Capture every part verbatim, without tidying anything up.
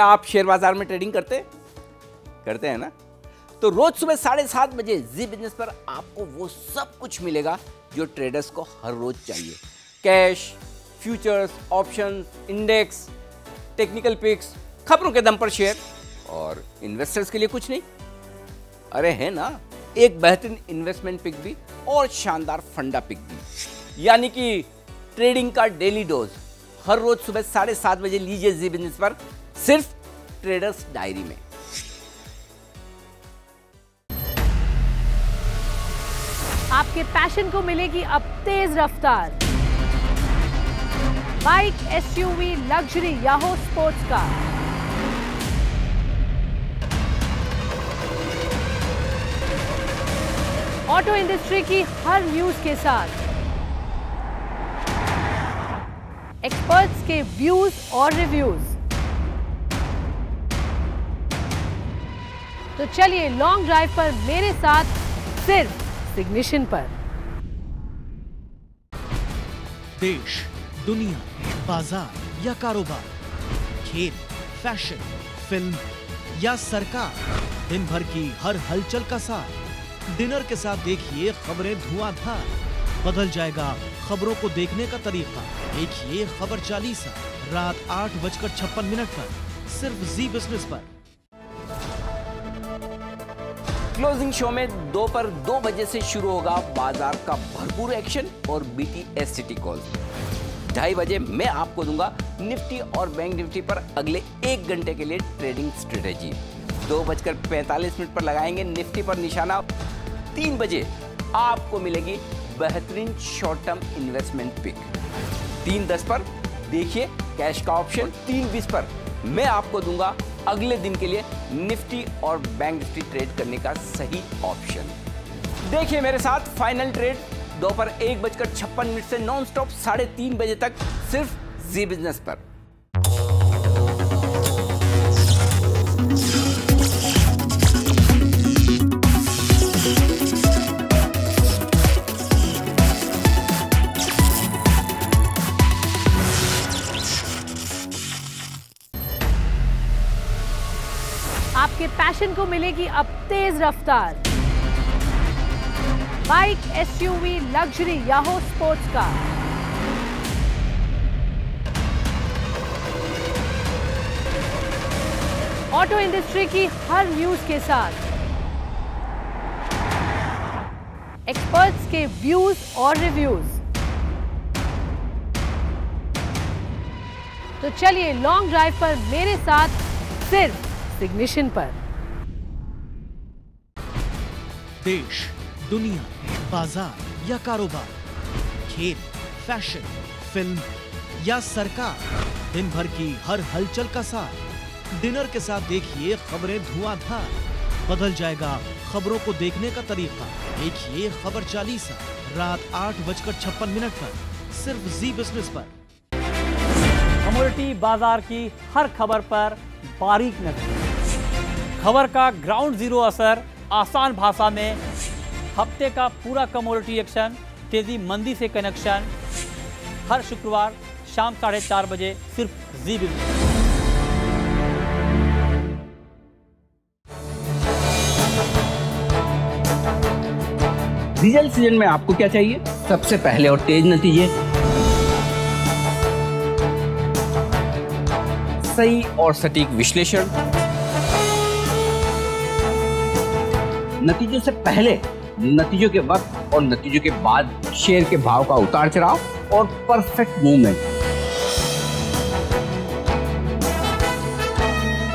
क्या आप शेयर बाजार में ट्रेडिंग करते हैं? करते हैं ना? तो रोज सुबह साढ़े सात बजे जी बिजनेस पर आपको वो सब कुछ मिलेगा जो ट्रेडर्स को हर रोज चाहिए। Cash, futures, options, index, technical picks, खबरों के दम पर शेयर और इन्वेस्टर्स के लिए कुछ नहीं। अरे है ना, एक बेहतरीन इन्वेस्टमेंट पिक भी और शानदार फंडा पिक भी, यानी कि ट्रेडिंग का डेली डोज हर रोज सुबह साढ़े सात बजे लीजिए जी बिजनेस पर, सिर्फ ट्रेडर्स डायरी में। आपके पैशन को मिलेगी अब तेज रफ्तार, बाइक, एसयूवी, लग्जरी या हो स्पोर्ट्स कार, ऑटो इंडस्ट्री की हर न्यूज के साथ एक्सपर्ट्स के व्यूज और रिव्यूज। तो चलिए लॉन्ग ड्राइव पर मेरे साथ, सिर्फ सिग्निशन पर। देश, दुनिया, बाजार या कारोबार, खेल, फैशन, फिल्म या सरकार, दिन भर की हर हलचल का साथ डिनर के साथ देखिए खबरें धुआंधार। बदल जाएगा खबरों को देखने का तरीका। देखिए खबर चालीसा रात आठ बजकर छप्पन मिनट पर सिर्फ जी बिजनेस पर। क्लोजिंग शो में दोपहर दो बजे से शुरू होगा बाजार का भरपूर एक्शन और बीटीएस सिटी कॉल। ढाई बजे मैं आपको दूंगा निफ्टी और बैंक निफ्टी पर अगले एक घंटे के लिए ट्रेडिंग स्ट्रेटेजी। दो बजकर पैंतालीस मिनट पर लगाएंगे निफ्टी पर निशाना। तीन बजे आपको मिलेगी बेहतरीन शॉर्ट टर्म इन्वेस्टमेंट पिक। तीन दस पर देखिए कैश का ऑप्शन। तीन बीस पर मैं आपको दूंगा अगले दिन के लिए निफ्टी और बैंक निफ्टी ट्रेड करने का सही ऑप्शन। देखिए मेरे साथ फाइनल ट्रेड दोपहर एक बजकर छप्पन मिनट से नॉन स्टॉप साढ़े तीन बजे तक सिर्फ जी बिजनेस पर। आपके पैशन को मिलेगी अब तेज रफ्तार, बाइक, एसयूवी, लग्जरी या हो स्पोर्ट्स कार, ऑटो इंडस्ट्री की हर न्यूज के साथ एक्सपर्ट्स के व्यूज और रिव्यूज। तो चलिए लॉन्ग ड्राइव पर मेरे साथ, सिर्फ सिग्निशन पर। देश, दुनिया, बाजार या कारोबार, खेल, फैशन, फिल्म या सरकार, दिन भर की हर हलचल का साथ डिनर के साथ देखिए खबरें धुआंधार। बदल जाएगा खबरों को देखने का तरीका। देखिए खबर चालीसा रात आठ बजकर छप्पन मिनट पर सिर्फ जी बिजनेस पर। कमोडिटी बाजार की हर खबर पर बारीक नजर, खबर का ग्राउंड जीरो असर, आसान भाषा में हफ्ते का पूरा कमोडिटी एक्शन, तेजी मंदी से कनेक्शन, हर शुक्रवार शाम साढ़े चार बजे सिर्फ जी बिजनेस। डीजल सीजन में आपको क्या चाहिए? सबसे पहले और तेज नतीजे, सही और सटीक विश्लेषण, नतीजों से पहले, नतीजों के वक्त और नतीजों के बाद शेयर के भाव का उतार चढ़ाव और परफेक्ट मूवमेंट।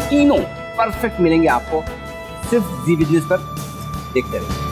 तीनों परफेक्ट मिलेंगे आपको सिर्फ जी बिजनेस पर। देखते रहें।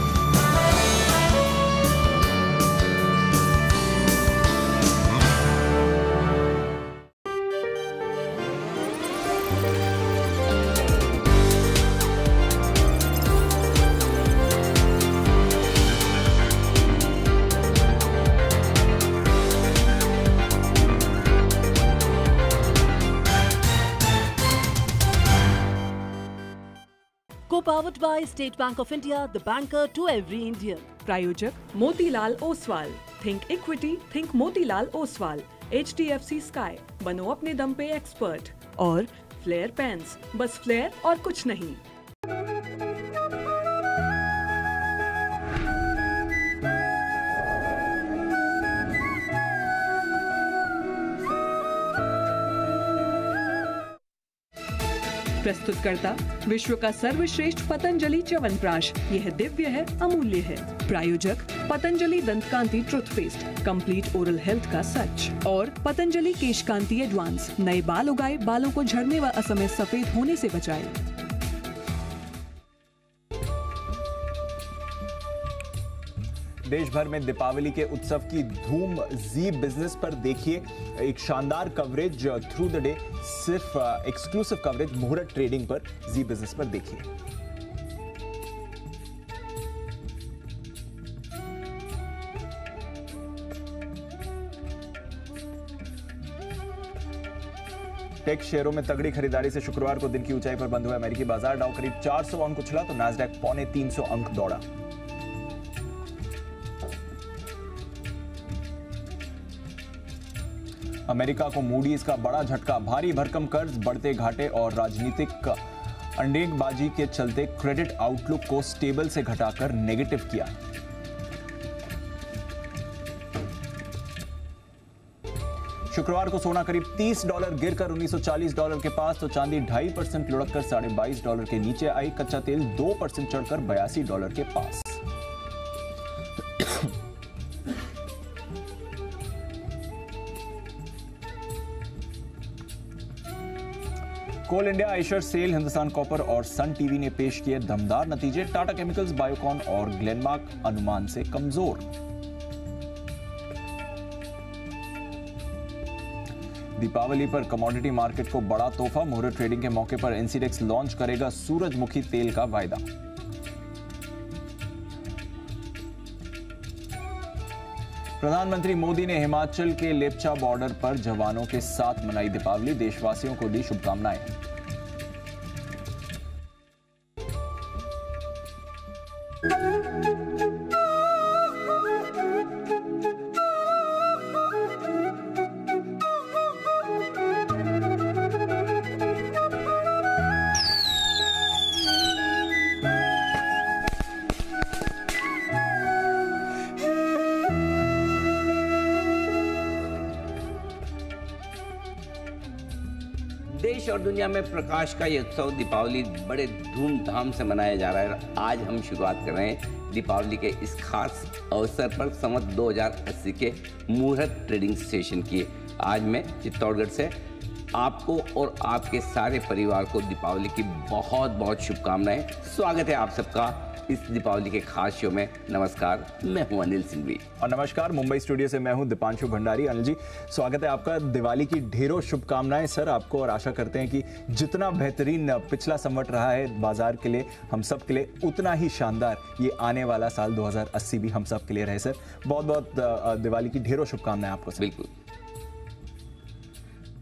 Powered by State Bank of India, the banker to every Indian. Prayojak Motilal Oswal. Think equity, think Motilal Oswal. H D F C Sky. बनो अपने दम पे expert. और फ्लेयर पैंस, बस फ्लेयर और कुछ नहीं। प्रस्तुत करता विश्व का सर्वश्रेष्ठ पतंजलि च्यवनप्राश, यह दिव्य है, अमूल्य है। प्रायोजक Patanjali Dantkanti toothpaste, complete oral health का सच। और पतंजलि केश कांति एडवांस, नए बाल उगाए, बालों को झड़ने व असमय सफेद होने से बचाए। देश भर में दीपावली के उत्सव की धूम, जी बिजनेस पर देखिए एक शानदार कवरेज थ्रू द डे, सिर्फ एक्सक्लूसिव कवरेज मुहूर्त ट्रेडिंग पर, जी बिजनेस पर देखिए। टेक शेयरों में तगड़ी खरीदारी से शुक्रवार को दिन की ऊंचाई पर बंद हुआ अमेरिकी बाजार। डाउ करीब चार सौ अंक उछला तो नैस्डैक पौने तीन सौ अंक दौड़ा। अमेरिका को मूडीज का बड़ा झटका, भारी भरकम कर्ज, बढ़ते घाटे और राजनीतिक अंडेंगबाजी के चलते क्रेडिट आउटलुक को स्टेबल से घटाकर नेगेटिव किया। शुक्रवार को सोना करीब तीस डॉलर गिरकर उन्नीस सौ चालीस डॉलर के पास, तो चांदी ढाई परसेंट लुढ़क कर साढ़े बाईस डॉलर के नीचे आई। कच्चा तेल दो परसेंट चढ़कर बयासी डॉलर के पास। कोल India, Eicher cell, Hindustan copper और सन टीवी ने पेश किए दमदार नतीजे। टाटा केमिकल्स, बायोकॉन और ग्लेनमार्क अनुमान से कमजोर। दीपावली पर कमोडिटी मार्केट को बड़ा तोहफा, मुहूर्त ट्रेडिंग के मौके पर एनसीडेक्स लॉन्च करेगा सूरजमुखी तेल का वायदा। प्रधानमंत्री मोदी ने हिमाचल के लेपचा बॉर्डर पर जवानों के साथ मनाई दीपावली, देशवासियों को दी शुभकामनाएं। देश और दुनिया में प्रकाश का ये उत्सव दीपावली बड़े धूमधाम से मनाया जा रहा है। आज हम शुरुआत कर रहे हैं दीपावली के इस खास अवसर पर संवत दो हज़ार अस्सी के मुहूर्त ट्रेडिंग सेशन की। आज मैं चित्तौड़गढ़ से आपको और आपके सारे परिवार को दीपावली की बहुत बहुत शुभकामनाएं। स्वागत है आप सबका इस दीपावली के खास शो में। नमस्कार, मैं हूं अनिल सिंघवी। और नमस्कार, मुंबई स्टूडियो से मैं हूं दीपांशु भंडारी। अनिल जी, स्वागत है आपका। दिवाली की ढेरों शुभकामनाएं सर आपको, और आशा करते हैं कि जितना बेहतरीन पिछला संवत रहा है बाजार के लिए, हम सब के लिए, उतना ही शानदार ये आने वाला साल दो हज़ार अस्सी भी हम सब के लिए रहे। सर बहुत बहुत दिवाली की ढेरों शुभकामनाएं आपको। बिल्कुल।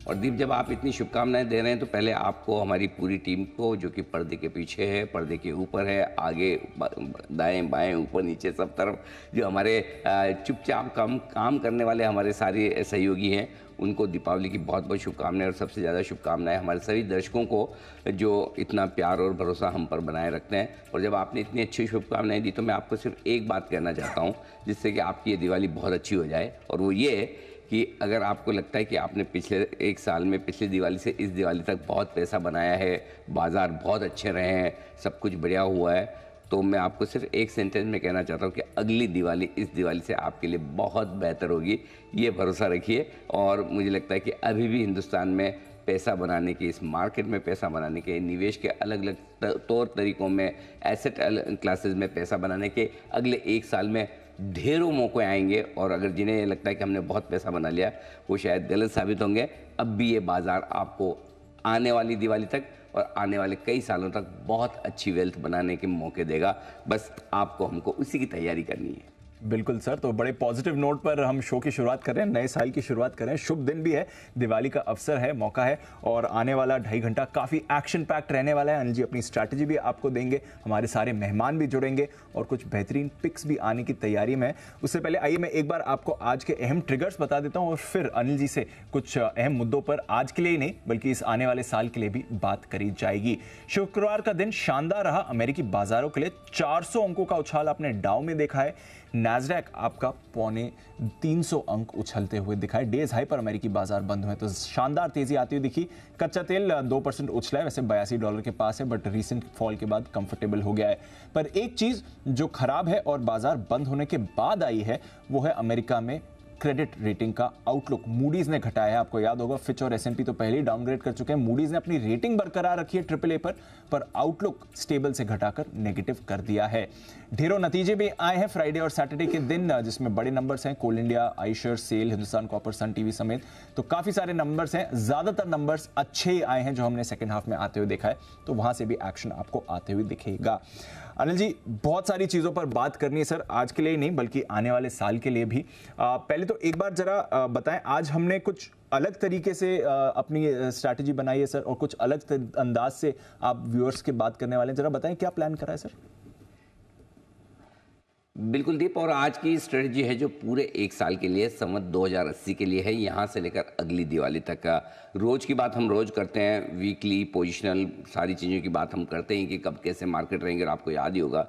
और दीप, जब आप इतनी शुभकामनाएं दे रहे हैं तो पहले आपको, हमारी पूरी टीम को, जो कि पर्दे के पीछे है, पर्दे के ऊपर है, आगे, दाएं बाएं, ऊपर नीचे, सब तरफ जो हमारे चुपचाप काम काम करने वाले हमारे सारे सहयोगी हैं, उनको दीपावली की बहुत बहुत शुभकामनाएं। और सबसे ज़्यादा शुभकामनाएं हमारे सभी दर्शकों को जो इतना प्यार और भरोसा हम पर बनाए रखते हैं। और जब आपने इतनी अच्छी शुभकामनाएं दी तो मैं आपको सिर्फ एक बात कहना चाहता हूँ, जिससे कि आपकी ये दिवाली बहुत अच्छी हो जाए। और वो ये कि अगर आपको लगता है कि आपने पिछले एक साल में, पिछली दिवाली से इस दिवाली तक बहुत पैसा बनाया है, बाज़ार बहुत अच्छे रहे हैं, सब कुछ बढ़िया हुआ है, तो मैं आपको सिर्फ एक सेंटेंस में कहना चाहता हूँ कि अगली दिवाली इस दिवाली से आपके लिए बहुत बेहतर होगी, ये भरोसा रखिए। और मुझे लगता है कि अभी भी हिंदुस्तान में पैसा बनाने के, इस मार्केट में पैसा बनाने के, निवेश के अलग अलग तौर तरीक़ों में, एसेट क्लासेज में पैसा बनाने के अगले एक साल में ढेरों मौके आएंगे। और अगर जिन्हें ये लगता है कि हमने बहुत पैसा बना लिया, वो शायद गलत साबित होंगे। अब भी ये बाज़ार आपको आने वाली दिवाली तक और आने वाले कई सालों तक बहुत अच्छी वेल्थ बनाने के मौके देगा। बस आपको, हमको उसी की तैयारी करनी है। बिल्कुल सर, तो बड़े पॉजिटिव नोट पर हम शो की शुरुआत कर रहे हैं, नए साल की शुरुआत कर रहे हैं। शुभ दिन भी है, दिवाली का अवसर है, मौका है और आने वाला ढाई घंटा काफ़ी एक्शन पैक्ट रहने वाला है। अनिल जी अपनी स्ट्रैटेजी भी आपको देंगे, हमारे सारे मेहमान भी जुड़ेंगे और कुछ बेहतरीन पिक्स भी आने की तैयारी में। उससे पहले आइए मैं एक बार आपको आज के अहम ट्रिगर्स बता देता हूँ और फिर अनिल जी से कुछ अहम मुद्दों पर आज के लिए ही नहीं बल्कि इस आने वाले साल के लिए भी बात करी जाएगी। शुक्रवार का दिन शानदार रहा अमेरिकी बाजारों के लिए, चार सौ अंकों का उछाल आपने डाउ में देखा है। नैस्डैक आपका पौने तीन सौ अंक उछलते हुए दिखाए, डेज हाई पर अमेरिकी बाजार बंद हुए तो शानदार तेजी आती हुई दिखी। कच्चा तेल दो परसेंट उछला है, वैसे बयासी डॉलर के पास है बट रीसेंट फॉल के बाद कंफर्टेबल हो गया है। पर एक चीज़ जो खराब है और बाजार बंद होने के बाद आई है वो है अमेरिका में क्रेडिट रेटिंग का आउटलुक। मूडीज ने घटाया है, आपको याद होगा फिच और एसएनपी तो पहले ही डाउनग्रेड कर चुके हैं। मूडीज ने अपनी रेटिंग बरकरार रखी है ट्रिपल ए पर, पर आउटलुक स्टेबल से घटाकर नेगेटिव कर दिया है। ढेरों नतीजे भी आए हैं फ्राइडे और सैटरडे के दिन जिसमें बड़े नंबर्स हैं, कोल India, Eicher, cell, Hindustan copper, सन टीवी समेत तो काफ़ी सारे नंबर्स हैं। ज़्यादातर नंबर्स अच्छे ही आए हैं जो हमने सेकेंड हाफ में आते हुए देखा है, तो वहाँ से भी एक्शन आपको आते हुए दिखेगा। अनिल जी बहुत सारी चीज़ों पर बात करनी है सर, आज के लिए नहीं बल्कि आने वाले साल के लिए भी। आ, पहले तो एक बार जरा बताएं, आज हमने कुछ अलग तरीके से अपनी स्ट्रैटेजी बनाई है सर और कुछ अलग अंदाज से आप व्यूअर्स के बात करने वाले हैं, जरा बताएं क्या प्लान करा है सर। बिल्कुल दीप, और आज की स्ट्रेटजी है जो पूरे एक साल के लिए समत दो हज़ार अस्सी के लिए है, यहाँ से लेकर अगली दिवाली तक। रोज़ की बात हम रोज़ करते हैं, वीकली पोजिशनल सारी चीज़ों की बात हम करते हैं कि कब कैसे मार्केट रहेंगे। और आपको याद ही होगा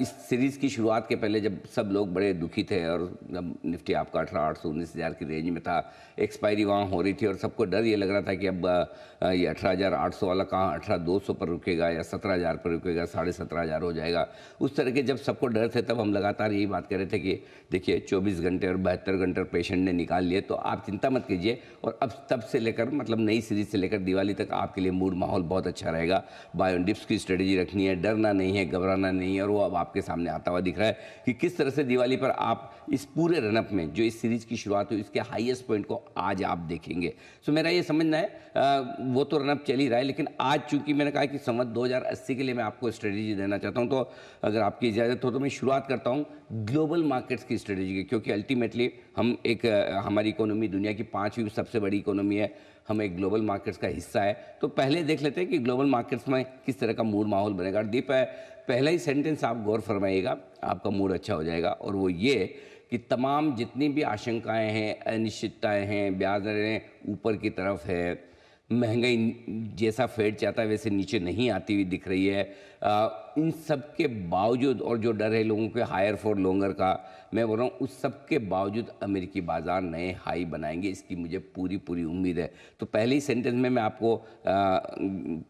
इस सीरीज़ की शुरुआत के पहले जब सब लोग बड़े दुखी थे और जब निफ्टी आपका अठारह आठ सौ उन्नीस हज़ार की रेंज में था, एक्सपायरी वहाँ हो रही थी और सबको डर ये लग रहा था कि अब ये अठारह हज़ार आठ सौ वाला कहाँ अठारह दो सौ पर रुकेगा या सत्रह हज़ार पर रुकेगा, साढ़े सत्रह हज़ार हो जाएगा। उस तरह के जब सबको डर थे तब हम लगातार यही बात कर रहे थे कि देखिए चौबीस घंटे और बहत्तर घंटे पेशेंट ने निकाल लिए, तो आप चिंता मत कीजिए। और अब तब से लेकर मतलब नई सीरीज से लेकर दिवाली तक आपके लिए मूड माहौल बहुत अच्छा रहेगा। बाय ऑन डिप्स की स्ट्रेटेजी रखनी है, डरना नहीं है, घबराना नहीं है, और वो अब आपके सामने आता हुआ दिख रहा है कि किस तरह से दिवाली पर आप इस पूरे रनअप में जो इस सीरीज की शुरुआत हुई इसके हाईएस्ट पॉइंट को आज आप देखेंगे। सो मेरा ये समझना है वो तो रनअप चल ही रहा है, लेकिन आज चूंकि मैंने कहा कि संवत दो हज़ार अस्सी के लिए मैं आपको स्ट्रेटेजी देना चाहता हूँ, तो अगर आपकी इजाज़त हो तो मैं शुरुआत करता हूं ग्लोबल मार्केट्स की स्ट्रेटेजी की, क्योंकि अल्टीमेटली हम एक हमारी इकोनॉमी दुनिया की पांचवी सबसे बड़ी इकोनॉमी है, हम एक ग्लोबल मार्केट्स का हिस्सा है। तो पहले देख लेते हैं कि ग्लोबल मार्केट्स में किस तरह का मूड माहौल बनेगा। और दीप पहला ही सेंटेंस आप गौर फरमाइएगा, आपका मूड अच्छा हो जाएगा, और वो ये कि तमाम जितनी भी आशंकाएँ हैं, अनिश्चितताएँ हैं, ब्याज दरें ऊपर की तरफ है, महंगाई जैसा फेड चाहता है वैसे नीचे नहीं आती हुई दिख रही है, आ, इन सब के बावजूद और जो डर है लोगों के हायर फॉर लॉन्गर का, मैं बोल रहा हूँ उस सब के बावजूद अमेरिकी बाज़ार नए हाई बनाएंगे, इसकी मुझे पूरी पूरी उम्मीद है। तो पहले ही सेंटेंस में मैं आपको आ,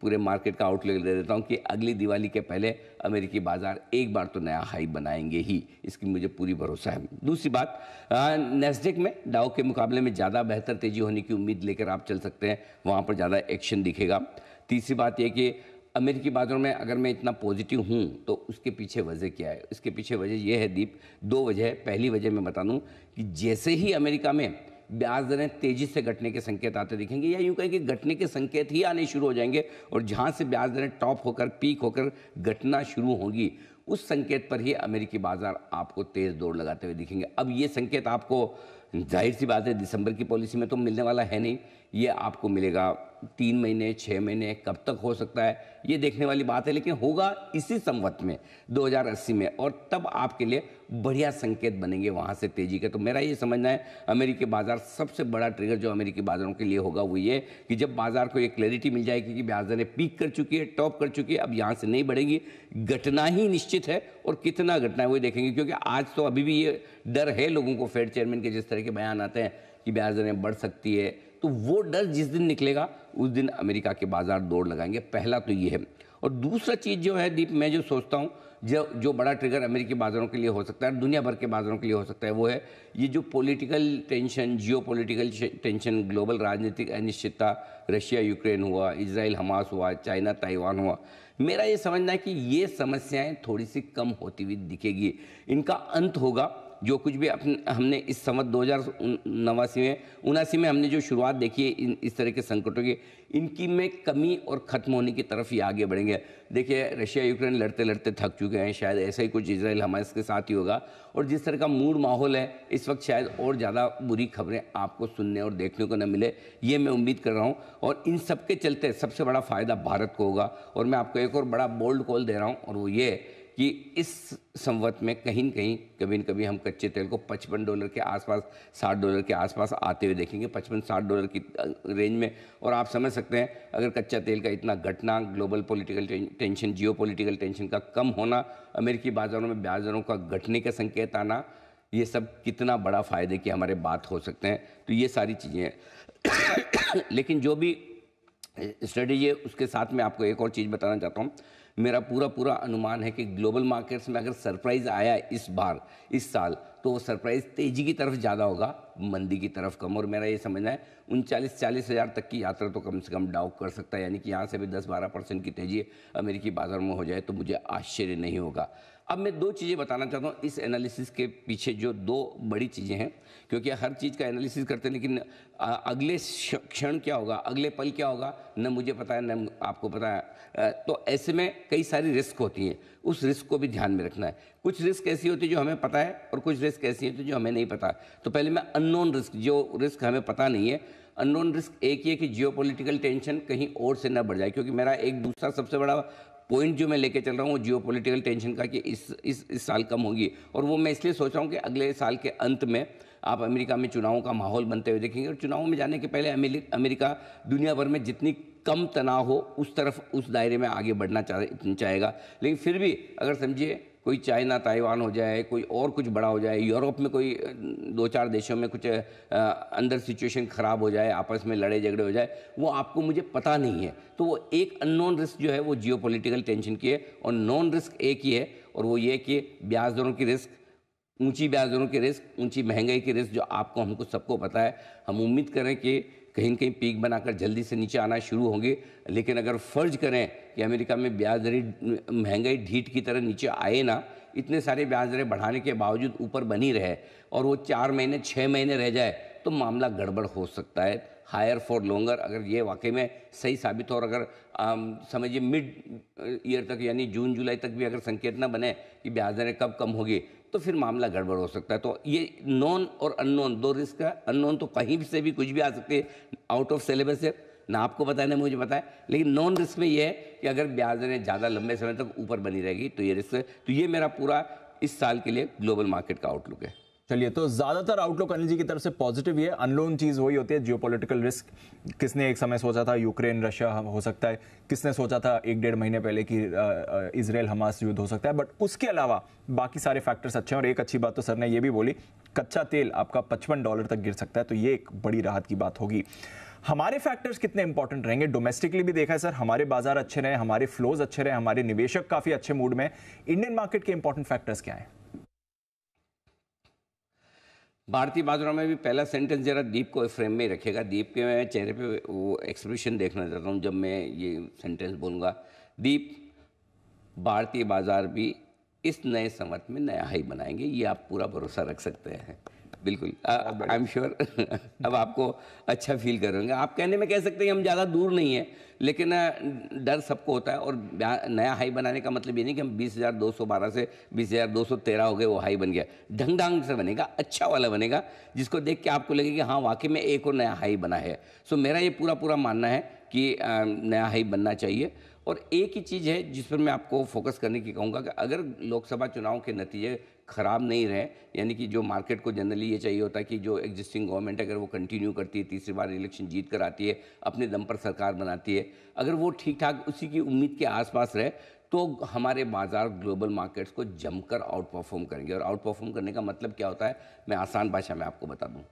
पूरे मार्केट का आउटलुक दे देता हूँ कि अगली दिवाली के पहले अमेरिकी बाज़ार एक बार तो नया हाई बनाएंगे ही, इसकी मुझे पूरी भरोसा है। दूसरी बात, नैस्डैक में डाउ के मुकाबले में ज़्यादा बेहतर तेज़ी होने की उम्मीद लेकर आप चल सकते हैं, वहाँ पर ज़्यादा एक्शन दिखेगा। तीसरी बात यह कि अमेरिकी बाजारों में अगर मैं इतना पॉजिटिव हूँ तो उसके पीछे वजह क्या है, उसके पीछे वजह यह है दीप, दो वजह है। पहली वजह मैं बता दूँ कि जैसे ही अमेरिका में ब्याज दरें तेज़ी से घटने के संकेत आते दिखेंगे, या यूँ कहें कि घटने के संकेत ही आने शुरू हो जाएंगे, और जहाँ से ब्याज दरें टॉप होकर पीक होकर घटना शुरू होगी उस संकेत पर ही अमेरिकी बाजार आपको तेज़ दौड़ लगाते हुए दिखेंगे। अब ये संकेत आपको जाहिर सी बात है दिसंबर की पॉलिसी में तो मिलने वाला है नहीं, ये आपको मिलेगा तीन महीने छः महीने कब तक हो सकता है ये देखने वाली बात है, लेकिन होगा इसी संवत में दो हज़ार अस्सी में, और तब आपके लिए बढ़िया संकेत बनेंगे वहाँ से तेज़ी के। तो मेरा ये समझना है अमेरिकी बाज़ार सबसे बड़ा ट्रिगर जो अमेरिकी बाज़ारों के लिए होगा वो ये कि जब बाज़ार को ये क्लैरिटी मिल जाएगी कि ब्याज दरें पीक कर चुकी है, टॉप कर चुकी है, अब यहाँ से नहीं बढ़ेंगी, घटना ही निश्चित है, और कितना घटना है वो देखेंगे। क्योंकि आज तो अभी भी ये डर है लोगों को, फेड चेयरमैन के जिस तरह के बयान आते हैं कि ब्याज दरें बढ़ सकती है, तो वो डर जिस दिन निकलेगा उस दिन अमेरिका के बाज़ार दौड़ लगाएंगे, पहला तो ये है। और दूसरा चीज़ जो है दीप, मैं जो सोचता हूँ जो जो बड़ा ट्रिगर अमेरिकी बाज़ारों के लिए हो सकता है, दुनिया भर के बाज़ारों के लिए हो सकता है, वो है ये जो political tension, geopolitical tension, global राजनीतिक अनिश्चितता, रशिया यूक्रेन हुआ, इजराइल हमास हुआ, चाइना ताइवान हुआ, मेरा ये समझना है कि ये समस्याएँ थोड़ी सी कम होती हुई दिखेगी, इनका अंत होगा जो कुछ भी हमने इस समत दो हज़ार नवासी में उनासी में हमने जो शुरुआत देखी है इन इस तरह के संकटों की, इनकी में कमी और ख़त्म होने की तरफ ही आगे बढ़ेंगे। देखिए रशिया यूक्रेन लड़ते लड़ते थक चुके हैं, शायद ऐसा ही कुछ इसराइल हमास के साथ ही होगा, और जिस तरह का मूड माहौल है इस वक्त शायद और ज़्यादा बुरी खबरें आपको सुनने और देखने को न मिले, ये मैं उम्मीद कर रहा हूँ। और इन सब के चलते सबसे बड़ा फ़ायदा भारत को होगा। और मैं आपको एक और बड़ा बोल्ड कॉल दे रहा हूँ, और वो ये कि इस संवत में कहीं न कहीं कभी न कभी हम कच्चे तेल को पचपन डॉलर के आसपास साठ डॉलर के आसपास आते हुए देखेंगे, पचपन साठ डॉलर की रेंज में। और आप समझ सकते हैं अगर कच्चा तेल का इतना घटना, global political tension, geopolitical tension का कम होना, अमेरिकी बाज़ारों में बाज़ारों का घटने का संकेत आना, ये सब कितना बड़ा फ़ायदे की हमारे बात हो सकते हैं। तो ये सारी चीज़ें हैं, लेकिन जो भी स्ट्रेटेजी है उसके साथ में आपको एक और चीज़ बताना चाहता हूँ। मेरा पूरा पूरा अनुमान है कि ग्लोबल मार्केट्स में अगर सरप्राइज़ आया इस बार इस साल, तो वो सरप्राइज़ तेज़ी की तरफ ज़्यादा होगा, मंदी की तरफ कम। और मेरा ये समझना है उनचालीस चालीस हज़ार तक की यात्रा तो कम से कम डाउक कर सकता है, यानी कि यहाँ से भी दस बारह परसेंट की तेज़ी अमेरिकी बाज़ार में हो जाए तो मुझे आश्चर्य नहीं होगा। अब मैं दो चीज़ें बताना चाहता हूँ इस एनालिसिस के पीछे, जो दो बड़ी चीज़ें हैं, क्योंकि हर चीज़ का एनालिसिस करते हैं लेकिन अगले क्षण क्या होगा, अगले पल क्या होगा, न मुझे पता है न आपको पता है। तो ऐसे में कई सारी रिस्क होती हैं, उस रिस्क को भी ध्यान में रखना है। कुछ रिस्क ऐसी होती है जो हमें पता है और कुछ रिस्क ऐसी होती है जो हमें नहीं पता। तो पहले मैं अननोन रिस्क, जो रिस्क हमें पता नहीं है, अननोन रिस्क एक ही है कि जियोपॉलिटिकल टेंशन कहीं और से ना बढ़ जाए, क्योंकि मेरा एक दूसरा सबसे बड़ा पॉइंट जो मैं लेके चल रहा हूँ वो जियोपॉलिटिकल टेंशन का कि इस इस इस साल कम होगी। और वो मैं इसलिए सोच रहा हूँ कि अगले साल के अंत में आप अमेरिका में चुनावों का माहौल बनते हुए देखेंगे, और चुनावों में जाने के पहले अमेरिका दुनिया भर में जितनी कम तनाव हो उस तरफ, उस दायरे में आगे बढ़ना चाहेगा। लेकिन फिर भी अगर समझिए कोई चाइना ताइवान हो जाए, कोई और कुछ बड़ा हो जाए, यूरोप में कोई दो चार देशों में कुछ अंदर सिचुएशन ख़राब हो जाए, आपस में लड़े झगड़े हो जाए, वो आपको मुझे पता नहीं है। तो वो एक अननोन रिस्क जो है वो जियोपॉलिटिकल टेंशन की है, और नॉन रिस्क एक ही है, और वो ये कि ब्याज दरों की रिस्क, ऊंची ब्याज दरों की रिस्क, ऊंची महंगाई की रिस्क, जो आपको हमको सबको पता है। हम उम्मीद करें कि कहीं कहीं पीक बनाकर जल्दी से नीचे आना शुरू होंगे, लेकिन अगर फ़र्ज करें कि अमेरिका में ब्याज दरें महंगाई ढीठ की तरह नीचे आए ना, इतने सारे ब्याज दरें बढ़ाने के बावजूद ऊपर बनी रहे और वो चार महीने छः महीने रह जाए, तो मामला गड़बड़ हो सकता है। हायर फॉर लॉन्गर अगर ये वाकई में सही साबित हो, और अगर समझिए मिड ईयर तक यानी जून जुलाई तक भी अगर संकेत ना बने कि ब्याज दरें कब कम होगी, तो फिर मामला गड़बड़ हो सकता है। तो ये नॉन और अननोन दो रिस्क है। अननोन तो कहीं से भी कुछ भी आ सकती है, आउट ऑफ सिलेबस है, ना आपको पता है ना मुझे पता है। लेकिन नॉन रिस्क में ये है कि अगर ब्याज दरें ज़्यादा लंबे समय तक ऊपर बनी रहेगी तो ये रिस्क है। तो ये मेरा पूरा इस साल के लिए ग्लोबल मार्केट का आउटलुक है। चलिए, तो ज़्यादातर आउटलुक अनिल जी की तरफ से पॉजिटिव ही है। अननोन चीज़ वही होती है, जियोपॉलिटिकल रिस्क। किसने एक समय सोचा था यूक्रेन रशिया हो सकता है, किसने सोचा था एक डेढ़ महीने पहले कि इजराइल हमास युद्ध हो सकता है, बट उसके अलावा बाकी सारे फैक्टर्स अच्छे हैं। और एक अच्छी बात तो सर ने ये भी बोली, कच्चा तेल आपका पचपन डॉलर तक गिर सकता है, तो ये एक बड़ी राहत की बात होगी। हमारे फैक्टर्स कितने इंपॉर्टेंट रहेंगे, डोमेस्टिकली भी देखा है सर, हमारे बाजार अच्छे रहे, हमारे फ्लोज अच्छे रहे, हमारे निवेशक काफ़ी अच्छे मूड में। इंडियन मार्केट के इंपॉर्टेंट फैक्टर्स क्या हैं? भारतीय बाजारों में भी पहला सेंटेंस जरा दीप को फ्रेम में ही रखेगा। दीप के मैं चेहरे पे वो एक्सप्रेशन देखना चाहता हूँ जब मैं ये सेंटेंस बोलूँगा। दीप, भारतीय बाजार भी इस नए संवत में नया हाई बनाएंगे, ये आप पूरा भरोसा रख सकते हैं। बिल्कुल, आई एम श्योर अब आपको अच्छा फील करेंगे। आप कहने में कह सकते हैं हम ज़्यादा दूर नहीं है, लेकिन डर सबको होता है। और नया हाई बनाने का मतलब ये नहीं कि हम बीस हज़ार दो सौ बारह से बीस हज़ार दो सौ तेरह हो गए वो हाई बन गया। ढंग ढंग से बनेगा, अच्छा वाला बनेगा, जिसको देख के आपको लगेगा हाँ वाकई में एक और नया हाई बना है। सो मेरा ये पूरा पूरा मानना है कि नया हाई बनना चाहिए। और एक ही चीज़ है जिस पर मैं आपको फोकस करने की कहूँगा कि अगर लोकसभा चुनाव के नतीजे ख़राब नहीं रहे, यानी कि जो मार्केट को जनरली ये चाहिए होता है कि जो एग्जिस्टिंग गवर्नमेंट अगर वो कंटिन्यू करती है, तीसरी बार इलेक्शन जीत कर आती है, अपने दम पर सरकार बनाती है, अगर वो ठीक ठाक उसी की उम्मीद के आसपास रहे, तो हमारे बाज़ार ग्लोबल मार्केट्स को जमकर आउट परफॉर्म करेंगे। और आउट परफॉर्म करने का मतलब क्या होता है, मैं आसान भाषा में आपको बता दूँ।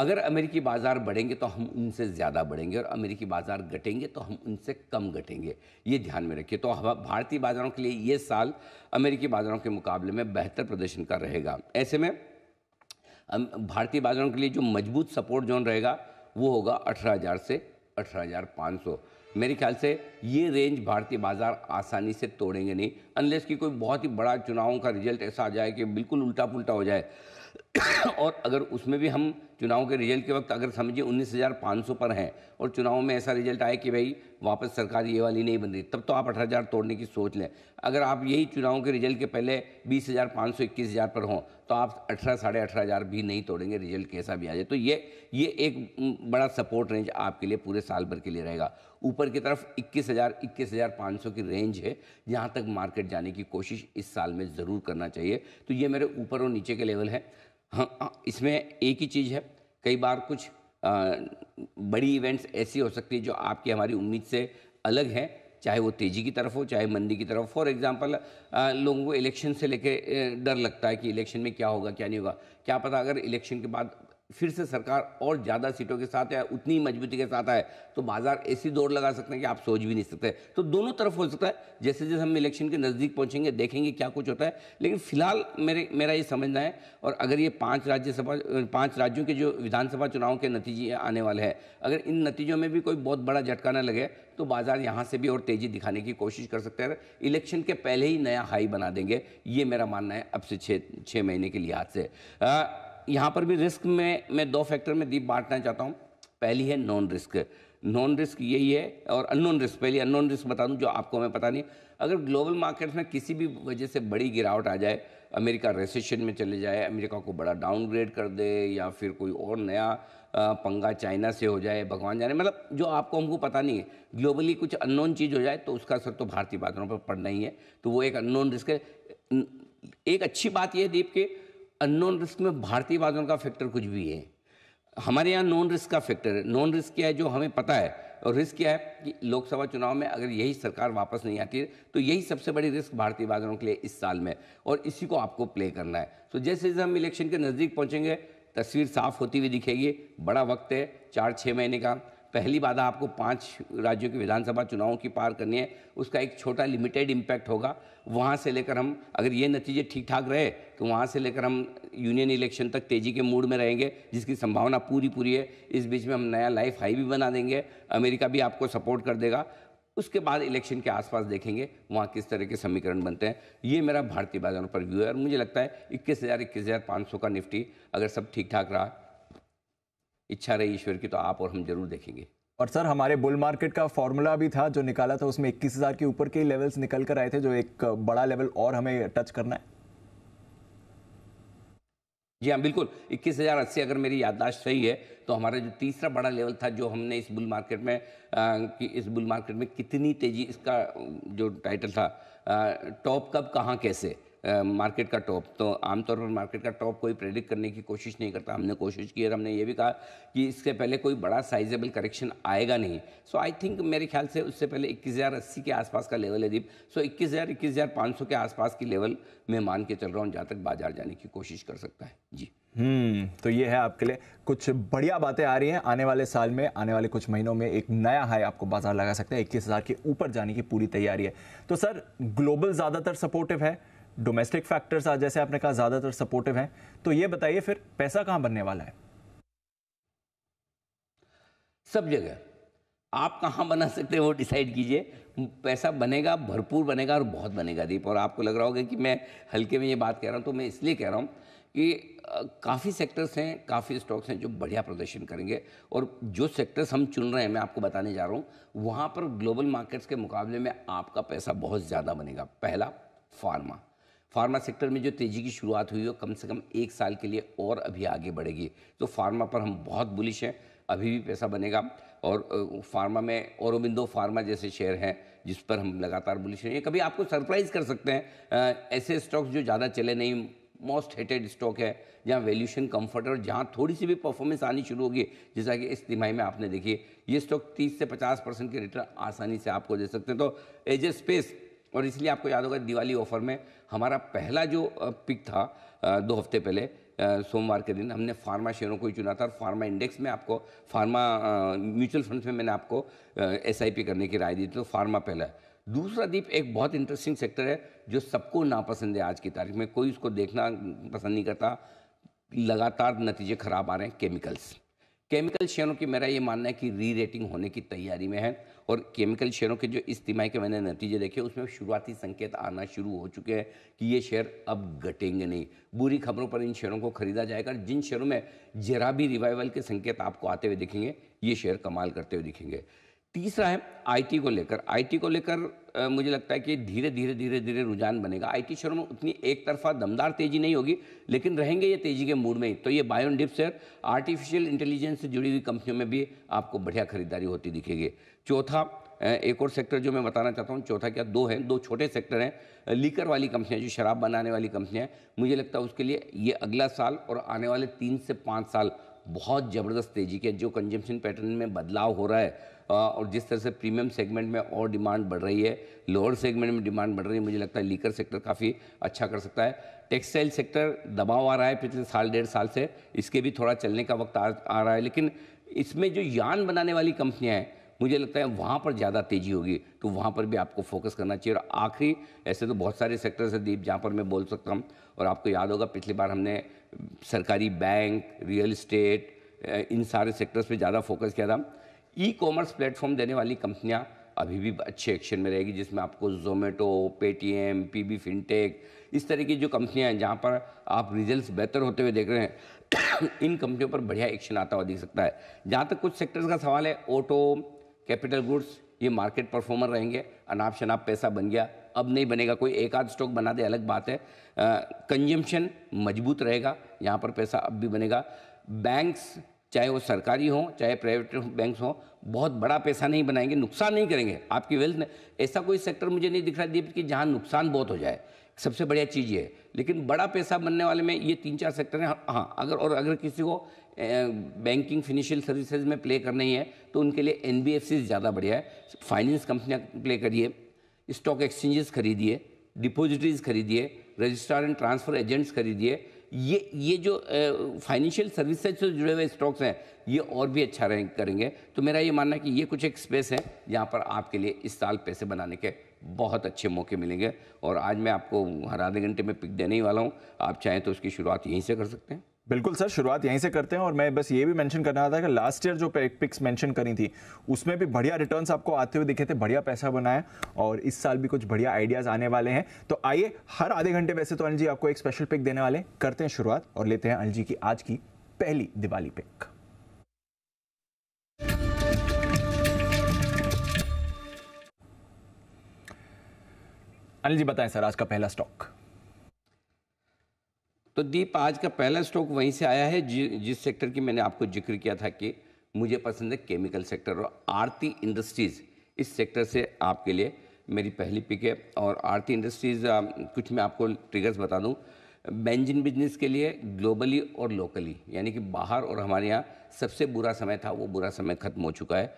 अगर अमेरिकी बाज़ार बढ़ेंगे तो हम उनसे ज़्यादा बढ़ेंगे, और अमेरिकी बाज़ार घटेंगे तो हम उनसे कम घटेंगे, ये ध्यान में रखिए। तो भारतीय बाज़ारों के लिए ये साल अमेरिकी बाज़ारों के मुकाबले में बेहतर प्रदर्शन का रहेगा। ऐसे में भारतीय बाज़ारों के लिए जो मजबूत सपोर्ट जोन रहेगा वो होगा अठारह हज़ार से अठारह हज़ार पाँच सौ। मेरे ख्याल से ये रेंज भारतीय बाज़ार आसानी से तोड़ेंगे नहीं, अनलेस कि कोई बहुत ही बड़ा चुनावों का रिजल्ट ऐसा आ जाए कि बिल्कुल उल्टा पुल्टा हो जाए और अगर उसमें भी हम चुनाव के रिजल्ट के वक्त अगर समझिए उन्नीस हज़ार पाँच सौ पर हैं और चुनाव में ऐसा रिजल्ट आए कि भाई वापस सरकार ये वाली नहीं बन रही, तब तो आप अठारह हज़ार तोड़ने की सोच लें। अगर आप यही चुनाव के रिजल्ट के पहले बीस हज़ार पाँच सौ इक्कीस हज़ार पर हों तो आप अठारह साढ़े अठारह हज़ार भी नहीं तोड़ेंगे, रिजल्ट कैसा भी आ जाए। तो ये ये एक बड़ा सपोर्ट रेंज आपके लिए पूरे साल भर के लिए रहेगा। ऊपर की तरफ इक्कीस हज़ार इक्कीस हज़ार पाँच सौ की रेंज है जहाँ तक मार्केट जाने की कोशिश इस साल में ज़रूर करना चाहिए। तो ये मेरे ऊपर और नीचे के लेवल हैं। हाँ, इसमें एक ही चीज़ है, कई बार कुछ आ, बड़ी इवेंट्स ऐसी हो सकती है जो आपकी हमारी उम्मीद से अलग हैं, चाहे वो तेज़ी की तरफ हो चाहे मंदी की तरफ। फॉर एग्जांपल लोगों को इलेक्शन से लेके डर लगता है कि इलेक्शन में क्या होगा क्या नहीं होगा। क्या पता अगर इलेक्शन के बाद फिर से सरकार और ज़्यादा सीटों के साथ या उतनी मजबूती के साथ आए तो बाजार ऐसी दौड़ लगा सकते हैं कि आप सोच भी नहीं सकते। तो दोनों तरफ हो सकता है। जैसे जैसे हम इलेक्शन के नज़दीक पहुंचेंगे देखेंगे क्या कुछ होता है। लेकिन फिलहाल मेरे मेरा ये समझना है, और अगर ये पाँच राज्यसभा पाँच राज्यों के जो विधानसभा चुनाव के नतीजे आने वाले हैं, अगर इन नतीजों में भी कोई बहुत बड़ा झटका न लगे तो बाजार यहाँ से भी और तेज़ी दिखाने की कोशिश कर सकते हैं। इलेक्शन के पहले ही नया हाई बना देंगे, ये मेरा मानना है अब से छः छः महीने के लिहाज से। यहाँ पर भी रिस्क में मैं दो फैक्टर में दीप बांटना चाहता हूँ। पहली है नॉन रिस्क, नॉन रिस्क यही है, और अननोन रिस्क। पहले अननोन रिस्क बता दूँ जो आपको हमें पता नहीं। अगर ग्लोबल मार्केट्स में किसी भी वजह से बड़ी गिरावट आ जाए, अमेरिका रिसेशन में चले जाए, अमेरिका को बड़ा डाउनग्रेड कर दे, या फिर कोई और नया पंगा चाइना से हो जाए, भगवान जाने, मतलब जो आपको हमको पता नहीं है, ग्लोबली कुछ अननोन चीज़ हो जाए तो उसका असर तो भारतीय बाजारों पर पड़ना ही है। तो वो एक अननोन रिस्क है। एक अच्छी बात यह दीप के अननोन रिस्क में भारतीय बाजारों का फैक्टर कुछ भी है, हमारे यहाँ नॉन रिस्क का फैक्टर है। नॉन रिस्क क्या है जो हमें पता है, और रिस्क क्या है कि लोकसभा चुनाव में अगर यही सरकार वापस नहीं आती है तो यही सबसे बड़ी रिस्क भारतीय बाजारों के लिए इस साल में, और इसी को आपको प्ले करना है। तो जैसे जैसे हम इलेक्शन के नज़दीक पहुँचेंगे तस्वीर साफ होती हुई दिखेगी। बड़ा वक्त है, चार छः महीने का। पहली बाधा आपको पांच राज्यों के विधानसभा चुनावों की पार करनी है, उसका एक छोटा लिमिटेड इम्पैक्ट होगा। वहाँ से लेकर हम अगर ये नतीजे ठीक ठाक रहे तो वहाँ से लेकर हम यूनियन इलेक्शन तक तेज़ी के मूड में रहेंगे, जिसकी संभावना पूरी पूरी है। इस बीच में हम नया लाइफ हाई भी बना देंगे, अमेरिका भी आपको सपोर्ट कर देगा। उसके बाद इलेक्शन के आसपास देखेंगे वहाँ किस तरह के समीकरण बनते हैं। ये मेरा भारतीय बाजारों पर व्यू है, और मुझे लगता है इक्कीस हज़ार इक्कीस हज़ार पाँच सौ का निफ्टी अगर सब ठीक ठाक रहा, इच्छा रही ईश्वर की, तो आप और हम जरूर देखेंगे। और सर हमारे बुल मार्केट का फॉर्मूला भी था जो निकाला था, उसमें इक्कीस हज़ार के ऊपर के लेवल्स निकल कर आए थे, जो एक बड़ा लेवल और हमें टच करना है। जी हाँ बिल्कुल, इक्कीस हज़ार अस्सी अगर मेरी याददाश्त सही है तो हमारा जो तीसरा बड़ा लेवल था जो हमने इस बुल मार्केट में आ, कि इस बुल मार्केट में कितनी तेजी, इसका जो टाइटल था टॉप कब कहाँ कैसे, मार्केट uh, का टॉप। तो आमतौर पर मार्केट का टॉप कोई प्रेडिक्ट करने की कोशिश नहीं करता, हमने कोशिश की और हमने ये भी कहा कि इससे पहले कोई बड़ा साइजेबल करेक्शन आएगा नहीं। सो आई थिंक मेरे ख्याल से उससे पहले इक्कीस हज़ार अस्सी के आसपास का लेवल है दीप। सो इक्कीस हज़ार इक्कीस हज़ार पाँच सौ के आसपास की लेवल मैं मान के चल रहा हूँ जहाँ तक बाजार जाने की कोशिश कर सकता है। जी हम्म तो ये है आपके लिए कुछ बढ़िया बातें आ रही हैं। आने वाले साल में, आने वाले कुछ महीनों में एक नया हाई आपको बाजार लगा सकता है, इक्कीस हज़ार के ऊपर जाने की पूरी तैयारी है। तो सर ग्लोबल ज़्यादातर सपोर्टिव है, डोमेस्टिक फैक्टर्स आज जैसे आपने कहा ज़्यादातर सपोर्टिव हैं, तो ये बताइए फिर पैसा कहाँ बनने वाला है? सब जगह आप कहाँ बना सकते हैं वो डिसाइड कीजिए। पैसा बनेगा, भरपूर बनेगा और बहुत बनेगा दीप। और आपको लग रहा होगा कि मैं हल्के में ये बात कह रहा हूँ, तो मैं इसलिए कह रहा हूँ कि काफ़ी सेक्टर्स हैं, काफ़ी स्टॉक्स हैं जो बढ़िया प्रदर्शन करेंगे। और जो सेक्टर्स हम चुन रहे हैं, मैं आपको बताने जा रहा हूँ, वहाँ पर ग्लोबल मार्केट्स के मुकाबले में आपका पैसा बहुत ज़्यादा बनेगा। पहला फार्मा, फार्मा सेक्टर में जो तेज़ी की शुरुआत हुई हो कम से कम एक साल के लिए और अभी आगे बढ़ेगी, तो फार्मा पर हम बहुत बुलिश हैं, अभी भी पैसा बनेगा। और फार्मा में औरोबिंदो फार्मा जैसे शेयर हैं जिस पर हम लगातार बुलिश हैं, ये कभी आपको सरप्राइज़ कर सकते हैं। ऐसे स्टॉक्स जो ज़्यादा चले नहीं, मोस्ट हेटेड स्टॉक है, जहाँ वैल्यूशन कंफर्ट है और जहाँ थोड़ी सी भी परफॉर्मेंस आनी शुरू होगी, जैसा कि इस तिमाही में आपने देखी, ये स्टॉक तीस से पचास परसेंट के रिटर्न आसानी से आपको दे सकते हैं। तो एज ए स्पेस, और इसलिए आपको याद होगा दिवाली ऑफर में हमारा पहला जो पिक था दो हफ्ते पहले सोमवार के दिन, हमने फार्मा शेयरों को ही चुना था। और फार्मा इंडेक्स में आपको, फार्मा म्यूचुअल फंड्स में मैंने आपको एसआईपी करने की राय दी थी। तो फार्मा पहला है। दूसरा दीप एक बहुत इंटरेस्टिंग सेक्टर है जो सबको नापसंद है आज की तारीख में, कोई उसको देखना पसंद नहीं करता, लगातार नतीजे खराब आ रहे हैं, केमिकल्स। केमिकल शेयरों की मेरा ये मानना है कि री रेटिंग होने की तैयारी में है और केमिकल शेयरों के जो इस तिमाही के मैंने नतीजे देखे उसमें शुरुआती संकेत आना शुरू हो चुके हैं कि ये शेयर अब घटेंगे नहीं। बुरी खबरों पर इन शेयरों को खरीदा जाएगा। जिन शेयरों में जरा भी रिवाइवल के संकेत आपको आते हुए दिखेंगे ये शेयर कमाल करते हुए दिखेंगे। तीसरा है आईटी को लेकर। आईटी को लेकर मुझे लगता है कि धीरे धीरे धीरे धीरे रुझान बनेगा। आईटी शेयरों में उतनी एक तरफा दमदार तेजी नहीं होगी लेकिन रहेंगे ये तेजी के मूड में ही। तो ये buy on dip share artificial intelligence से जुड़ी हुई कंपनियों में भी आपको बढ़िया खरीदारी होती दिखेगी। चौथा एक और सेक्टर जो मैं बताना चाहता हूँ, चौथा क्या दो हैं, दो छोटे सेक्टर हैं। लीकर वाली कंपनियाँ जो शराब बनाने वाली कंपनियाँ हैं मुझे लगता है उसके लिए ये अगला साल और आने वाले तीन से पाँच साल बहुत ज़बरदस्त तेजी के जो कंजम्पशन पैटर्न में बदलाव हो रहा है और जिस तरह से प्रीमियम सेगमेंट में और डिमांड बढ़ रही है, लोअर सेगमेंट में डिमांड बढ़ रही है, मुझे लगता है लीकर सेक्टर काफ़ी अच्छा कर सकता है। टेक्सटाइल सेक्टर दबाव आ रहा है पिछले साल डेढ़ साल से, इसके भी थोड़ा चलने का वक्त आ, आ रहा है लेकिन इसमें जो यान बनाने वाली कंपनियाँ हैं मुझे लगता है वहाँ पर ज़्यादा तेज़ी होगी तो वहाँ पर भी आपको फोकस करना चाहिए। और आखिरी ऐसे तो बहुत सारे सेक्टर्स हैं दीप जहाँ पर मैं बोल सकता हूँ और आपको याद होगा पिछली बार हमने सरकारी बैंक, रियल इस्टेट, इन सारे सेक्टर्स पे ज़्यादा फोकस किया था। ई कॉमर्स प्लेटफॉर्म देने वाली कंपनियाँ अभी भी अच्छे एक्शन में रहेगी जिसमें आपको जोमेटो, पेटीएम, पीबी फिनटेक, इस तरह की जो कंपनियाँ हैं जहाँ पर आप रिजल्ट्स बेहतर होते हुए देख रहे हैं इन कंपनियों पर बढ़िया एक्शन आता हुआ दिख सकता है। जहाँ तक कुछ सेक्टर्स का सवाल है, ऑटो, कैपिटल गुड्स ये मार्केट परफॉर्मर रहेंगे। अनाप शनाप पैसा बन गया, अब नहीं बनेगा, कोई एक आध स्टॉक बना दे अलग बात है। कंजम्पशन मजबूत रहेगा, यहाँ पर पैसा अब भी बनेगा। बैंक्स चाहे वो सरकारी हों चाहे प्राइवेट बैंक्स हों बहुत बड़ा पैसा नहीं बनाएंगे, नुकसान नहीं करेंगे आपकी वेल्थ में। ऐसा कोई सेक्टर मुझे नहीं दिख रहा दीप कि जहाँ नुकसान बहुत हो जाए, सबसे बढ़िया चीज़ ये। लेकिन बड़ा पैसा बनने वाले में ये तीन चार सेक्टर हैं। हाँ, अगर और अगर किसी को बैंकिंग फिनेंशियल सर्विसेज में प्ले करना ही है तो उनके लिए एनबीएफसी ज़्यादा बढ़िया है। फाइनेंस कंपनियाँ प्ले करिए, स्टॉक एक्सचेंजेस खरीदिए, डिपॉजिटरीज खरीदिए, रजिस्ट्रार एंड ट्रांसफ़र एजेंट्स खरीदिए। ये ये जो फाइनेंशियल सर्विसेज से जुड़े हुए स्टॉक्स हैं ये और भी अच्छा रैंक करेंगे। तो मेरा ये मानना है कि ये कुछ एक स्पेस है जहाँ पर आपके लिए इस साल पैसे बनाने के बहुत अच्छे मौके मिलेंगे। और आज मैं आपको हर आधे घंटे में पिक देने ही वाला हूँ, आप चाहें तो उसकी शुरुआत यहीं से कर सकते हैं। बिल्कुल सर, शुरुआत यहीं से करते हैं। और मैं बस ये भी मेंशन करना था कि लास्ट ईयर जो पिक्स मेंशन करी थी उसमें भी बढ़िया रिटर्न्स आपको आते हुए दिखे थे, बढ़िया पैसा बनाया और इस साल भी कुछ बढ़िया आइडियाज़ आने वाले हैं। तो आइए, हर आधे घंटे वैसे तो अनिल जी आपको एक स्पेशल पिक देने वाले, करते हैं शुरुआत और लेते हैं अनिल जी की आज की पहली दिवाली पिक। अनिल जी बताएं सर, आज का पहला स्टॉक। तो दीप आज का पहला स्टॉक वहीं से आया है जि, जिस सेक्टर की मैंने आपको जिक्र किया था कि मुझे पसंद है, केमिकल सेक्टर। और आरती इंडस्ट्रीज़ इस सेक्टर से आपके लिए मेरी पहली पिक है। और आरती इंडस्ट्रीज़ कुछ मैं आपको ट्रिगर्स बता दूं, बेंजिन बिजनेस के लिए ग्लोबली और लोकली यानी कि बाहर और हमारे यहाँ सबसे बुरा समय था वो बुरा समय खत्म हो चुका है।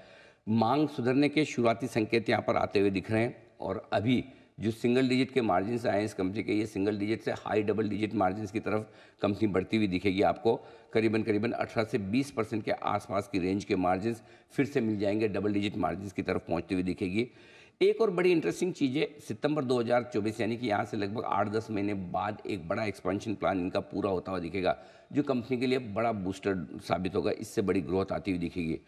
मांग सुधरने के शुरुआती संकेत यहाँ पर आते हुए दिख रहे हैं और अभी जो सिंगल डिजिट के मार्जिन आए हैं इस कंपनी के, ये सिंगल डिजिट से हाई डबल डिजिट मार्जिन की तरफ कंपनी बढ़ती हुई दिखेगी। आपको करीबन करीबन अठारह से बीस परसेंट के आसपास की रेंज के मार्जिन फिर से मिल जाएंगे, डबल डिजिट मार्जिन की तरफ पहुंचती हुई दिखेगी। एक और बड़ी इंटरेस्टिंग चीज़ है, सितंबर दो हज़ार चौबीस यानी कि यहाँ से लगभग आठ दस महीने बाद एक बड़ा एक्सपेंशन प्लान इनका पूरा होता हुआ दिखेगा जो कंपनी के लिए बड़ा बूस्टर साबित होगा, इससे बड़ी ग्रोथ आती हुई दिखेगी।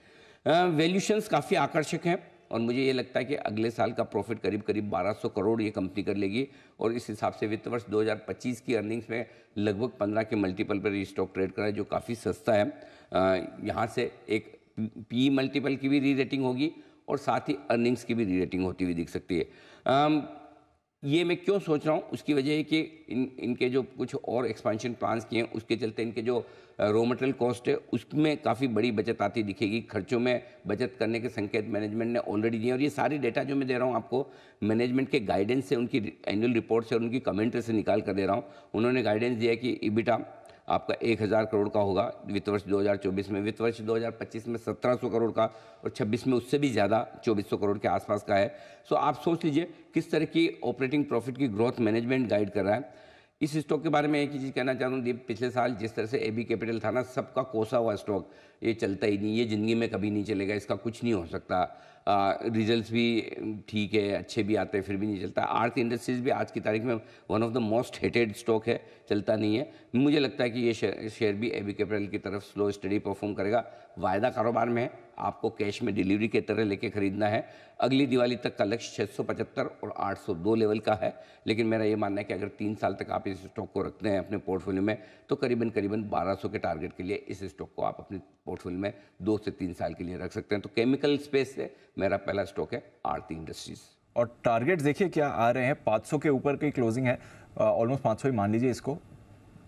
वैल्यूशंस काफ़ी आकर्षक हैं और मुझे ये लगता है कि अगले साल का प्रॉफिट करीब करीब बारह सौ करोड़ ये कंपनी कर लेगी और इस हिसाब से वित्त वर्ष दो हज़ार पच्चीस की अर्निंग्स में लगभग पंद्रह के मल्टीपल पर ये स्टॉक ट्रेड कर रहा है जो काफ़ी सस्ता है। यहाँ से एक पी मल्टीपल की भी री रेटिंग होगी और साथ ही अर्निंग्स की भी री रेटिंग होती हुई दिख सकती है। ये मैं क्यों सोच रहा हूँ, उसकी वजह है कि इन इनके जो कुछ और एक्सपेंशन प्लान्स किए हैं उसके चलते इनके जो रॉ मटेरियल कॉस्ट है उसमें काफ़ी बड़ी बचत आती दिखेगी। खर्चों में बचत करने के संकेत मैनेजमेंट ने ऑलरेडी दिए और ये सारे डेटा जो मैं दे रहा हूँ आपको मैनेजमेंट के गाइडेंस से, उनकी एनुअल रिपोर्ट से और उनकी कमेंट्री से निकाल कर दे रहा हूँ। उन्होंने गाइडेंस दिया कि इबिटा आपका एक हज़ार करोड़ का होगा वित्त वर्ष दो हज़ार चौबीस में, वित्त वर्ष दो हज़ार पच्चीस में सत्रह सौ करोड़ का और छब्बीस में उससे भी ज़्यादा चौबीस सौ करोड़ के आसपास का है। सो आप सोच लीजिए किस तरह की ऑपरेटिंग प्रॉफिट की ग्रोथ मैनेजमेंट गाइड कर रहा है। इस स्टॉक के बारे में एक ही चीज़ कहना चाहता हूँ दीप, पिछले साल जिस तरह से ए बी कैपिटल था ना, सबका कोसा हुआ स्टॉक, ये चलता ही नहीं, ये ज़िंदगी में कभी नहीं चलेगा, इसका कुछ नहीं हो सकता। रिजल्ट्स भी ठीक है, अच्छे भी आते हैं, फिर भी नहीं चलता। आर्थ इंडस्ट्रीज़ भी आज की तारीख में one of the most hated stock है, चलता नहीं है। मुझे लगता है कि ये शेयर, शेयर भी एबी कैपिटल की तरफ स्लो स्टडी परफॉर्म करेगा। वायदा कारोबार में है, आपको कैश में डिलीवरी के तरह लेके खरीदना है। अगली दिवाली तक का लक्ष्य छह सौ पचहत्तर और आठ सौ दो लेवल का है, लेकिन मेरा ये मानना है कि अगर तीन साल तक आप इस स्टॉक को रखते हैं अपने पोर्टफोलियो में, तो करीबन करीबन बारह सौ के टारगेट के लिए इस स्टॉक को आप अपने पोर्टफोलियो में दो से तीन साल के लिए रख सकते हैं। तो केमिकल स्पेस से मेरा पहला स्टॉक है आरती इंडस्ट्रीज़। और टारगेट देखिए क्या आ रहे हैं, पाँच सौ के ऊपर की क्लोजिंग है, ऑलमोस्ट पाँच सौ ही मान लीजिए इसको,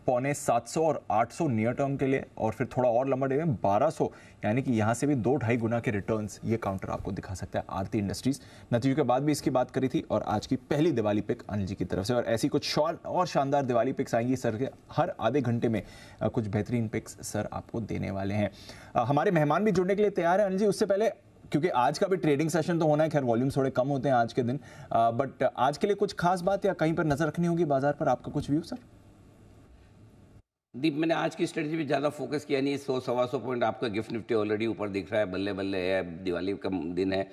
पौने सात सौ और आठ सौ नियर टर्म के लिए, और फिर थोड़ा और लंबा डे में बारह सौ, यानी कि यहाँ से भी दो ढाई गुना के रिटर्न्स ये काउंटर आपको दिखा सकता है आरती इंडस्ट्रीज़। नतीजों के बाद भी इसकी बात करी थी, और आज की पहली दिवाली पिक अनिल जी की तरफ से, और ऐसी कुछ शॉर्ट और शानदार दिवाली पिक्स आएंगी सर के, हर आधे घंटे में कुछ बेहतरीन पिक्स सर आपको देने वाले हैं। हमारे मेहमान भी जुड़ने के लिए तैयार हैं अनिल जी, उससे पहले क्योंकि आज का भी ट्रेडिंग सेशन तो होना है, खैर वॉल्यूम थोड़े कम होते हैं आज के दिन, बट आज के लिए कुछ खास बात या कहीं पर नज़र रखनी होगी बाजार पर, आपका कुछ व्यू सर? दीप, मैंने आज की स्ट्रेटजी पे ज़्यादा फोकस किया नहीं, सौ सवा सौ पॉइंट आपका गिफ्ट निफ्टी ऑलरेडी ऊपर दिख रहा है, बल्ले बल्ले है, दिवाली का दिन है।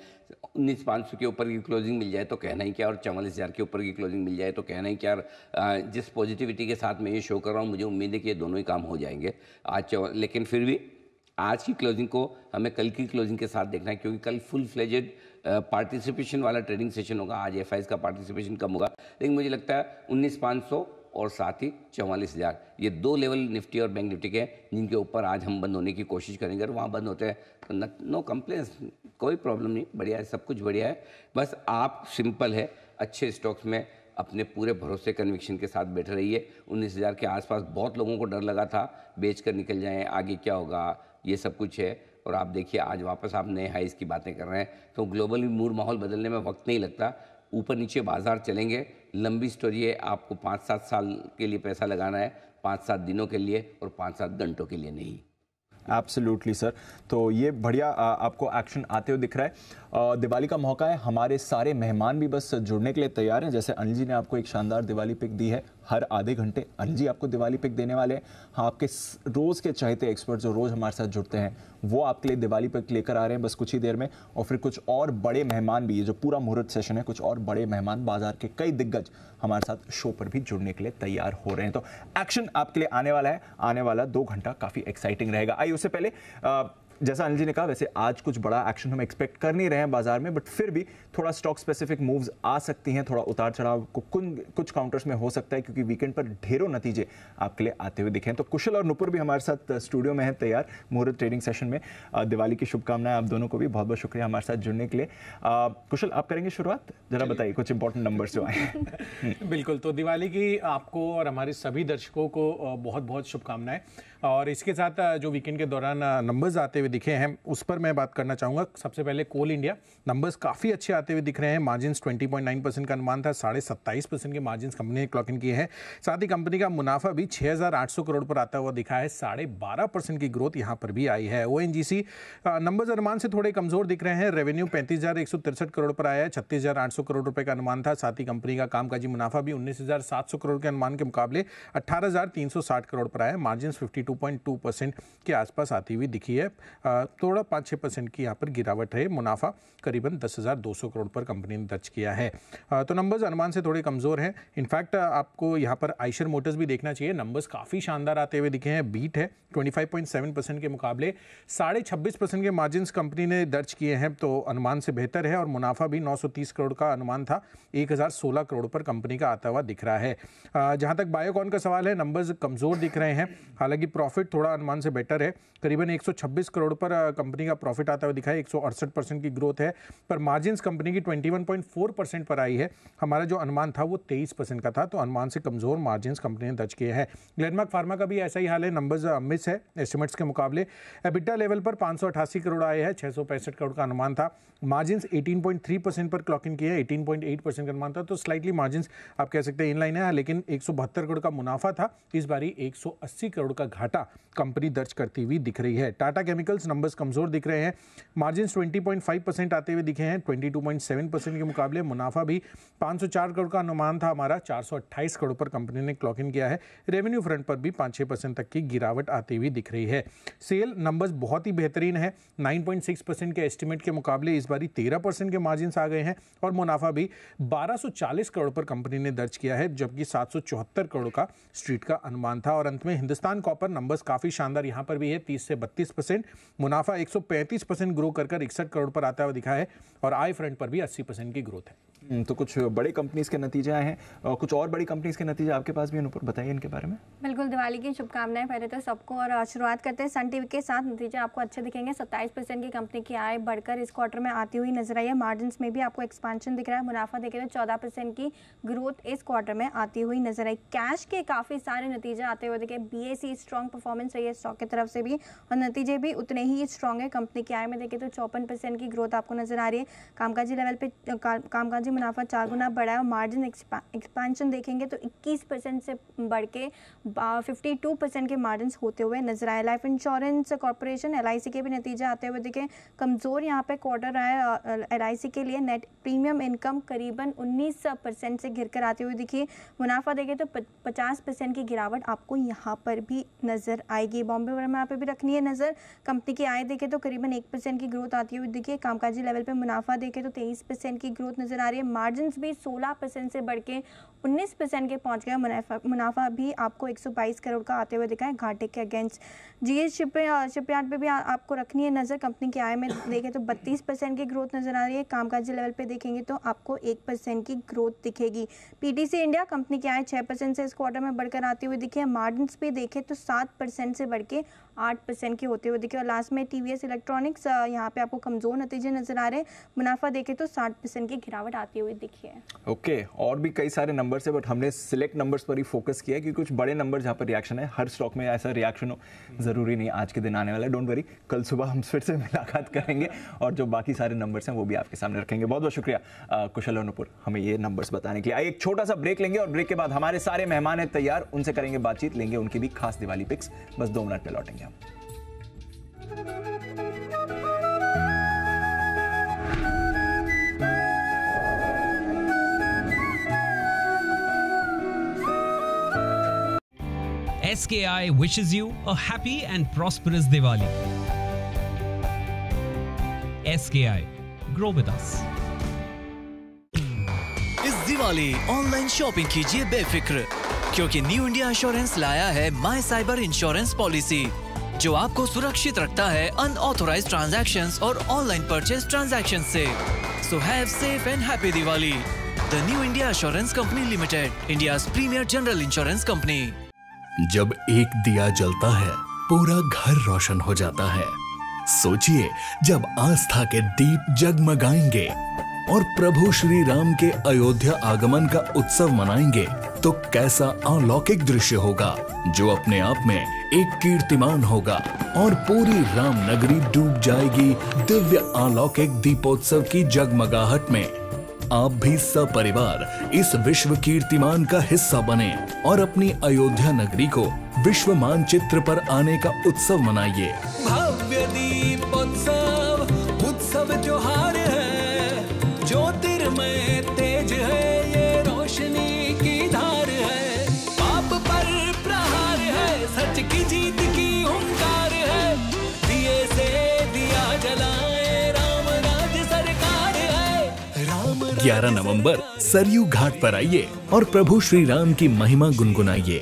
उन्नीस पाँच सौ के ऊपर की क्लोजिंग मिल जाए तो कहना ही क्या, और चवालीस हज़ार के ऊपर की क्लोजिंग मिल जाए तो कहना ही क्या। जिस पॉजिटिविटी के साथ मैं ये शो कर रहा हूँ, मुझे उम्मीद है कि ये दोनों ही काम हो जाएंगे आज, लेकिन फिर भी आज की क्लोजिंग को हमें कल की क्लोजिंग के साथ देखना है, क्योंकि कल फुल फ्लेजेड पार्टिसिपेशन वाला ट्रेडिंग सेशन होगा। आज एफ आई एस का पार्टिसिपेशन कम होगा, लेकिन मुझे लगता है उन्नीस पाँच सौ और साथ ही चौवालीस हज़ार ये दो लेवल निफ्टी और बैंक निफ्टी के हैं, जिनके ऊपर आज हम बंद होने की कोशिश करेंगे, और वहाँ बंद होते हैं तो न, नो कंप्लेंस, कोई प्रॉब्लम नहीं, बढ़िया है, सब कुछ बढ़िया है। बस आप सिंपल है, अच्छे स्टॉक्स में अपने पूरे भरोसे कन्विक्शन के साथ बैठे रहिए। उन्नीस हज़ार के आसपास बहुत लोगों को डर लगा था, बेच कर निकल जाएँ, आगे क्या होगा, ये सब कुछ है। और आप देखिए आज वापस आप नए हाईज की बातें कर रहे हैं, तो ग्लोबल मूड माहौल बदलने में वक्त नहीं लगता, ऊपर नीचे बाजार चलेंगे। लंबी स्टोरी है, आपको पाँच सात साल के लिए पैसा लगाना है, पाँच सात दिनों के लिए और पाँच सात घंटों के लिए नहीं। एब्सोल्युटली सर, तो ये बढ़िया आपको एक्शन आते हुए दिख रहा है। दिवाली का मौका है, हमारे सारे मेहमान भी बस जुड़ने के लिए तैयार हैं। जैसे अनिल जी ने आपको एक शानदार दिवाली पिक दी है, हर आधे घंटे अनिल जी आपको दिवाली पिक देने वाले हैं। हाँ, आपके रोज़ के चाहते एक्सपर्ट जो रोज़ हमारे साथ जुड़ते हैं, वो आपके लिए दिवाली पिक लेकर आ रहे हैं बस कुछ ही देर में। और फिर कुछ और बड़े मेहमान भी, ये जो पूरा मुहूर्त सेशन है, कुछ और बड़े मेहमान बाजार के कई दिग्गज हमारे साथ शो पर भी जुड़ने के लिए तैयार हो रहे हैं। तो एक्शन आपके लिए आने वाला है, आने वाला दो घंटा काफ़ी एक्साइटिंग रहेगा। आइए उससे पहले आ, जैसा अनिल जी ने कहा, वैसे आज कुछ बड़ा एक्शन हम एक्सपेक्ट कर नहीं रहे हैं बाजार में, बट फिर भी थोड़ा स्टॉक स्पेसिफिक मूव्स आ सकती हैं, थोड़ा उतार चढ़ाव को कुछ काउंटर्स में हो सकता है, क्योंकि वीकेंड पर ढेरों नतीजे आपके लिए आते हुए दिखे हैं। तो कुशल और नुपुर भी हमारे साथ स्टूडियो में हैं तैयार मुहूर्त ट्रेडिंग सेशन में। दिवाली की शुभकामनाएं आप दोनों को भी, बहुत बहुत शुक्रिया हमारे साथ जुड़ने के लिए। कुशल, आप करेंगे शुरुआत, जरा बताइए कुछ इंपॉर्टेंट नंबर्स जो आए। बिल्कुल, तो दिवाली की आपको और हमारे सभी दर्शकों को बहुत बहुत शुभकामनाएं, और इसके साथ जो वीकेंड के दौरान नंबर्स आते हुए दिखे हैं उस पर मैं बात करना चाहूँगा। सबसे पहले कोल इंडिया नंबर्स काफ़ी अच्छे आते हुए दिख रहे हैं, मार्जिन्स बीस पॉइंट नौ परसेंट का अनुमान था, साढ़े सत्ताईस परसेंट के मार्जिन्स कंपनी ने क्लॉक इन किए हैं। साथ ही कंपनी का मुनाफा भी छह हज़ार आठ सौ करोड़ पर आता हुआ दिखा है, साढ़े बारह परसेंट की ग्रोथ यहाँ पर भी आई है। ओ एन जी सी नंबर्स अनुमान से थोड़े कमज़ोर दिख रहे हैं, रेवेन्यू पैंतीस हज़ार एक सौ तिरसठ करोड़ पर आया है, छत्तीस हज़ार आठ सौ करोड़ रुपये का अनुमान था। साथ ही कंपनी का कामकाजी मुनाफा भी उन्नीस हज़ार सात सौ करोड़ के अनुमान के मुकाबले अट्ठारह हज़ार तीन सौ साठ करोड़ पर आया, margins fifty two point two percent के आसपास आती हुई दिखी है, थोड़ा पाँच छः परसेंट की यहाँ पर गिरावट है। मुनाफा करीबन दस हज़ार दो सौ करोड़ पर कंपनी ने दर्ज किया है, तो नंबर्स अनुमान से थोड़े कमज़ोर हैं। इनफैक्ट आपको यहाँ पर आइशर मोटर्स भी देखना चाहिए, नंबर्स काफ़ी शानदार आते हुए दिखे हैं, बीट है पच्चीस पॉइंट सात परसेंट के मुकाबले, साढ़े छब्बीस परसेंट के मार्जिन्स कंपनी ने दर्ज किए हैं, तो अनुमान से बेहतर है। और मुनाफा भी नौ सौ तीस करोड़ का अनुमान था, एक हज़ार सोलह करोड़ पर कंपनी का आता हुआ दिख रहा है। जहाँ तक बायोकॉन का सवाल है, नंबर्स कमज़ोर दिख रहे हैं, हालांकि प्रॉफिट थोड़ा अनुमान से बेटर है, करीबन एक सौ छब्बीस करोड़ पर कंपनी का प्रॉफिट आता हुआ दिखा है, एक सौ अड़सठ परसेंट की ग्रोथ है, पर मार्जिन्स कंपनी की इक्कीस पॉइंट चार परसेंट पर आई है। हमारा जो अनुमान था वो तेईस परसेंट का था, तो अनुमान से कमज़ोर मार्जिन्स कंपनी ने दर्ज किए हैं। ग्लेनमार्क फार्मा का भी ऐसा ही हाल है, नंबर्स मिस है एस्टिमेट्स के मुकाबले, एबिटा लेवल पर पाँच सौ अठासी करोड़ आए हैं, छः सौ पैंसठ करोड़ का अनुमान था, मार्जिन्स अठारह पॉइंट तीन परसेंट पर क्लॉक इन किया है, अठारह पॉइंट आठ परसेंट का अनुमान था, तो स्लाइटली मार्जिन्स आप कह सकते हैं इनलाइन है, लेकिन एक सौ बहत्तर करोड़ का मुनाफा था, इस बारी एक सौ अस्सी करोड़ का घाटा कंपनी दर्ज करती हुई दिख रही है। टाटा केमिकल्स नंबर्स कमजोर दिख रहे हैं, मार्जिन्स बीस पॉइंट पाँच परसेंट आते हुए दिखे हैं बाईस पॉइंट सात परसेंट के मुकाबले। मुनाफा भी पाँच सौ चार करोड़ का अनुमान था हमारा, चार सौ अट्ठाईस करोड़ पर कंपनी ने क्लॉक इन किया है। रेवेन्यू फ्रंट पर भी पाँच छह परसेंट तक की गिरावट आती हुई दिख रही है। सेल नंबर्स बहुत ही बेहतरीन है, नौ पॉइंट छह परसेंट के एस्टिमेट के मुकाबले इस बारी तेरह परसेंट के मार्जिन्स आ गए हैं और मुनाफा भी बारह सौ चालीस करोड़ पर कंपनी ने दर्ज किया है, जबकि सात सौ चौहत्तर करोड़ का स्ट्रीट का अनुमान था। और अंत में हिंदुस्तान कॉपर नंबर्स काफी शानदार यहाँ पर भी है, तीस से बत्तीस परसेंट, मुनाफा एक सौ पैंतीस परसेंट ग्रो कर कर इकसठ करोड़ पर आता हुआ दिखा है और आई फ्रंट पर भी अस्सी परसेंट की ग्रोथ है। तो कुछ बड़े कंपनीज के नतीजे आए हैं, कुछ और बड़ी कंपनीज के नतीजे आपके पास भी हैं, ऊपर बताइए इनके बारे में। बिल्कुल, दिवाली की शुभकामनाएं पहले तो सबको। और शुरुआत करते हैं सन टीवी के साथ, नतीजे आपको अच्छे दिखेंगे। सत्ताईस परसेंट की कंपनी की आय बढ़कर इस क्वार्टर में आती हुई नजर आई है, मार्जिन में भी आपको एक्सपांशन दिख रहा है। मुनाफा देखें तो चौदह परसेंट की ग्रोथ इस क्वार्टर में आती हुई नजर आई। कैश के काफी सारे नतीजे आते हुए देखें, B A C strong performance रही है स्टॉक की तरफ से भी और नतीजे भी उतने ही स्ट्रॉन्ग है। कंपनी की आय में देखें तो चौपन परसेंट की ग्रोथ आपको नजर आ रही है। कामकाजी लेवल पे कामकाजी मुनाफा चार गुना बढ़ा है और मार्जिन एक्सपेंशन देखेंगे तो इक्कीस परसेंट से बढ़ के फिफ्टी टू परसेंट के मार्जिन होते हुए नजर आए। Life insurance corporation L I C के भी नतीजे आते हुए देखें, कमजोर यहाँ पे क्वार्टर आया एल आई सी के लिए। नेट प्रीमियम इनकम करीबन उन्नीस परसेंट से घिर कर आते हुए दिखी। मुनाफा देखें तो पचास परसेंट की गिरावट आपको यहाँ पर भी नजर आएगी। बॉम्बे में यहाँ पे भी रखनी है नजर। कंपनी की आय देखें तो करीबन एक परसेंट की ग्रोथ आती हुई दिखी। कामकाजी लेवल पे मुनाफा देखें तो तेईस परसेंट की ग्रोथ नजर आ रही है। मार्जिन भी सोलह परसेंट से बढ़ के उन्नीस परसेंट के पहुंच गए। मुनाफा मुनाफा भी आपको एक सौ बाईस करोड़ का आते हुए दिखा है, घाटे के अगेंस्ट। जी एस शिपयार्ड पे भी आ, आपको रखनी है नजर। कंपनी की आय में देखें तो बत्तीस परसेंट की ग्रोथ नजर आ रही है। कामकाजी लेवल पे देखेंगे तो आपको एक परसेंट की ग्रोथ दिखेगी। पीटीसी इंडिया कंपनी की आय छह परसेंट से इस क्वार्टर में बढ़कर आती हुई दिखी है। मार्जिन भी देखें तो सात परसेंट से बढ़ के आठ परसेंट के होते हुए दिखे। और लास्ट में टीवीएस इलेक्ट्रॉनिक्स यहाँ पे आपको कमजोर नतीजे नजर आ रहे हैं। मुनाफा देखें तो साठ परसेंट की गिरावट आती हुई दिखी है। ओके okay, और भी कई सारे नंबर्स है बट हमने सिलेक्ट नंबर्स पर ही फोकस किया है क्योंकि कुछ बड़े नंबर जहाँ पर रिएक्शन है। हर स्टॉक में ऐसा रिएक्शन हो जरूरी नहीं आज के दिन आने वाला है। डोंट वरी, कल सुबह हम फिर से मुलाकात करेंगे और जो बाकी सारे नंबर्स हैं वो भी आपके सामने रखेंगे। बहुत बहुत शुक्रिया कुशल अनुपुर हमें ये नंबर्स बताने के लिए। आइए एक छोटा सा ब्रेक लेंगे और ब्रेक के बाद हमारे सारे मेहमान हैं तैयार, उनसे करेंगे बातचीत, लेंगे उनकी भी खास दिवाली पिक्स। बस दो मिनट में लौटेंगे हम। S K I wishes you a happy and prosperous Diwali. S K I, grow with us. इस दिवाली ऑनलाइन शॉपिंग कीजिए बेफिक्र, क्योंकि न्यू इंडिया इंश्योरेंस लाया है माई साइबर इंश्योरेंस पॉलिसी, जो आपको सुरक्षित रखता है अनऑथोराइज्ड ट्रांजैक्शंस और ऑनलाइन परचेज ट्रांजैक्शन से। So have safe and happy Diwali, the new India insurance company limited, India's premier general insurance company. जब एक दिया जलता है पूरा घर रोशन हो जाता है। सोचिए जब आस्था के दीप जगमगाएंगे और प्रभु श्री राम के अयोध्या आगमन का उत्सव मनाएंगे तो कैसा अलौकिक दृश्य होगा, जो अपने आप में एक कीर्तिमान होगा और पूरी राम नगरी डूब जाएगी दिव्य अलौकिक दीपोत्सव की जगमगाहट में। आप भी सपरिवार इस विश्व कीर्तिमान का हिस्सा बने और अपनी अयोध्या नगरी को विश्व मानचित्र पर आने का उत्सव मनाइए। भव्य दीपोत्सव उत्सव त्योहार है, ज्योतिर्मय तेज है, ये रोशनी की धार है, पाप पर प्रहार है, सच की जीत की हुंकार है, दिए से दिया जला। ग्यारह नवंबर सरयू घाट पर आइए और प्रभु श्री राम की महिमा गुनगुनाइए।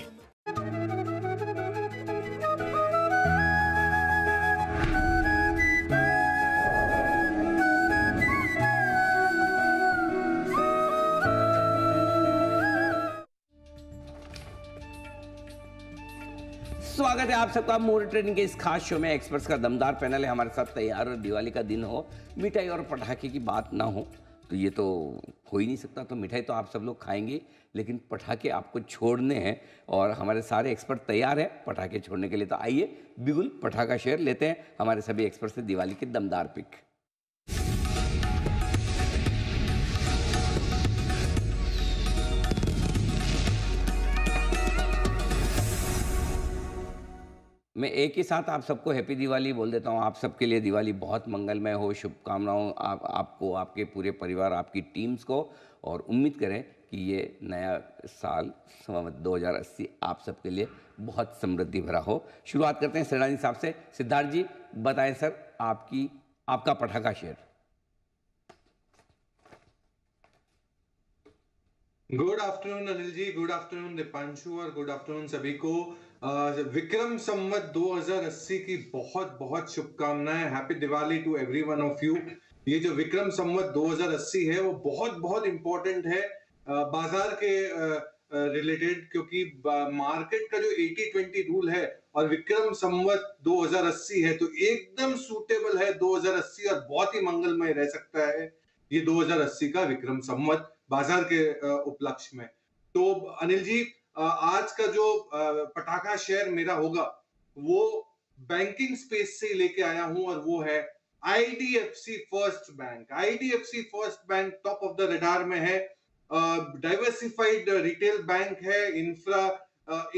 स्वागत है आप सबका मोर ट्रेन के इस खास शो में। एक्सपर्ट्स का दमदार पैनल है हमारे साथ तैयार और दिवाली का दिन हो, मिठाई और पटाखे की बात ना हो तो ये तो हो ही नहीं सकता। तो मिठाई तो आप सब लोग खाएंगे लेकिन पटाखे आपको छोड़ने हैं और हमारे सारे एक्सपर्ट तैयार हैं पटाखे छोड़ने के लिए। तो आइए बिगुल पटाखा शेयर लेते हैं हमारे सभी एक्सपर्ट से दिवाली के दमदार पिक। मैं एक ही साथ आप सबको हैप्पी दिवाली बोल देता हूँ। आप सबके लिए दिवाली बहुत मंगलमय हो, शुभकामनाओं आप आपको, आपके पूरे परिवार, आपकी टीम्स को, और उम्मीद करें कि ये नया साल दो हज़ार अस्सी आप सबके लिए बहुत समृद्धि भरा हो। शुरुआत करते हैं सिद्धार्थ जी साहब से। सिद्धार्थ जी बताएं सर, आपकी आपका पटाखा share. Good afternoon Anil ji, good afternoon Deepanshu और गुड आफ्टरनून सभी को। विक्रम संवत दो हज़ार अस्सी की बहुत बहुत शुभकामनाएं। Happy Diwali to every one of you. ये जो विक्रम संवत दो हज़ार अस्सी है वो बहुत बहुत इम्पोर्टेंट है uh, बाजार के रिलेटेड uh, uh, क्योंकि मार्केट का जो एटी ट्वेंटी रूल है और विक्रम संवत दो हज़ार अस्सी है तो एकदम सूटेबल है दो हज़ार अस्सी और बहुत ही मंगलमय रह सकता है ये दो हज़ार अस्सी का विक्रम संवत बाजार के उपलक्ष्य में। तो अनिल जी आज का जो पटाखा शेयर मेरा होगा वो बैंकिंग स्पेस से लेके आया हूं और वो है IDFC first bank. IDFC first bank top of the radar में है, डाइवर्सिफाइड रिटेल बैंक है, इंफ्रा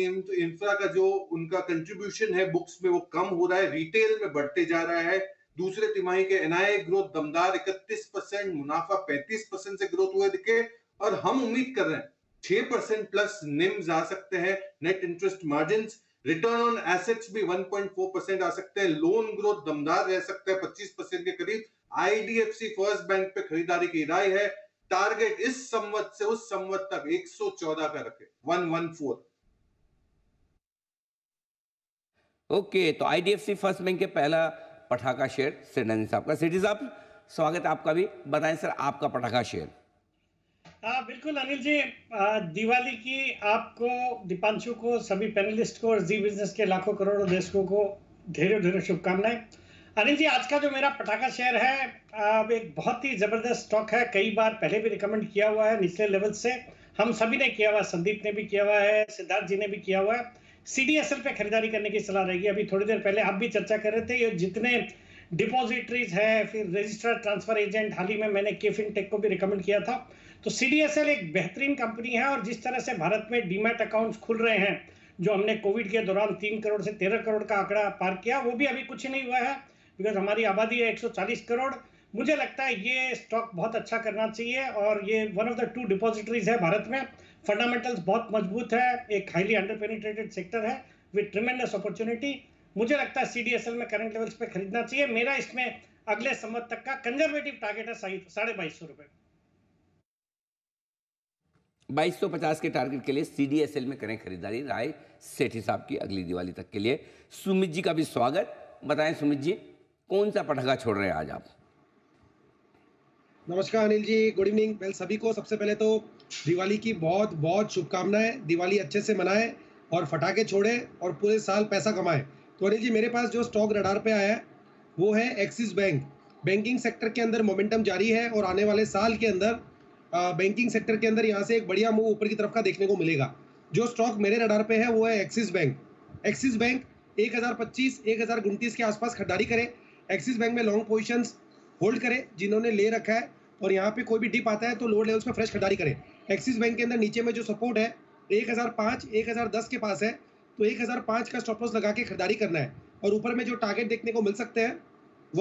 इंफ्रा का जो उनका कंट्रीब्यूशन है बुक्स में वो कम हो रहा है, रिटेल में बढ़ते जा रहा है। दूसरे तिमाही के एनआईए ग्रोथ दमदार इकतीस परसेंट, मुनाफा पैंतीस परसेंट से ग्रोथ हुए दिखे और हम उम्मीद कर रहे हैं छह परसेंट प्लस निम्स आ सकते हैं, net interest margins, return on assets भी वन पॉइंट फोर परसेंट आ सकते हैं, लोन ग्रोथ दमदार रह सकता है पच्चीस परसेंट के करीब। आईडीएफसी फर्स्ट बैंक पे खरीदारी की राय है। टारगेट इस संवत से उस संवत तक एक सौ चौदह का रखे, वन वन फोर। ओके, तो आईडीएफसी फर्स्ट बैंक के पहला पटाखा शेयर सिद्धांत साहब का। सिद्धांत साहब स्वागत आपका भी, बताएं सर आपका पटाखा शेयर। हाँ बिल्कुल अनिल जी, दिवाली की आपको, दीपांशु को, सभी पैनलिस्ट को और जी बिजनेस के लाखों करोड़ों दर्शकों को ढेरों ढेरों शुभकामनाएं। अनिल जी आज का जो मेरा पटाखा शेयर है एक बहुत ही जबरदस्त स्टॉक है, कई बार पहले भी रिकमेंड किया हुआ है निचले लेवल से, हम सभी ने किया हुआ, संदीप ने भी किया हुआ है, सिद्धार्थ जी ने भी किया हुआ है। सीडीएसएल पे खरीदारी करने की सलाह रहेगी। अभी थोड़ी देर पहले आप भी चर्चा कर रहे थे, ये जितने डिपॉजिटरीज हैं, फिर रजिस्टर्ड ट्रांसफर एजेंट, हाल ही में मैंने केफिनटेक को भी रिकमेंड किया था। तो सीडीएसएल एक बेहतरीन कंपनी है और जिस तरह से भारत में डीमैट अकाउंट्स खुल रहे हैं, जो हमने कोविड के दौरान तीन करोड़ से तेरह करोड़ का आंकड़ा पार किया, वो भी अभी कुछ नहीं हुआ है बिकॉज हमारी आबादी है एक सौ चालीस करोड़। मुझे लगता है ये स्टॉक बहुत अच्छा करना चाहिए और ये one of the two depositories है भारत में। फंडामेंटल्स बहुत मजबूत है, एक हाईली अंडरपेनिट्रेटेड सेक्टर है विद ट्रिमेंडस अपॉर्चुनिटी। मुझे लगता है सीडीएसएल में करंट लेवल्स पे खरीदना चाहिए। मेरा इसमें अगले संवत तक का कंजर्वेटिव टारगेट है साढ़े बाईस सौ रुपए, बाईस सौ पचास के टारगेट के लिए सीडीएसएल में करें खरीदारी। राय सेठी साहब की अगली दिवाली तक के लिए। सुमित जी का भी स्वागत, बताएं सुमित जी कौन सा पटाखा छोड़ रहे हैं आज आप। नमस्कार Anil ji, good evening. Well सभी को सबसे पहले तो दिवाली की बहुत बहुत शुभकामनाएं। दिवाली अच्छे से मनाएं और फटाके छोड़ें और पूरे साल पैसा कमाएं। तो अनिल जी मेरे पास जो स्टॉक रडार पे आया है वो है एक्सिस बैंक। बैंकिंग सेक्टर के अंदर मोमेंटम जारी है और आने वाले साल के अंदर आ, बैंकिंग सेक्टर के अंदर यहाँ से एक बढ़िया मूव ऊपर की तरफ का देखने को मिलेगा। जो स्टॉक मेरे रडार पे है वो है एक्सिस बैंक। एक्सिस बैंक एक हज़ार पच्चीस एक हज़ार उनतीस के आसपास खरीदारी करें। एक्सिस बैंक में लॉन्ग पोजिशन होल्ड करें जिन्होंने ले रखा है, और यहाँ पे कोई भी डिप आता है तो लोअर लेवल्स पे फ्रेश खरीदारी करें। एक्सिस बैंक के अंदर नीचे में जो सपोर्ट है एक हज़ार पाँच एक हज़ार दस के पास है, तो एक हज़ार पाँच का स्टॉप लॉस लगा के खरीदारी करना है। और ऊपर में जो टारगेट देखने को मिल सकते हैं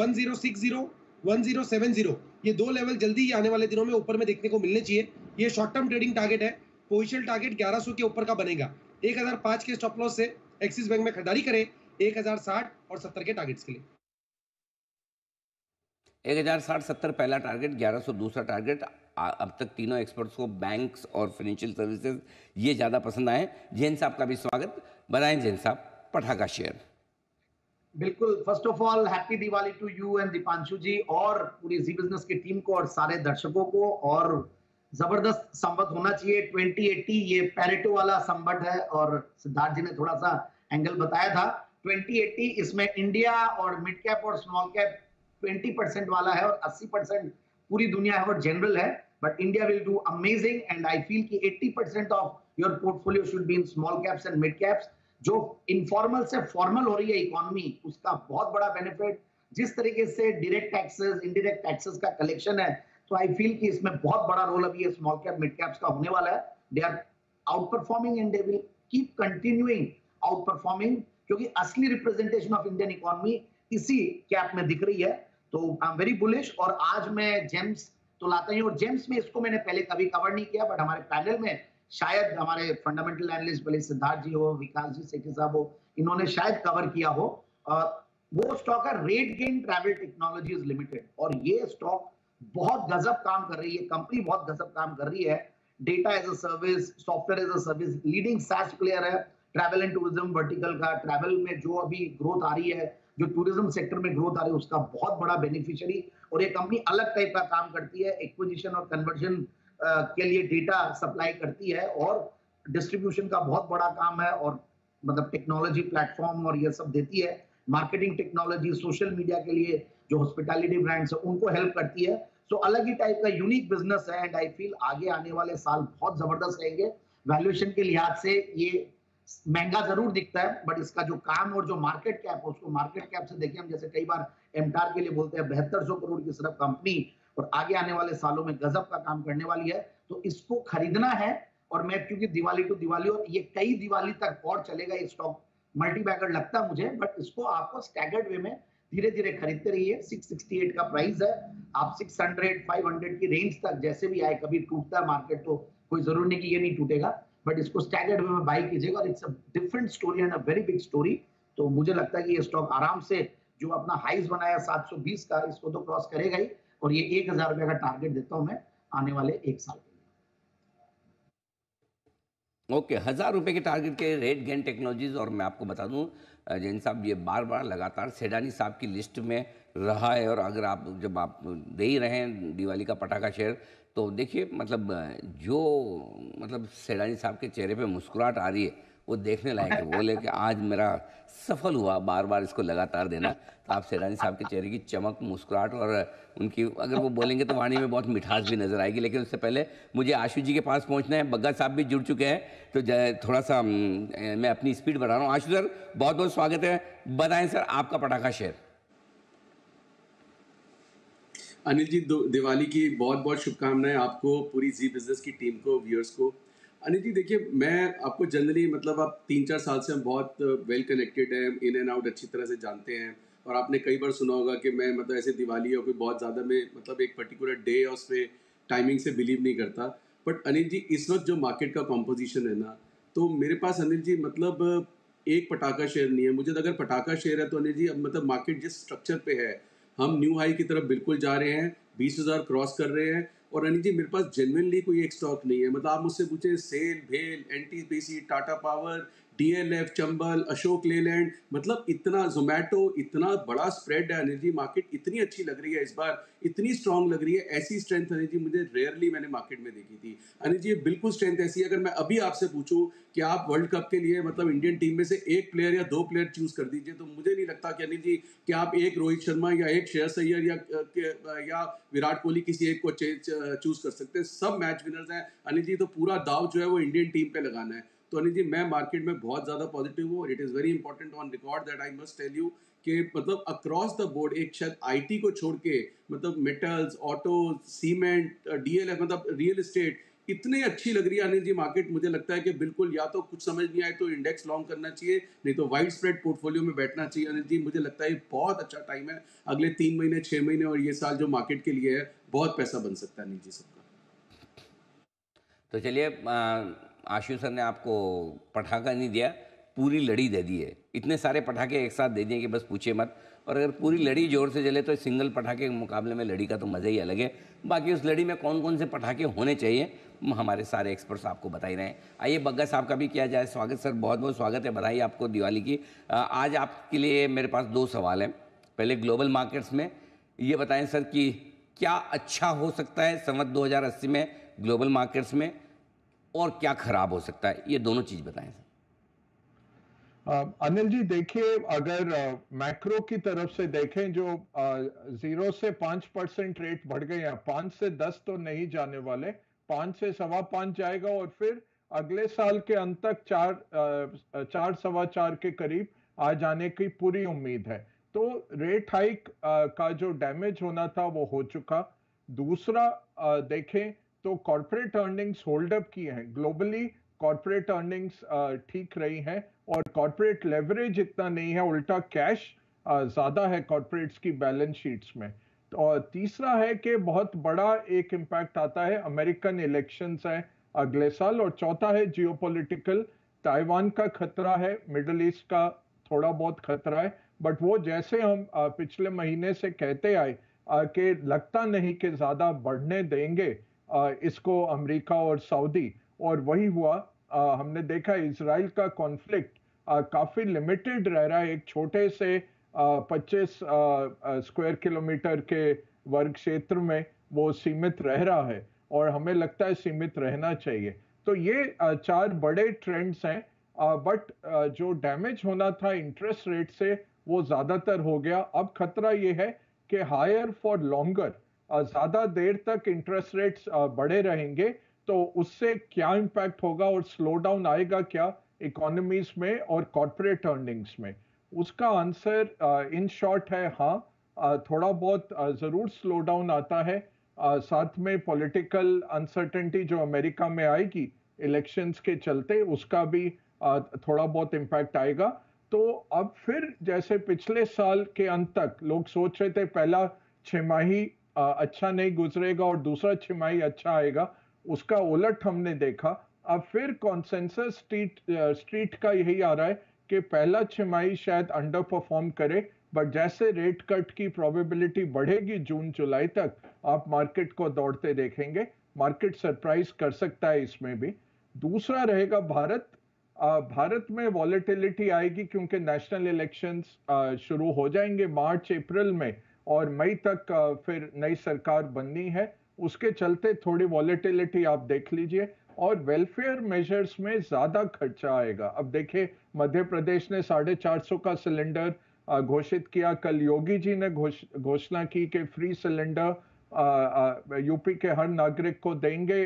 one zero six zero, one zero seven zero, ये दो लेवल जल्दी ही आने वाले दिनों में ऊपर में देखने को मिलने चाहिए। ये शॉर्ट टर्म ट्रेडिंग टारगेट है, पोजिशनल टारगेट ग्यारह सौ के ऊपर का बनेगा। एक हज़ार पाँच के स्टॉप लॉस से एक्सिस बैंक में खरीदारी करें एक हज़ार साठ और सत्तर के टारगेट्स के लिए। एक हज़ार साठ सत्तर पहला टारगेट, ग्यारह सौ दूसरा टारगेट। अब तक तीनों एक्सपर्ट्स को बैंक्स और फाइनेंशियल सर्विसेज ये ज़्यादा पसंद आए। जैन साहब का भी स्वागत, बनाएं जैन साहब पटाखा शेयर। बिल्कुल, first of all happy Diwali to you and Deepanshu ji और पूरी जी बिजनेस की टीम को और सारे दर्शकों को। और जबरदस्त संवत होना चाहिए, ट्वेंटी एट्टी ये पैरेटो वाला संवत है और सिद्धार्थ जी ने थोड़ा सा एंगल बताया था। ट्वेंटी एट्टी इसमें इंडिया और मिड कैप और स्मॉल कैप ट्वेंटी परसेंट वाला है और अस्सी परसेंट पूरी दुनिया है और जनरल है, but India will do amazing and I feel कि अस्सी परसेंट of your portfolio should be in small caps and mid caps. जो इनफॉर्मल से फॉर्मल हो रही है इकोनॉमी उसका बहुत बड़ा बेनिफिट, जिस तरीके से डायरेक्ट टैक्सेस, इनडायरेक्ट टैक्सेस का कलेक्शन है, तो आई फील कि इसमें बहुत बड़ा रोल अभी स्मॉल कैप मिड कैप्स का होने वाला है। They are outperforming and they will keep continuing outperforming क्योंकि असली रिप्रेजेंटेशन ऑफ इंडियन इकोनॉमी इसी कैप में दिख रही है। तो आई एम वेरी बुलिश। और आज मैं जेम्स तो लाता ही, और जेम्स में इसको मैंने पहले कभी कवर नहीं किया, बट हमारे पैनल में शायद हमारे फंडामेंटल एनालिस्ट भले सिद्धार्थ जी हो, विकास जी सेठी साहब हो, इन्होंने शायद कवर किया हो। और वो स्टॉक है RateGain travel technologies limited, और ये स्टॉक बहुत गजब काम कर रही है, कंपनी बहुत गजब काम कर रही है। Data as a service, software as a service, leading SaaS player है ट्रैवल एंड टूरिज्म वर्टिकल का। ट्रैवल में जो अभी ग्रोथ आ रही है, जो टूरिज्म सेक्टर में ग्रोथ आ रही है, उसका बहुत बड़ा बेनिफिशियरी। और ये कंपनी अलग टाइप का काम करती है, एक्विजिशन और कन्वर्जन के लिए डेटा सप्लाई करती है, और डिस्ट्रीब्यूशन का बहुत बड़ा काम है, और मतलब टेक्नोलॉजी प्लेटफॉर्म और ये सब देती है, मार्केटिंग टेक्नोलॉजी, सोशल मीडिया के लिए जो हॉस्पिटैलिटी ब्रांड्स हैं उनको हेल्प करती है। सो अलग ही टाइप का यूनिक बिजनेस है, एंड आई फील आगे आने वाले साल बहुत जबरदस्त रहेंगे। वैल्यूएशन के लिहाज से ये महंगा जरूर दिखता है, बट इसका जो काम और जो मार्केट कैप है, उसको मार्केट कैप से देखिए, हम जैसे कई बार एमटार के लिए बोलते हैं बहत्तर सौ करोड़ की सिर्फ कंपनी, और आगे आने वाले सालों में गजब का काम करने वाली है। तो इसको खरीदना है, और मैं क्योंकि दिवाली टू दिवाली और ये कई दिवाली तक और चलेगा ये स्टॉक, मल्टी बैगर लगता है मुझे, बट इसको आपको स्टैगर्ड वे में धीरे धीरे खरीदते रहिए। सिक्स सिक्सटी एट का प्राइस है, आप सिक्स हंड्रेड, फाइव हंड्रेड की रेंज तक जैसे भी आए, कभी टूटता है मार्केट तो कोई जरूर नहीं कि ये नहीं टूटेगा, बट इसको स्टैगर्ड वे में बाई कीजिएगा। और it's a different story and a very big story. तो मुझे लगता है कि ये स्टॉक आराम से जो अपना हाइज बनाया सात सौ बीस का, इसको तो क्रॉस करेगा ही, और ये एक हजार रुपये का टारगेट देता हूँ मैं आने वाले एक साल के लिए। ओके, हजार रुपये के टारगेट के रेट गेन टेक्नोलॉजीज। और मैं आपको बता दूं जैन साहब, ये बार बार लगातार सेडानी साहब की लिस्ट में रहा है, और अगर आप जब आप दे ही रहे हैं दिवाली का पटाखा शेयर, तो देखिए मतलब जो मतलब सेडानी साहब के चेहरे पे मुस्कुराहट आ रही है, वो देखने लायक है। बोले कि आज मेरा सफल हुआ बार बार इसको लगातार देना। तो आप सेडानी साहब के चेहरे की चमक, मुस्कुराहट और उनकी अगर वो बोलेंगे तो वाणी में बहुत मिठास भी नजर आएगी। लेकिन उससे पहले मुझे आशु जी के पास पहुंचना है, बग्गा साहब भी जुड़ चुके हैं, तो थोड़ा सा मैं अपनी स्पीड बढ़ा रहा हूँ। आशु सर बहुत बहुत स्वागत है, बताएं सर आपका पटाखा शेयर। अनिल जी, दिवाली की बहुत बहुत शुभकामनाएं आपको, पूरी जी बिजनेस की टीम को, व्यूअर्स को। अनिल जी देखिए, मैं आपको जनरली मतलब आप तीन चार साल से हम बहुत वेल कनेक्टेड हैं, इन एंड आउट अच्छी तरह से जानते हैं, और आपने कई बार सुना होगा कि मैं मतलब ऐसे दिवाली या कोई बहुत ज़्यादा मैं मतलब एक पर्टिकुलर डे और उस पर टाइमिंग से बिलीव नहीं करता। बट अनिल जी इस वक्त जो मार्केट का कॉम्पोजिशन है ना, तो मेरे पास अनिल जी मतलब एक पटाखा शेयर नहीं है। मुझे अगर पटाखा शेयर है तो अनिल जी अब मतलब मार्केट जिस स्ट्रक्चर पे है, हम न्यू हाई की तरफ बिल्कुल जा रहे हैं, बीस हज़ार क्रॉस कर रहे हैं, और अनिल जी मेरे पास जेन्युइनली कोई एक स्टॉक नहीं है। मतलब आप मुझसे पूछे सेल, भेल, NTPC, Tata power, DLF, Chambal, Ashok Leyland, मतलब इतना जोमेटो, इतना बड़ा स्प्रेड है अनिल जी। मार्केट इतनी अच्छी लग रही है इस बार, इतनी स्ट्रांग लग रही है, ऐसी स्ट्रेंथ अनिल जी मुझे रेयरली मैंने मार्केट में देखी थी। अनिल जी बिल्कुल स्ट्रेंथ ऐसी है, अगर मैं अभी आपसे पूछूं कि आप वर्ल्ड कप के लिए मतलब इंडियन टीम में से एक प्लेयर या दो प्लेयर चूज कर दीजिए, तो मुझे नहीं लगता कि अनिल जी कि आप एक रोहित शर्मा या एक श्रेयस अय्यर या या विराट कोहली किसी एक को चूज कर सकते हैं। सब मैच विनर्स हैं अनिल जी, तो पूरा दाव जो है वो इंडियन टीम पे लगाना है। तो अनिल जी मैं मार्केट में बहुत ज़्यादा पॉजिटिव हूँ, और it is very important on record that I must tell you कि मतलब अक्रॉस द बोर्ड, एक शायद आईटी को छोड़ के मतलब मेटल्स, ऑटो, सीमेंट, डीएलएफ, मतलब रियल इस्टेट इतनी अच्छी लग रही है अनिल जी मार्केट। मुझे लगता है कि बिल्कुल या तो कुछ समझ नहीं आए तो इंडेक्स लॉन्ग करना चाहिए, नहीं तो वाइड स्प्रेड पोर्टफोलियो में बैठना चाहिए। अनिल जी मुझे लगता है बहुत अच्छा टाइम है, अगले तीन महीने छः महीने और ये साल जो मार्केट के लिए है, बहुत पैसा बन सकता है अनिल जी सबका। तो चलिए, आशु सर ने आपको पटाखा नहीं दिया, पूरी लड़ी दे दी है। इतने सारे पटाखे एक साथ दे दिए कि बस पूछे मत, और अगर पूरी लड़ी जोर से जले तो सिंगल पटाखे के मुकाबले में लड़ी का तो मज़ा ही अलग है। बाकी उस लड़ी में कौन कौन से पटाखे होने चाहिए हमारे सारे एक्सपर्ट्स आपको बता ही रहे हैं। आइए बग्गा साहब का भी किया जाए स्वागत। सर बहुत बहुत स्वागत है, बधाई आपको दिवाली की। आज आपके लिए मेरे पास दो सवाल हैं। पहले ग्लोबल मार्केट्स में ये बताएँ सर कि क्या अच्छा हो सकता है संवत दो हज़ार अस्सी में ग्लोबल मार्केट्स में, और क्या खराब हो सकता है, ये दोनों चीज बताएं सर। अनिल जी देखिए, अगर मैक्रो की तरफ से देखें जो जीरो से पांच परसेंट रेट बढ़ गए हैं, पांच से दस तो नहीं जाने वाले, पांच से सवा पांच जाएगा, और फिर अगले साल के अंत तक चार चार सवा चार के करीब आ जाने की पूरी उम्मीद है। तो रेट हाइक का जो डैमेज होना था वो हो चुका। दूसरा देखें तो कॉर्पोरेट अर्निंग्स होल्डअप की हैं, ग्लोबली कॉर्पोरेट अर्निंग्स ठीक रही हैं, और कॉर्पोरेट लेवरेज इतना नहीं है, उल्टा कैश ज़्यादा है कॉर्पोरेट्स की बैलेंस शीट्स में। और तीसरा है कि बहुत बड़ा एक इम्पैक्ट आता है, अमेरिकन इलेक्शंस हैं अगले साल। और चौथा है जियोपॉलिटिकल, ताइवान का खतरा है, मिडल ईस्ट का थोड़ा बहुत खतरा है। बट वो जैसे हम पिछले महीने से कहते आए कि लगता नहीं कि ज़्यादा बढ़ने देंगे इसको अमेरिका और सऊदी, और वही हुआ। हमने देखा इजराइल का कॉन्फ्लिक्ट काफ़ी लिमिटेड रह रहा है, एक छोटे से पच्चीस स्क्वायर किलोमीटर के वर्ग क्षेत्र में वो सीमित रह रहा है, और हमें लगता है सीमित रहना चाहिए। तो ये चार बड़े ट्रेंड्स हैं, बट जो डैमेज होना था इंटरेस्ट रेट से वो ज़्यादातर हो गया। अब खतरा ये है कि हायर फॉर लॉन्गर, ज़्यादा देर तक इंटरेस्ट रेट्स बढ़े रहेंगे, तो उससे क्या इम्पैक्ट होगा और स्लो डाउन आएगा क्या इकोनॉमीज में और कॉरपोरेट अर्निंग्स में। उसका आंसर इन शॉर्ट है हाँ, थोड़ा बहुत ज़रूर स्लो डाउन आता है। साथ में पॉलिटिकल अनसर्टेनिटी जो अमेरिका में आएगी इलेक्शंस के चलते, उसका भी थोड़ा बहुत इम्पैक्ट आएगा। तो अब फिर जैसे पिछले साल के अंत तक लोग सोच रहे थे पहला छमाही अच्छा नहीं गुजरेगा और दूसरा छमाही अच्छा आएगा, उसका उलट हमने देखा। अब फिर कॉन्सेंसस स्ट्रीट स्ट्रीट का यही आ रहा है कि पहला छमाही शायद अंडर परफॉर्म करे, बट जैसे रेट कट की प्रोबेबिलिटी बढ़ेगी जून जुलाई तक, आप मार्केट को दौड़ते देखेंगे। मार्केट सरप्राइज कर सकता है इसमें भी। दूसरा रहेगा भारत। भारत में वॉलेटिलिटी आएगी क्योंकि नेशनल इलेक्शंस शुरू हो जाएंगे मार्च अप्रैल में, और मई तक फिर नई सरकार बननी है, उसके चलते थोड़ी वॉलेटिलिटी आप देख लीजिए। और वेलफेयर मेजर्स में ज़्यादा खर्चा आएगा। अब देखिए मध्य प्रदेश ने साढ़े चार सौ का सिलेंडर घोषित किया, कल योगी जी ने घोष घोषणा की कि फ्री सिलेंडर यूपी के हर नागरिक को देंगे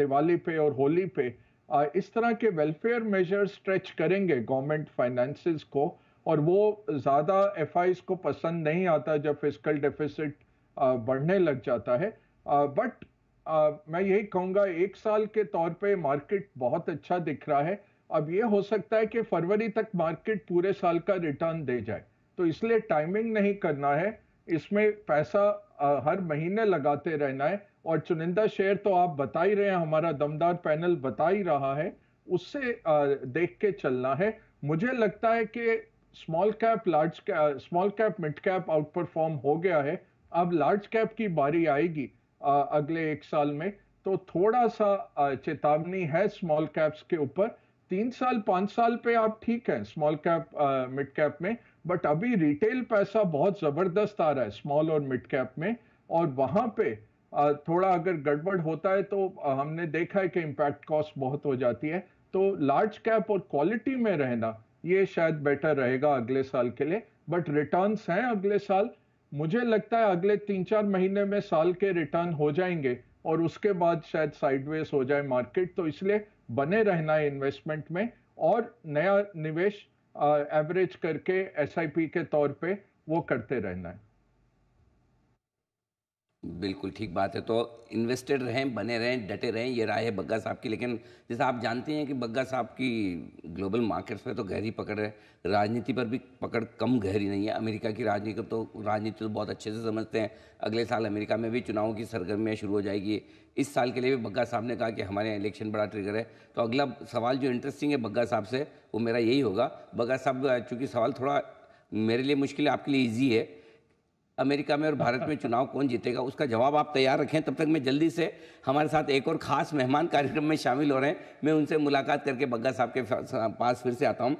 दिवाली पे और होली पे। आ, इस तरह के वेलफेयर मेजर्स स्ट्रेच करेंगे गवर्नमेंट फाइनेंसेस को, और वो ज़्यादा एफआईज को पसंद नहीं आता जब फिस्कल डेफिसिट बढ़ने लग जाता है। आ, बट आ, मैं यही कहूँगा एक साल के तौर पे मार्केट बहुत अच्छा दिख रहा है। अब ये हो सकता है कि फरवरी तक मार्केट पूरे साल का रिटर्न दे जाए, तो इसलिए टाइमिंग नहीं करना है, इसमें पैसा आ, हर महीने लगाते रहना है। और चुनिंदा शेयर तो आप बता ही रहे हैं, हमारा दमदार पैनल बता ही रहा है, उससे आ, देख के चलना है। मुझे लगता है कि small cap large cap small cap mid cap out perform हो गया है, अब लार्ज कैप की बारी आएगी आ, अगले एक साल में। तो थोड़ा सा आ, चेतावनी है स्मॉल कैप्स के ऊपर। तीन साल पाँच साल पे आप ठीक हैं स्मॉल कैप मिड कैप में, बट अभी रिटेल पैसा बहुत ज़बरदस्त आ रहा है स्मॉल और मिड कैप में, और वहाँ पे आ, थोड़ा अगर गड़बड़ होता है तो आ, हमने देखा है कि इम्पैक्ट कॉस्ट बहुत हो जाती है। तो लार्ज कैप और क्वालिटी में रहना ये शायद बेटर रहेगा अगले साल के लिए। बट रिटर्न्स हैं अगले साल, मुझे लगता है अगले तीन चार महीने में साल के रिटर्न हो जाएंगे, और उसके बाद शायद साइडवेज हो जाए मार्केट। तो इसलिए बने रहना है इन्वेस्टमेंट में, और नया निवेश एवरेज करके एसआईपी के तौर पे वो करते रहना है। बिल्कुल ठीक बात है। तो इन्वेस्टेड रहें, बने रहें, डटे रहें, ये राय है बग्गा साहब की। लेकिन जैसा आप जानते हैं कि बग्गा साहब की ग्लोबल मार्केट्स में तो गहरी पकड़ है, राजनीति पर भी पकड़ कम गहरी नहीं है। अमेरिका की राजनीति तो राजनीति तो बहुत अच्छे से समझते हैं। अगले साल अमेरिका में भी चुनाव की सरगर्मियाँ शुरू हो जाएगी। इस साल के लिए भी बग्गा साहब ने कहा कि हमारे इलेक्शन बड़ा ट्रिगर है। तो अगला सवाल जो इंटरेस्टिंग है बग्गा साहब से वो मेरा यही होगा। बग्गा साहब, चूँकि सवाल थोड़ा मेरे लिए मुश्किल है, आपके लिए ईजी है, अमेरिका में और भारत में चुनाव कौन जीतेगा, उसका जवाब आप तैयार रखें। तब तक मैं जल्दी से, हमारे साथ एक और ख़ास मेहमान कार्यक्रम में शामिल हो रहे हैं, मैं उनसे मुलाकात करके बग्गा साहब के पास फिर से आता हूँ।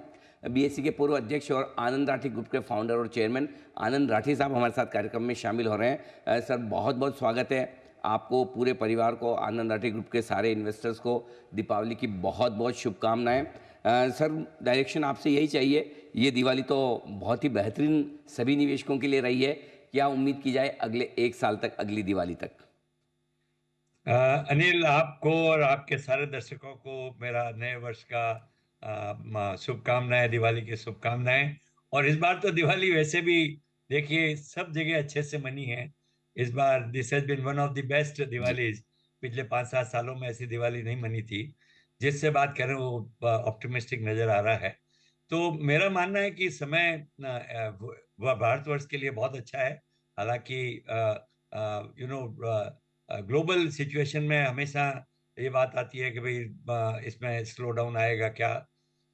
बीएससी के पूर्व अध्यक्ष और आनंद राठी ग्रुप के फाउंडर और चेयरमैन आनंद राठी साहब हमारे साथ कार्यक्रम में शामिल हो रहे हैं। सर, बहुत बहुत स्वागत है आपको, पूरे परिवार को, आनंद राठी ग्रुप के सारे इन्वेस्टर्स को दीपावली की बहुत बहुत शुभकामनाएँ। सर, डायरेक्शन आपसे यही चाहिए, ये दिवाली तो बहुत ही बेहतरीन सभी निवेशकों के लिए रही है, क्या उम्मीद की जाए अगले एक साल तक, अगली दिवाली तक? आ, अनिल, आपको और आपके सारे दर्शकों को मेरा नए वर्ष का शुभकामनाएं, दिवाली की शुभकामनाएं। और इस बार तो दिवाली वैसे भी देखिए सब जगह अच्छे से मनी है इस बार। This has been one of the best Diwalis. पिछले पाँच सात सालों में ऐसी दिवाली नहीं मनी थी। जिससे बात करें वो ऑप्टिमिस्टिक नजर आ रहा है। तो मेरा मानना है कि समय भारतवर्ष के लिए बहुत अच्छा है। हालांकि यू नो ग्लोबल सिचुएशन में हमेशा ये बात आती है कि भाई इसमें स्लो डाउन आएगा क्या,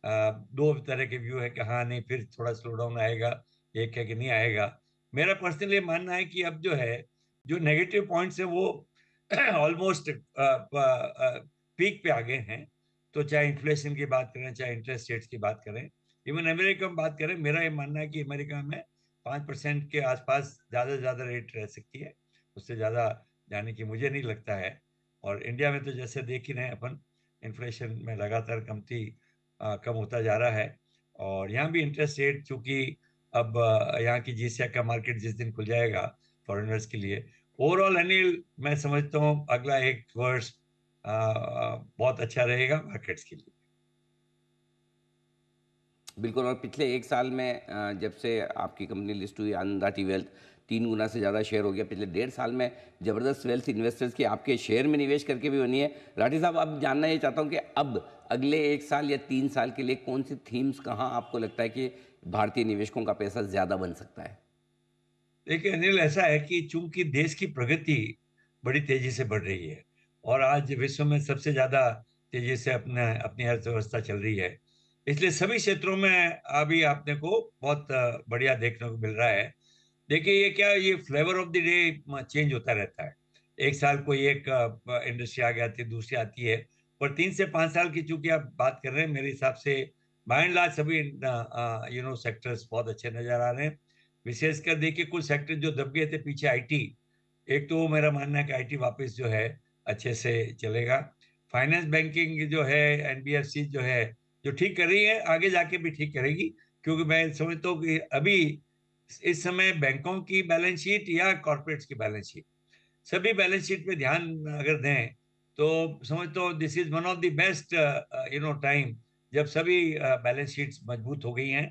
आ, दो तरह के व्यू है कि हाँ नहीं फिर थोड़ा स्लो डाउन आएगा, एक है कि नहीं आएगा। मेरा पर्सनली मानना है कि अब जो है जो नेगेटिव पॉइंट्स है वो ऑलमोस्ट पीक पे आ गए हैं। तो चाहे इन्फ्लेशन की बात करें, चाहे इंटरेस्ट रेट्स की बात करें, इवन अमेरिका में बात करें, मेरा ये मानना है कि अमेरिका में पाँच परसेंट के आसपास ज़्यादा से ज़्यादा रेट रह सकती है, उससे ज़्यादा जाने की मुझे नहीं लगता है। और इंडिया में तो जैसे देख ही रहे अपन, इन्फ्लेशन में लगातार कमती आ, कम होता जा रहा है। और यहाँ भी इंटरेस्ट रेट चूँकि अब यहाँ की जी सैक का मार्केट जिस दिन खुल जाएगा फॉरेनर्स के लिए, ओवरऑल अनिल मैं समझता हूँ अगला एक वर्ष आ, बहुत अच्छा रहेगा मार्केट्स के लिए। बिल्कुल, और पिछले एक साल में जब से आपकी कंपनी लिस्ट हुई आनंदा टी वेल्थ, तीन गुना से ज़्यादा शेयर हो गया। पिछले डेढ़ साल में ज़बरदस्त वेल्थ इन्वेस्टर्स की आपके शेयर में निवेश करके भी बनी है। राठी साहब, अब जानना ये चाहता हूँ कि अब अगले एक साल या तीन साल के लिए कौन सी थीम्स, कहाँ आपको लगता है कि भारतीय निवेशकों का पैसा ज़्यादा बन सकता है? देखिए अनिल, ऐसा है कि चूंकि देश की प्रगति बड़ी तेज़ी से बढ़ रही है और आज विश्व में सबसे ज़्यादा तेज़ी से अपना अपनी अर्थव्यवस्था चल रही है, इसलिए सभी क्षेत्रों में अभी आपने को बहुत बढ़िया देखने को मिल रहा है। देखिए ये क्या, ये flavour of the day change होता रहता है। एक साल कोई एक इंडस्ट्री आगे आती है, दूसरी आती है, पर तीन से पाँच साल की चूँकि आप बात कर रहे हैं, मेरे हिसाब से बाय एंड लार्ज सभी यू नो सेक्टर्स बहुत अच्छे नज़र आ रहे हैं। विशेषकर देखिए कुछ सेक्टर जो दब गए थे पीछे, आईटी एक तो मेरा मानना है कि आईटी वापस जो है अच्छे से चलेगा। फाइनेंस बैंकिंग जो है, एनबीएफसी जो है, जो ठीक कर रही है आगे जाके भी ठीक करेगी, क्योंकि मैं समझता हूँ कि अभी इस समय बैंकों की बैलेंस शीट या कॉर्पोरेट्स की बैलेंस शीट, सभी बैलेंस शीट पे ध्यान अगर दें तो समझता हूँ this is one of the best you know time, जब सभी बैलेंस शीट्स मजबूत हो गई हैं,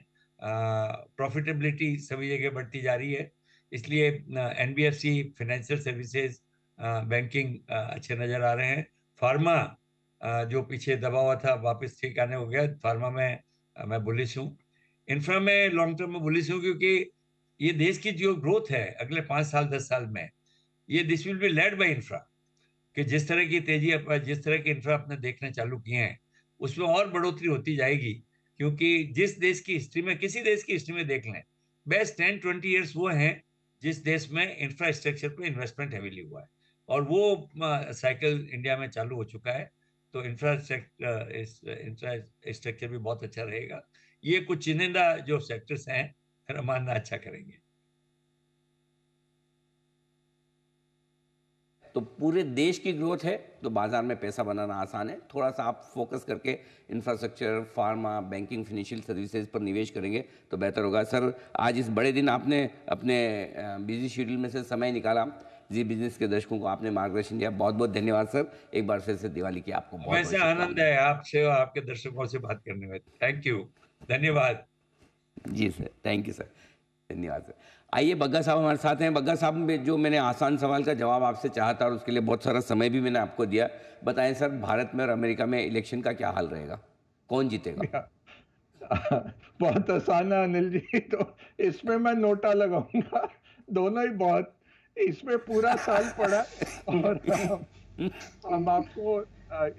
प्रॉफिटेबिलिटी सभी जगह बढ़ती जा रही है, इसलिए एनबीएफसी, फाइनेंशियल सर्विसेज, बैंकिंग अच्छे नज़र आ रहे हैं। फार्मा जो पीछे दबा हुआ था वापस ठीक आने हो गया, फार्मा में मैं बुलिश हूँ। इंफ्रा में लॉन्ग टर्म में बुलिश हूँ क्योंकि ये देश की जो ग्रोथ है अगले पाँच साल दस साल में, ये this will be led by infra, कि जिस तरह की तेजी जिस तरह के इंफ्रा अपने देखने चालू किए हैं उसमें और बढ़ोतरी होती जाएगी। क्योंकि जिस देश की हिस्ट्री में, किसी देश की हिस्ट्री में देख लें, बेस्ट टेन ट्वेंटी ईयर्स वो हैं जिस देश में इंफ्रास्ट्रक्चर पे इन्वेस्टमेंट हैवीली हुआ है, और वो साइकिल इंडिया में चालू हो चुका है। तो इंफ्रास्ट्रक्चर इंफ्रास्ट्रक्चर भी बहुत अच्छा रहेगा। ये कुछ चुनिंदा जो सेक्टर्स हैं मेरा मानना अच्छा करेंगे। तो पूरे देश की ग्रोथ है तो बाजार में पैसा बनाना आसान है। थोड़ा सा आप फोकस करके infrastructure, pharma, banking, financial services पर निवेश करेंगे तो बेहतर होगा। सर, आज इस बड़े दिन आपने अपने बिजी शेड्यूल में से समय निकाला, जी बिजनेस के दर्शकों को आपने मार्गदर्शन दिया, बहुत बहुत धन्यवाद सर। एक बार फिर से दिवाली की आपको बहुत वैसे आनंद है आपसे और आपके दर्शकों से बात करने में। थैंक यू, धन्यवाद जी सर, थैंक यू सर, धन्यवाद सर। आइए, बग्गा साहब हमारे साथ हैं। बग्गा साहब, में जो मैंने आसान सवाल का जवाब आपसे चाहा था और उसके लिए बहुत सारा समय भी मैंने आपको दिया, बताएं सर, भारत में और अमेरिका में इलेक्शन का क्या हाल रहेगा, कौन जीतेगा? बहुत आसान है अनिल जी, तो इसमें मैं नोटा लगाऊंगा, दोनों ही बहुत, इसमें पूरा साल पड़ा और हम आपको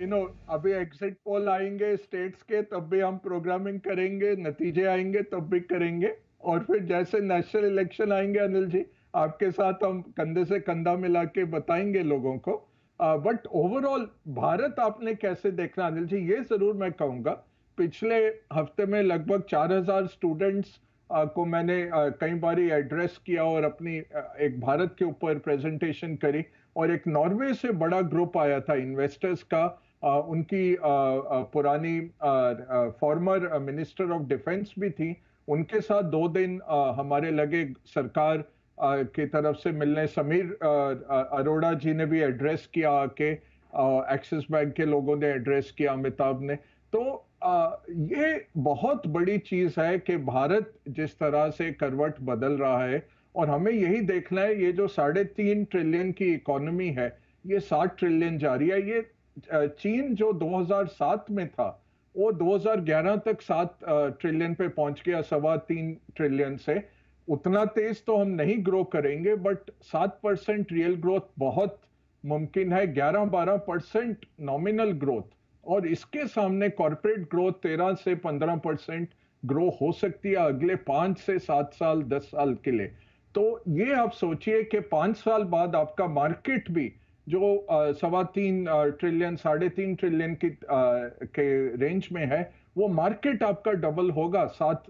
यू नो अभी एग्जिट पोल आएंगे स्टेट्स के तब भी हम प्रोग्रामिंग करेंगे, नतीजे आएंगे तब भी करेंगे, और फिर जैसे नेशनल इलेक्शन आएंगे अनिल जी आपके साथ हम कंधे से कंधा मिला के बताएंगे लोगों को। बट ओवरऑल भारत आपने कैसे देखना अनिल जी, ये जरूर मैं कहूँगा, पिछले हफ्ते में लगभग चार हज़ार स्टूडेंट्स को मैंने आ, कई बारी एड्रेस किया और अपनी आ, एक भारत के ऊपर प्रेजेंटेशन करी, और एक नॉर्वे से बड़ा ग्रुप आया था इन्वेस्टर्स का, आ, उनकी आ, आ, पुरानी फॉर्मर मिनिस्टर ऑफ डिफेंस भी थी, उनके साथ दो दिन आ, हमारे लगे, सरकार आ, की तरफ से मिलने, समीर अरोड़ा जी ने भी एड्रेस किया आके, एक्सिस बैंक के लोगों ने एड्रेस किया, अमिताभ ने, तो आ, ये बहुत बड़ी चीज है कि भारत जिस तरह से करवट बदल रहा है, और हमें यही देखना है ये जो साढ़े तीन ट्रिलियन की इकोनॉमी है ये सात ट्रिलियन जा रही है। ये चीन जो दो हज़ार सात में था वो दो हज़ार ग्यारह तक सात ट्रिलियन पे पहुंच गया, सवा तीन ट्रिलियन से। उतना तेज तो हम नहीं ग्रो करेंगे, बट सात परसेंट रियल ग्रोथ बहुत मुमकिन है, ग्यारह बारह परसेंट नॉमिनल ग्रोथ, और इसके सामने कॉर्पोरेट ग्रोथ तेरह से पंद्रह परसेंट ग्रो हो सकती है अगले पांच से सात साल दस साल के लिए। तो ये आप सोचिए कि पांच साल बाद आपका मार्केट भी जो सवा तीन ट्रिलियन साढ़े तीन ट्रिलियन की आ, के रेंज में है, वो मार्केट आपका डबल होगा सात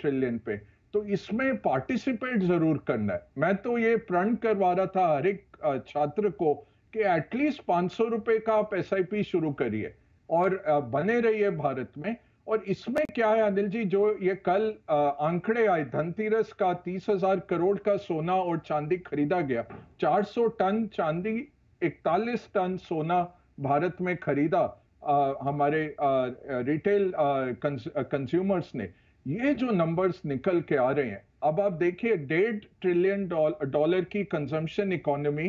ट्रिलियन पे। तो इसमें पार्टिसिपेट जरूर करना है। मैं तो ये प्रण करवा रहा था हर एक छात्र को कि एटलीस्ट पाँच सौ रुपये का आप एस आई पी शुरू करिए और बने रहिए भारत में। और इसमें क्या है अनिल जी, जो ये कल आंकड़े आए धनतेरस का, तीस हजार करोड़ का सोना और चांदी खरीदा गया, चार सौ टन चांदी इकतालीस टन सोना भारत में खरीदा आ, हमारे आ, रिटेल कंज्यूमर्स ने। ये जो नंबर्स निकल के आ रहे हैं, अब आप देखिए डेढ़ ट्रिलियन डॉलर की कंजम्पशन इकोनॉमी,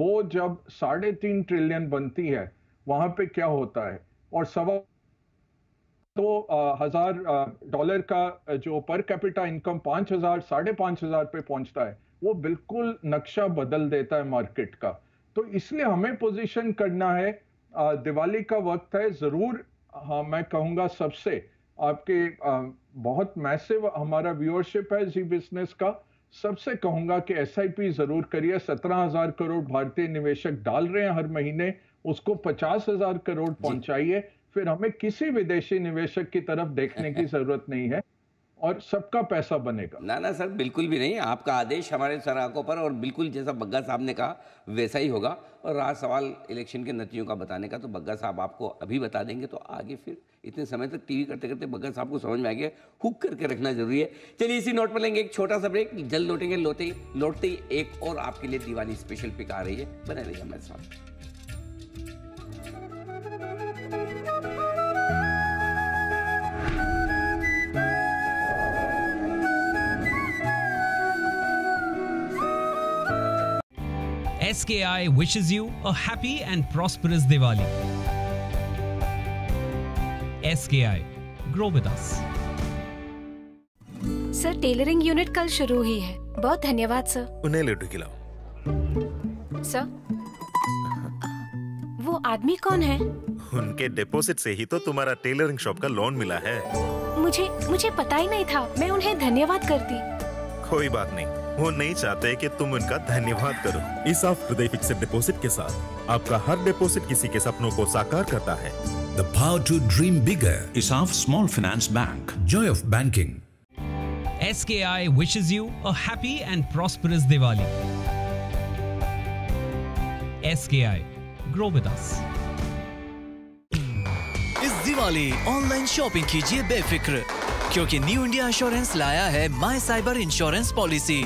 वो जब साढ़े तीन ट्रिलियन बनती है वहां पे क्या होता है। और सवा तो आ, हजार आ, डॉलर का जो पर कैपिटा इनकम पांच हजार साढ़े पांच हजार पे पहुंचता है, वो बिल्कुल नक्शा बदल देता है मार्केट का। तो इसलिए हमें पोजीशन करना है। आ, दिवाली का वक्त है जरूर, हाँ मैं कहूँगा सबसे आपके आ, बहुत मैसिव हमारा व्यूअरशिप है जी बिजनेस का, सबसे कहूँगा कि एसआईपी जरूर करिए। सत्रह हजार करोड़ भारतीय निवेशक डाल रहे हैं हर महीने, उसको पचास हजार करोड़ पहुंचाइए, फिर हमें किसी विदेशी निवेशक की तरफ देखने की जरूरत नहीं है और सबका पैसा बनेगा। ना ना सर, बिल्कुल भी नहीं, आपका आदेश हमारे सराहकों पर, और बिल्कुल जैसा बग्गा साहब ने कहा वैसा ही होगा। और रहा सवाल इलेक्शन के नतीजों का बताने का, तो बग्गा साहब आपको अभी बता देंगे, तो आगे फिर इतने समय तक टीवी करते करते बग्गा साहब को समझ में आ गया हुक करके रखना जरूरी है। चलिए इसी नोट पर लेंगे एक छोटा सा ब्रेक, जल्द लौटेंगे, लौटे लौटते ही एक और आपके लिए दिवाली स्पेशल पिक आ रही है, बने रहिएगा मेरे साथ। S K I wishes you a happy and prosperous Diwali. S K I, grow with us. Sir tailoring unit कल शुरू हुई है, बहुत धन्यवाद सर। उन्हें लड्डू खिलाओ। सर वो आदमी कौन है? उनके डिपॉजिट से ही तो तुम्हारा टेलरिंग शॉप का लोन मिला है। मुझे मुझे पता ही नहीं था, मैं उन्हें धन्यवाद करती। कोई बात नहीं, वो नहीं चाहते कि तुम उनका धन्यवाद करो। इस ऑफ हृदय फिक्स्ड डिपॉजिट के साथ आपका हर डिपॉजिट किसी के सपनों को साकार करता है। The power to dream bigger is of Small Finance Bank. Joy of banking. S K I wishes you a happy and prosperous Diwali. S K I, grow with us. इस दिवाली ऑनलाइन शॉपिंग कीजिए बेफिक्र, क्योंकि new India insurance लाया है माई cyber insurance policy,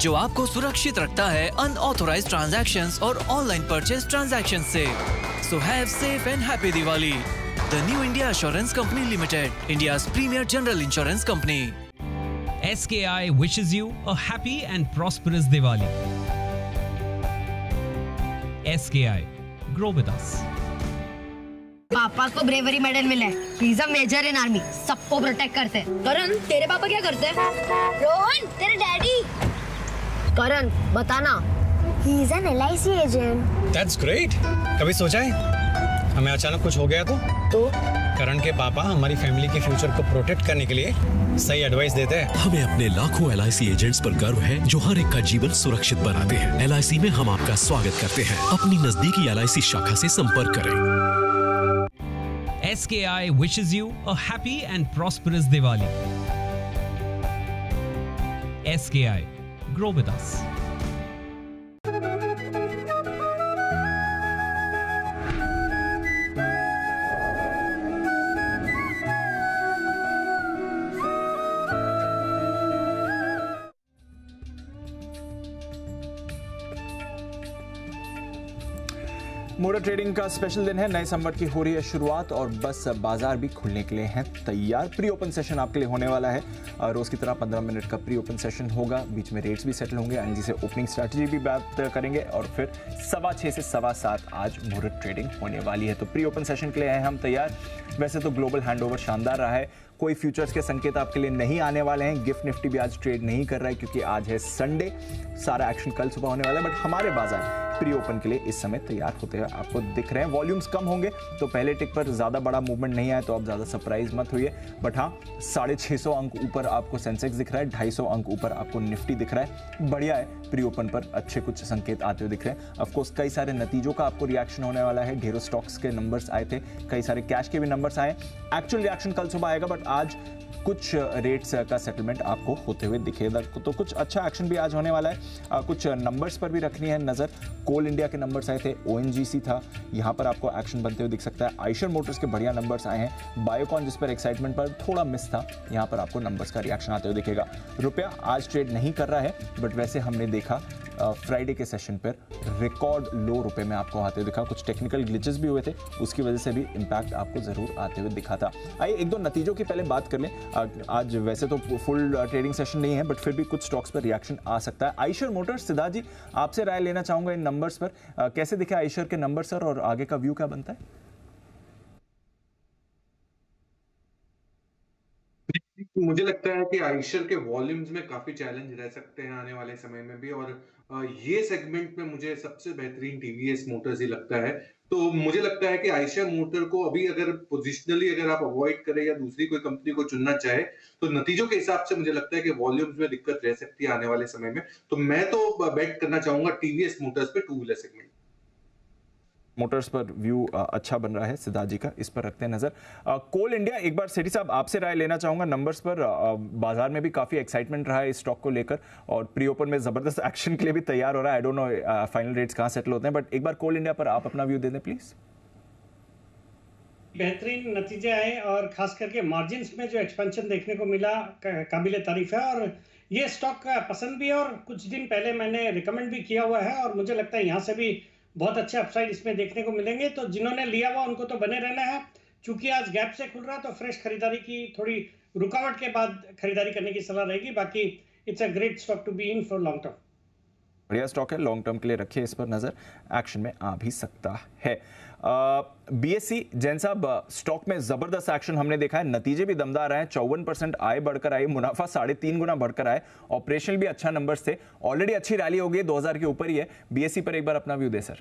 जो आपको सुरक्षित रखता है अनऑथोराइज्ड ट्रांजैक्शंस और ऑनलाइन परचेज ट्रांजैक्शंस से। So have safe and happy Diwali, the new India insurance company limited, India's premier general insurance company. S K I wishes you a happy and prosperous Diwali. S K I, grow with us. पापा को bravery medal मिला है, he is a major in army, सबको protect करते हैं। करण तेरे पापा क्या करते हैं? रोहन तेरे डैडी। करण बताना, he is an L I C agent. That's great, कभी सोचा है हमें अचानक कुछ हो गया तो? तो करण के पापा हमारी फैमिली के फ्यूचर को प्रोटेक्ट करने के लिए सही एडवाइस देते हैं। हमें अपने लाखों एल आई सी एजेंट्स पर गर्व है, जो हर एक का जीवन सुरक्षित बनाते हैं। एल आई सी में हम आपका स्वागत करते हैं, अपनी नजदीकी एल आई सी शाखा से संपर्क करें। S K I wishes you a happy and prosperous Diwali. S K I, grow with us. Motor trading का स्पेशल दिन है, नए संवत की हो रही है शुरुआत और बस बाजार भी खुलने के लिए हैं तैयार। प्री ओपन सेशन आपके लिए होने वाला है, रोज की तरह पंद्रह मिनट का प्री ओपन सेशन होगा। बीच में रेट्स भी सेटल होंगे, एनजी से ओपनिंग स्ट्रैटेजी भी बात करेंगे और फिर सवा छः से सवा सात आज मोटर ट्रेडिंग होने वाली है। तो प्री ओपन सेशन के लिए हैं हम तैयार। वैसे तो ग्लोबल हैंडओवर शानदार रहा है, कोई फ्यूचर्स के संकेत आपके लिए नहीं आने वाले हैं। गिफ्ट निफ्टी भी आज ट्रेड नहीं कर रहा है क्योंकि आज है संडे, सारा एक्शन कल सुबह होने वाला है। बट हमारे बाजार प्री ओपन के लिए इस समय तैयार होते हुए आपको दिख रहे हैं। वॉल्यूम्स कम होंगे तो पहले टिक पर ज़्यादा बड़ा मूवमेंट नहीं आया तो आप ज़्यादा सरप्राइज मत होइए। बट हाँ, साढ़े छः सौ अंक ऊपर आपको सेंसेक्स दिख रहा है, ढाई सौ अंक ऊपर आपको निफ्टी दिख रहा है। बढ़िया है, प्री ओपन पर अच्छे कुछ संकेत आते हुए दिख रहे हैं। ऑफकोर्स कई सारे नतीजों का आपको रिएक्शन होने वाला है। ढेरों स्टॉक्स के नंबर्स आए थे, कई सारे कैश के भी नंबर्स आए। एक्चुअल रिएक्शन कल सुबह आएगा, बट आज कुछ रेट्स का सेटलमेंट आपको होते हुए दिखेगा। तो कुछ अच्छा एक्शन भी आज होने वाला है। आ, कुछ नंबर्स पर भी रखनी है नज़र। कोल इंडिया के नंबर्स आए थे, ओएनजीसी था, यहाँ पर आपको एक्शन बनते हुए दिख सकता है। आइशर मोटर्स के बढ़िया नंबर्स आए हैं। बायोकॉन जिस पर एक्साइटमेंट पर थोड़ा मिस था, यहाँ पर आपको नंबर्स का रिएक्शन आते हुए दिखेगा। रुपया आज ट्रेड नहीं कर रहा है, बट वैसे हमने देखा फ्राइडे के सेशन पर रिकॉर्ड लो रुपए में आपको आते हुए दिखा। कुछ टेक्निकल ग्लिचेस भी हुए थे, उसकी वजह से भी इंपैक्ट आपको ज़रूर आते हुए दिखा था। आइए एक दो नतीजों की पहले बात कर लें। आज वैसे तो फुल ट्रेडिंग सेशन नहीं है, बट फिर भी कुछ स्टॉक्स पर रिएक्शन आ सकता है। आइशर मोटर्स, सिद्धार्थ जी आपसे राय लेना चाहूँगा इन नंबर्स पर। आ, कैसे दिखे आइशर के नंबर सर, और आगे का व्यू क्या बनता है? मुझे लगता है कि आइशर के वॉल्यूम्स में काफी चैलेंज रह सकते हैं आने वाले समय में भी, और ये सेगमेंट में मुझे सबसे बेहतरीन टीवीएस मोटर्स ही लगता है। तो मुझे लगता है कि आइशर मोटर को अभी अगर पोजिशनली अगर आप अवॉइड करें या दूसरी कोई कंपनी को चुनना चाहे तो नतीजों के हिसाब से मुझे लगता है कि वॉल्यूम्स में दिक्कत रह सकती है आने वाले समय में। तो मैं तो बेट करना चाहूंगा टीवीएस मोटर्स पे, टू व्हीलर सेगमेंट मोटर्स पर व्यू अच्छा बन रहा है सिद्धार्थ जी का, इस पर रखते हैं नज़र। कोल इंडिया, एक बार सेठी साहब आपसे राय लेना चाहूँगा नंबर्स पर। आ, बाजार में भी काफ़ी एक्साइटमेंट रहा है इस स्टॉक को लेकर और प्री ओपन में ज़बरदस्त एक्शन के लिए भी तैयार हो रहा है। I don't know final rates कहाँ सेटल होते हैं, बट एक बार कोल इंडिया पर आप अपना व्यू दे दें प्लीज़। बेहतरीन नतीजा है और ख़ास करके मार्जिनस में जो एक्सपेंशन देखने को मिला काबिल तारीफ है, और ये स्टॉक पसंद भी है और कुछ दिन पहले मैंने रिकमेंड भी किया हुआ है। और मुझे लगता है यहाँ से भी बहुत अच्छे अपसाइड इसमें देखने को मिलेंगे। तो जिन्होंने लिया हुआ उनको तो बने रहना है, चूंकि आज गैप से खुल रहा है तो फ्रेश खरीदारी की, थोड़ी रुकावट के बाद खरीदारी करने की सलाह रहेगी। बाकी it's a great stock to be in for long term, बढ़िया स्टॉक है, लॉन्ग टर्म के लिए रखिए, इस पर नज़र, एक्शन में आ भी सकता है। बीएससी जैन साहब, स्टॉक में ज़बरदस्त एक्शन हमने देखा है, नतीजे भी दमदार हैं। चौवन परसेंट आय बढ़कर आई, मुनाफा साढ़े तीन गुना बढ़कर आए, ऑपरेशनल भी अच्छा नंबर्स थे, ऑलरेडी अच्छी रैली हो गई, दो हज़ार के ऊपर ही है। बीएससी पर एक बार अपना व्यू दे sir.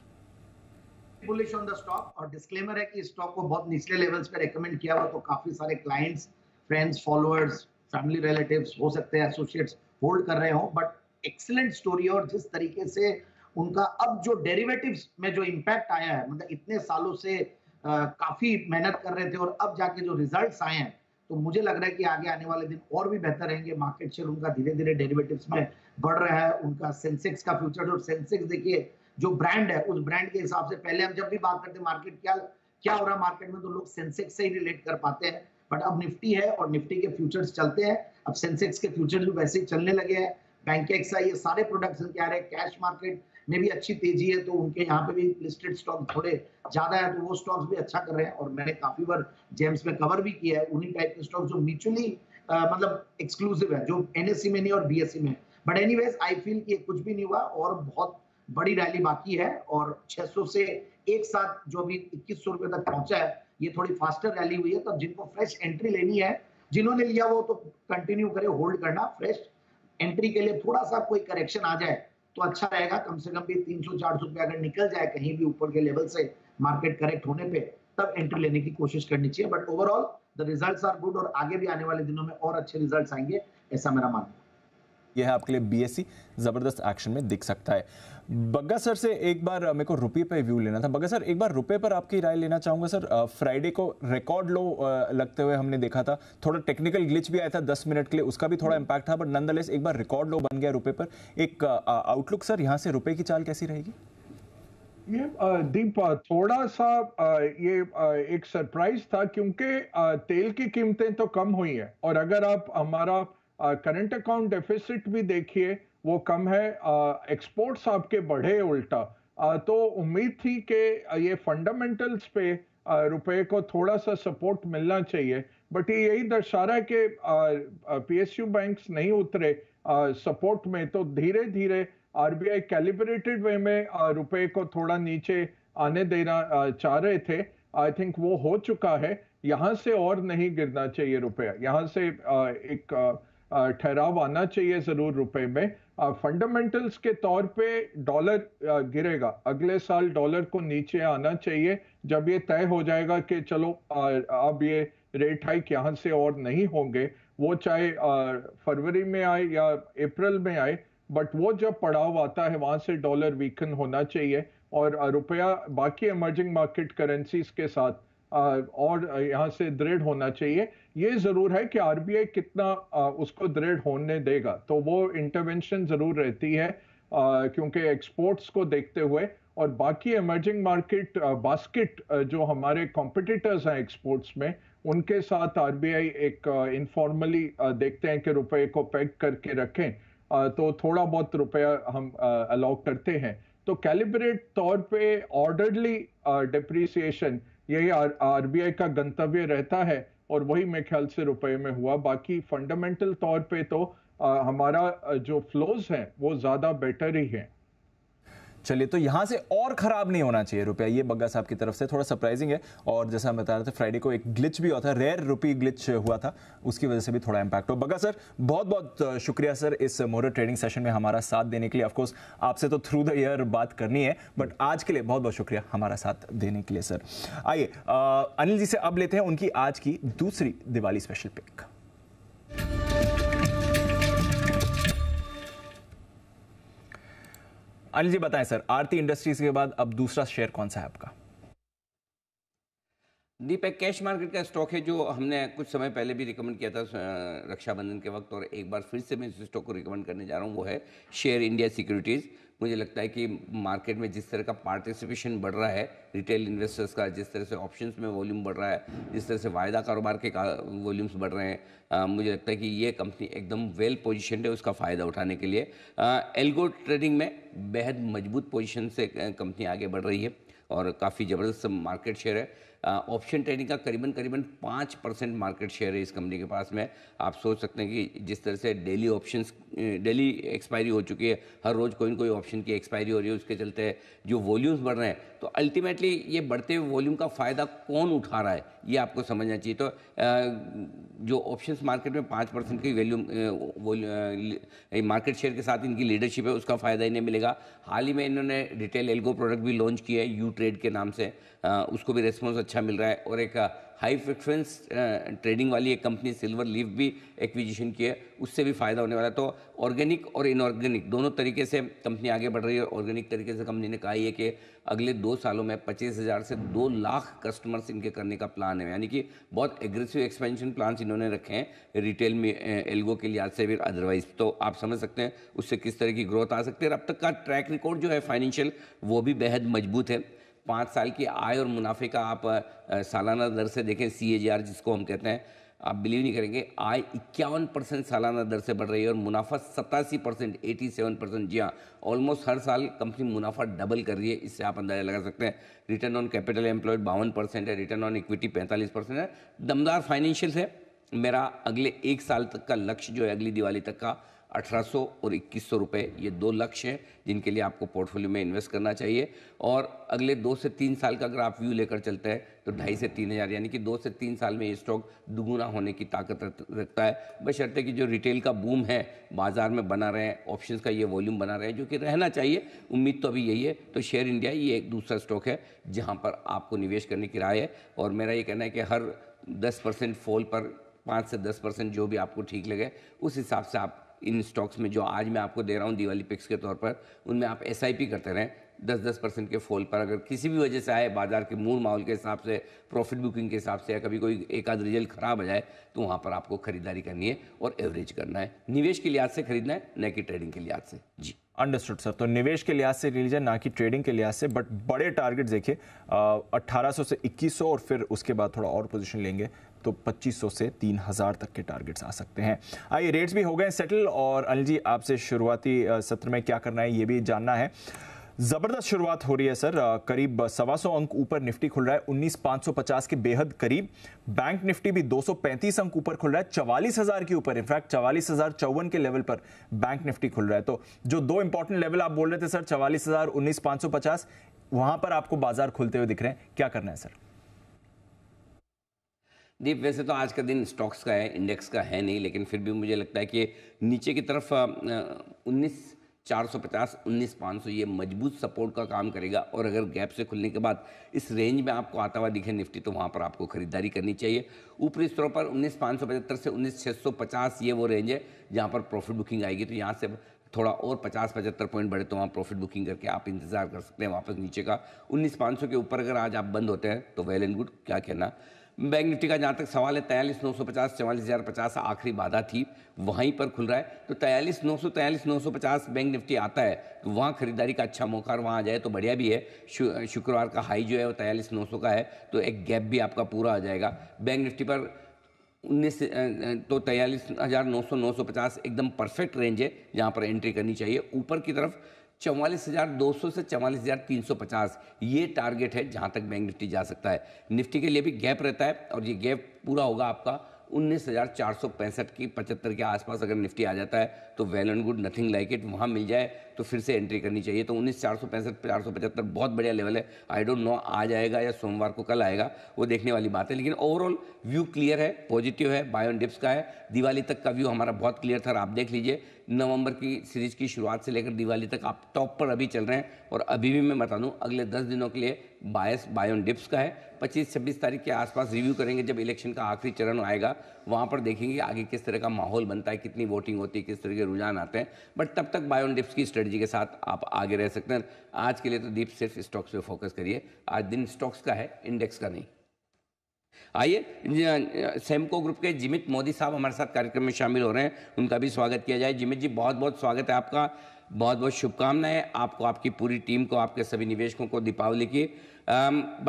Bullish on the stock, और डिस्क्लेमर है कि स्टॉक को बहुत निचले लेवल्स पर रेकमेंड किया हुआ, तो काफ़ी सारे clients, friends, followers, family relatives हो सकते हैं, एसोसिएट्स होल्ड कर रहे हों। बट एक्सीलेंट स्टोरी, और जिस तरीके से उनका अब जो डेरिवेटिव्स में जो इम्पैक्ट आया है, मतलब इतने सालों से आ, काफी मेहनत कर रहे थे और अब जाके जो रिजल्ट्स आए हैं, तो मुझे लग रहा है कि आगे आने वाले दिन और भी बेहतर रहेंगे। मार्केट शेयर उनका धीरे धीरे डेरिवेटिव्स में बढ़ रहा है, उनका सेंसेक्स का फ्यूचर, और सेंसेक्स देखिए जो ब्रांड है, उस ब्रांड के हिसाब से पहले हम जब भी बात करते हैं मार्केट क्या क्या हो रहा है मार्केट में, तो लोग सेंसेक्स से ही रिलेट कर पाते हैं। बट अब निफ्टी है और निफ्टी के फ्यूचर्स चलते हैं, अब सेंसेक्स के फ्यूचर्स भी वैसे ही चलने लगे हैं। बैंक एक्सा, ये सारे प्रोडक्ट्स क्या रहे, कैश मार्केट में भी अच्छी तेजी है, तो उनके यहाँ पे भी लिस्टेड स्टॉक थोड़े ज्यादा है, तो वो स्टॉक्स भी अच्छा कर रहे हैं। और मैंने काफी बार जेम्स में कवर भी किया है उन्हीं टाइप के स्टॉक जो म्यूचुअली मतलब एक्सक्लूसिव है, जो एनएससी में नहीं और बीएससी में। बट एनीवेज आई फील कि कुछ भी नहीं हुआ और बहुत बड़ी रैली बाकी है, और छह सौ से एक साथ जो अभी इक्कीस सौ रुपए तक पहुंचा है, ये थोड़ी फास्टर रैली हुई है। तो जिनको फ्रेश एंट्री लेनी है, जिन्होंने लिया वो तो कंटिन्यू करे, होल्ड करना। फ्रेश एंट्री के लिए थोड़ा सा कोई करेक्शन आ जाए तो अच्छा रहेगा, कम से कम भी तीन सौ चार सौ रुपये अगर निकल जाए कहीं भी ऊपर के लेवल से मार्केट करेक्ट होने पे, तब एंट्री लेने की कोशिश करनी चाहिए। But overall the results are good, और आगे भी आने वाले दिनों में और अच्छे रिजल्ट्स आएंगे, ऐसा मेरा मानना है। यह है आपके लिए बीएससी, ज़बरदस्त एक्शन में दिख सकता है। बग्गा सर से एक बार मेरे को रुपये पे व्यू लेना था। बग्गा सर, एक बार रुपये पर आपकी राय लेना चाहूँगा सर। फ्राइडे को रिकॉर्ड लो लगते हुए हमने देखा था, थोड़ा टेक्निकल ग्लिच भी आया था दस मिनट के लिए, उसका भी थोड़ा इम्पैक्ट था, बट नॉनदलेस एक बार रिकॉर्ड लो बन गया रुपये पर। एक आउटलुक सर, यहाँ से रुपये की चाल कैसी रहेगी? ये दीप थोड़ा सा ये एक सरप्राइज था, क्योंकि तेल की कीमतें तो कम हुई हैं, और अगर आप हमारा करंट अकाउंट डेफिसिट भी देखिए वो कम है, एक्सपोर्ट्स आपके बढ़े उल्टा, तो उम्मीद थी कि ये फंडामेंटल्स पे रुपए को थोड़ा सा सपोर्ट मिलना चाहिए, बट ये यही दर्शा रहा है कि पीएसयू बैंक्स नहीं उतरे सपोर्ट में, तो धीरे धीरे आरबीआई कैलिब्रेटेड वे में रुपए को थोड़ा नीचे आने देना चाह रहे थे। आई थिंक वो हो चुका है, यहाँ से और नहीं गिरना चाहिए रुपया, यहाँ से एक ठहराव आना चाहिए जरूर रुपए में। फंडामेंटल्स के तौर पे डॉलर गिरेगा अगले साल, डॉलर को नीचे आना चाहिए जब ये तय हो जाएगा कि चलो अब ये रेट हाइक यहाँ से और नहीं होंगे, वो चाहे फरवरी में आए या अप्रैल में आए, बट वो जब पड़ाव आता है वहां से डॉलर वीकन होना चाहिए और रुपया बाकी इमर्जिंग मार्केट करेंसीज के साथ और यहाँ से दृढ़ होना चाहिए। ये जरूर है कि आरबीआई कितना उसको दृढ़ होने देगा, तो वो इंटरवेंशन जरूर रहती है क्योंकि एक्सपोर्ट्स को देखते हुए और बाकी इमर्जिंग मार्केट बास्केट जो हमारे कॉम्पिटिटर्स हैं एक्सपोर्ट्स में, उनके साथ आरबीआई एक इनफॉर्मली देखते हैं कि रुपए को पैग करके रखें, तो थोड़ा बहुत रुपया हम अलाउ करते हैं। तो कैलिब्रेट तौर पे ऑर्डरली डिप्रिसिएशन यही आरबीआई का गंतव्य रहता है और वही मेरे ख्याल से रुपए में हुआ। बाकी फंडामेंटल तौर पे तो आ, हमारा जो फ्लोज हैं वो ज्यादा बेटर ही है। चलिए, तो यहाँ से और खराब नहीं होना चाहिए रुपया, ये बग्गा साहब की तरफ से थोड़ा सरप्राइजिंग है। और जैसा हम बता रहे थे फ्राइडे को एक ग्लिच भी हुआ था, रेयर रुपी ग्लिच हुआ था, उसकी वजह से भी थोड़ा इंपैक्ट हो। बग्गा सर, बहुत बहुत शुक्रिया सर इस मोहरत ट्रेडिंग सेशन में हमारा साथ देने के लिए। ऑफकोर्स आपसे तो थ्रू द ईयर बात करनी है, बट आज के लिए बहुत बहुत शुक्रिया हमारा साथ देने के लिए सर। आइए अनिल जी से अब लेते हैं उनकी आज की दूसरी दिवाली स्पेशल पिक। अनिल जी बताएं सर, आरती इंडस्ट्रीज के बाद अब दूसरा शेयर कौन सा है आपका? दीपक, कैश मार्केट का स्टॉक है जो हमने कुछ समय पहले भी रिकमेंड किया था रक्षाबंधन के वक्त, और एक बार फिर से मैं इस स्टॉक को रिकमेंड करने जा रहा हूँ, वो है शेयर इंडिया सिक्योरिटीज़। मुझे लगता है कि मार्केट में जिस तरह का पार्टिसिपेशन बढ़ रहा है रिटेल इन्वेस्टर्स का, जिस तरह से ऑप्शंस में वॉल्यूम बढ़ रहा है, जिस तरह से वायदा कारोबार के वॉल्यूम्स बढ़ रहे हैं, आ, मुझे लगता है कि ये कंपनी एकदम वेल पोजीशनड है उसका फ़ायदा उठाने के लिए। एल्गो ट्रेडिंग में बेहद मजबूत पोजीशन से कंपनी आगे बढ़ रही है और काफ़ी ज़बरदस्त मार्केट शेयर है। ऑप्शन ट्रेडिंग का करीबन करीबन पाँच परसेंट मार्केट शेयर है इस कंपनी के पास में। आप सोच सकते हैं कि जिस तरह से डेली ऑप्शंस डेली एक्सपायरी हो चुकी है, हर रोज़ कोई ना कोई ऑप्शन की एक्सपायरी हो रही है, उसके चलते जो वॉल्यूम्स बढ़ रहे हैं, तो अल्टीमेटली ये बढ़ते हुए वॉल्यूम का फ़ायदा कौन उठा रहा है ये आपको समझना चाहिए। तो जो ऑप्शंस मार्केट में पाँच परसेंट की वैल्यूम मार्केट शेयर के साथ इनकी लीडरशिप है, उसका फ़ायदा इन्हें मिलेगा। हाल ही में इन्होंने रिटेल एल्गो प्रोडक्ट भी लॉन्च किया है यू ट्रेड के नाम से, उसको भी रेस्पॉन्स अच्छा मिल रहा है, और एक हाई फ्रिक्वेंस ट्रेडिंग वाली एक कंपनी सिल्वर लीफ भी एक्विजिशन की है, उससे भी फ़ायदा होने वाला है। तो ऑर्गेनिक और इनऑर्गेनिक दोनों तरीके से कंपनी आगे बढ़ रही है। ऑर्गेनिक तरीके से कंपनी ने कहा है कि अगले दो सालों में पच्चीस हज़ार से दो लाख कस्टमर्स इनके करने का प्लान है, यानी कि बहुत एग्रेसिव एक्सपेंशन प्लान्स इन्होंने रखे हैं रिटेल में एल्गो के लिहाज से भी अदरवाइज। तो आप समझ सकते हैं उससे किस तरह की ग्रोथ आ सकती है। अब तक का ट्रैक रिकॉर्ड जो है फाइनेंशियल वो भी बेहद मजबूत है। पाँच साल की आय और मुनाफे का आप सालाना दर से देखें, सीएजीआर जिसको हम कहते हैं, आप बिलीव नहीं करेंगे, आय इक्यावन परसेंट सालाना दर से बढ़ रही है और मुनाफा सतासी परसेंट एटी सेवन परसेंट जी हाँ, ऑलमोस्ट हर साल कंपनी मुनाफा डबल कर रही है, इससे आप अंदाजा लगा सकते हैं। रिटर्न ऑन कैपिटल एम्प्लॉयड बावन परसेंट है, रिटर्न ऑन इक्विटी पैंतालीस परसेंट है। दमदार फाइनेंशियल है। मेरा अगले एक साल तक का लक्ष्य जो है अगली दिवाली तक का अठारह सौ और इक्कीस सौ रुपये, ये दो लक्ष्य हैं जिनके लिए आपको पोर्टफोलियो में इन्वेस्ट करना चाहिए। और अगले दो से तीन साल का अगर आप व्यू लेकर चलते हैं तो ढाई से तीन हज़ार यानी कि दो से तीन साल में ये स्टॉक दुगुना होने की ताकत रखता है, बशर्ते कि जो रिटेल का बूम है बाज़ार में बना रहे हैं, ऑप्शंस का ये वॉल्यूम बना रहे हैं जो कि रहना चाहिए, उम्मीद तो अभी यही है। तो शेयर इंडिया ये एक दूसरा स्टॉक है जहाँ पर आपको निवेश करने की राय है, और मेरा ये कहना है कि हर दस परसेंट फॉल पर पाँच से दस परसेंट जो भी आपको ठीक लगे उस हिसाब से आप इन स्टॉक्स में जो आज मैं आपको दे रहा हूँ दिवाली पिक्स के तौर पर, उनमें आप एसआईपी करते रहें। दस दस परसेंट के फॉल पर अगर किसी भी वजह से आए, बाजार के मूड माहौल के हिसाब से, प्रॉफिट बुकिंग के हिसाब से, या कभी कोई एक आध रिजल्ट खराब हो जाए तो वहाँ पर आपको खरीदारी करनी है और एवरेज करना है। निवेश के लिहाज से खरीदना है, न कि ट्रेडिंग के लिहाज से। जी अंडरस्टूड सर, तो निवेश के लिहाज से लीजिए ना कि ट्रेडिंग के लिहाज से, बट बड़े टारगेट देखिए अट्ठारह सौ से इक्कीस सौ और फिर उसके बाद थोड़ा और पोजीशन लेंगे तो पच्चीस सौ से तीन हज़ार तक के टारगेट्स आ सकते हैं। आइए, रेट्स भी हो गए सेटल और अनिल जी आपसे शुरुआती सत्र में क्या करना है ये भी जानना है। जबरदस्त शुरुआत हो रही है सर, करीब सवा सौ अंक ऊपर निफ्टी खुल रहा है उन्नीस हज़ार पाँच सौ पचास के बेहद करीब। बैंक निफ्टी भी दो सौ पैंतीस अंक ऊपर खुल रहा है, चवालीस हज़ार के ऊपर, इनफैक्ट चवालीस हज़ार चौवन के लेवल पर बैंक निफ्टी खुल रहा है। तो जो दो इंपॉर्टेंट लेवल आप बोल रहे थे सर, चवालीस हज़ार, उन्नीस हज़ार पाँच सौ पचास, वहां पर आपको बाजार खुलते हुए दिख रहे हैं, क्या करना है सर? दीप, वैसे तो आज का दिन स्टॉक्स का है, इंडेक्स का है नहीं, लेकिन फिर भी मुझे लगता है कि नीचे की तरफ उन्नीस चार सौ पचास उन्नीस पाँच सौ ये मजबूत सपोर्ट का काम करेगा। और अगर गैप से खुलने के बाद इस रेंज में आपको आता हुआ दिखे निफ्टी, तो वहाँ पर आपको खरीदारी करनी चाहिए। ऊपरी स्तरों पर उन्नीस पाँच सौ पचहत्तर से उन्नीस छः सौ पचास ये वो रेंज है जहाँ पर प्रॉफिट बुकिंग आएगी। तो यहाँ से थोड़ा और पचास पचहत्तर पॉइंट बढ़े तो वहाँ प्रॉफिट बुकिंग करके आप इंतजार कर सकते हैं वापस नीचे का। उन्नीस पाँच सौ के ऊपर अगर आज आप बंद होते हैं तो वेल एंड गुड, क्या कहना। बैंक निफ्टी का जहाँ तक सवाल है, तैंतालीस नौ सौ पचास चवालीस हज़ार पचास आखिरी बाधा थी, वहीं पर खुल रहा है। तो तैंतालीस नौ सौ तैंतालीस नौ सौ पचास बैंक निफ्टी आता है तो वहाँ खरीदारी का अच्छा मौका, और वहाँ आ जाए तो बढ़िया भी है। शु, शुक्रवार का हाई जो है वो तैंतालीस नौ सौ का है, तो एक गैप भी आपका पूरा आ जाएगा। बैंक निफ्टी पर उन्नीस तो तैंतालीस हज़ार नौ सौ नौ सौ पचास एकदम परफेक्ट रेंज है जहाँ पर एंट्री करनी चाहिए। ऊपर की तरफ चवालीस हज़ार दो सौ से चवालीस हज़ार तीन सौ पचास ये टारगेट है जहाँ तक बैंक निफ्टी जा सकता है। निफ्टी के लिए भी गैप रहता है और ये गैप पूरा होगा आपका उन्नीस हज़ार चार सौ पैंसठ की पचहत्तर के आसपास। अगर निफ्टी आ जाता है तो well and good, nothing like it. वहाँ मिल जाए तो फिर से एंट्री करनी चाहिए। तो उन्नीस चार सौ पैंसठ चार सौ पचहत्तर बहुत बढ़िया लेवल है। आई डोंट नो आ जाएगा या सोमवार को कल आएगा, वो देखने वाली बात है। लेकिन ओवरऑल व्यू क्लियर है, पॉजिटिव है, बाय ऑन डिप्स का है। दिवाली तक का व्यू हमारा बहुत क्लियर था, आप देख लीजिए नवंबर की सीरीज की शुरुआत से लेकर दिवाली तक आप टॉप पर अभी चल रहे हैं। और अभी भी मैं बता दूं अगले दस दिनों के लिए बायस बाय ऑन डिप्स का है। पच्चीस छब्बीस तारीख के आसपास रिव्यू करेंगे जब इलेक्शन का आखिरी चरण आएगा, वहां पर देखेंगे आगे किस तरह का माहौल बनता है, कितनी वोटिंग होती है, किस तरह के रुझान आते हैं। बट तब तक बाय ऑन डिप्स की स्ट्रेटजी के साथ आप आगे रह सकते हैं। आज के लिए तो दीप सिर्फ स्टॉक्स पर फोकस करिए, आज दिन स्टॉक्स का है, इंडेक्स का नहीं। आइए, सेमको ग्रुप के जिमित मोदी साहब हमारे साथ कार्यक्रम में शामिल हो रहे हैं, उनका भी स्वागत किया जाए। जिमित जी, बहुत बहुत स्वागत है आपका, बहुत बहुत शुभकामनाएं आपको, आपकी पूरी टीम को, आपके सभी निवेशकों को दीपावली की।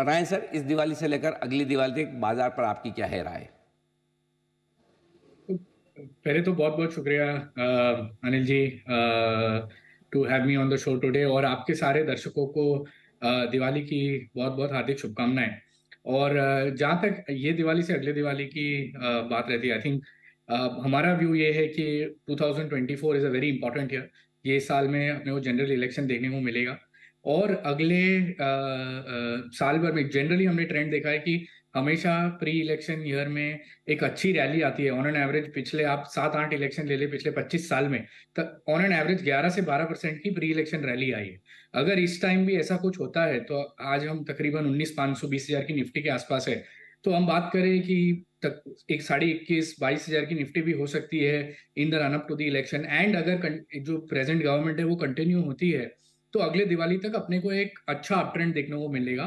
बताएं सर, इस दिवाली से लेकर अगली दिवाली तक बाजार पर आपकी क्या है राय? पहले तो बहुत बहुत शुक्रिया Anil ji to have me on the show today, और आपके सारे दर्शकों को दिवाली की बहुत बहुत हार्दिक शुभकामनाएं। और जहाँ तक ये दिवाली से अगले दिवाली की बात रहती है, आई थिंक हमारा व्यू ये है कि two thousand twenty four is a very important year. ये साल में अपने को जनरल इलेक्शन देखने को मिलेगा, और अगले आ, आ, साल भर में जनरली हमने ट्रेंड देखा है कि हमेशा प्री इलेक्शन ईयर में एक अच्छी रैली आती है। ऑन एन एवरेज पिछले आप सात आठ इलेक्शन ले ले पिछले पच्चीस साल में, तो ऑन एन एवरेज ग्यारह से बारह परसेंट की प्री इलेक्शन रैली आई है। अगर इस टाइम भी ऐसा कुछ होता है तो आज हम तकरीबन उन्नीस पाँच सौ बीस हज़ार की निफ्टी के आसपास है। तो हम बात करें कि तक एक साढ़े इक्कीस बाईस हज़ार की निफ्टी भी हो सकती है in the run up to the election. And अगर जो प्रेजेंट गवर्नमेंट है वो कंटिन्यू होती है तो अगले दिवाली तक अपने को एक अच्छा अप ट्रेंड देखने को मिलेगा।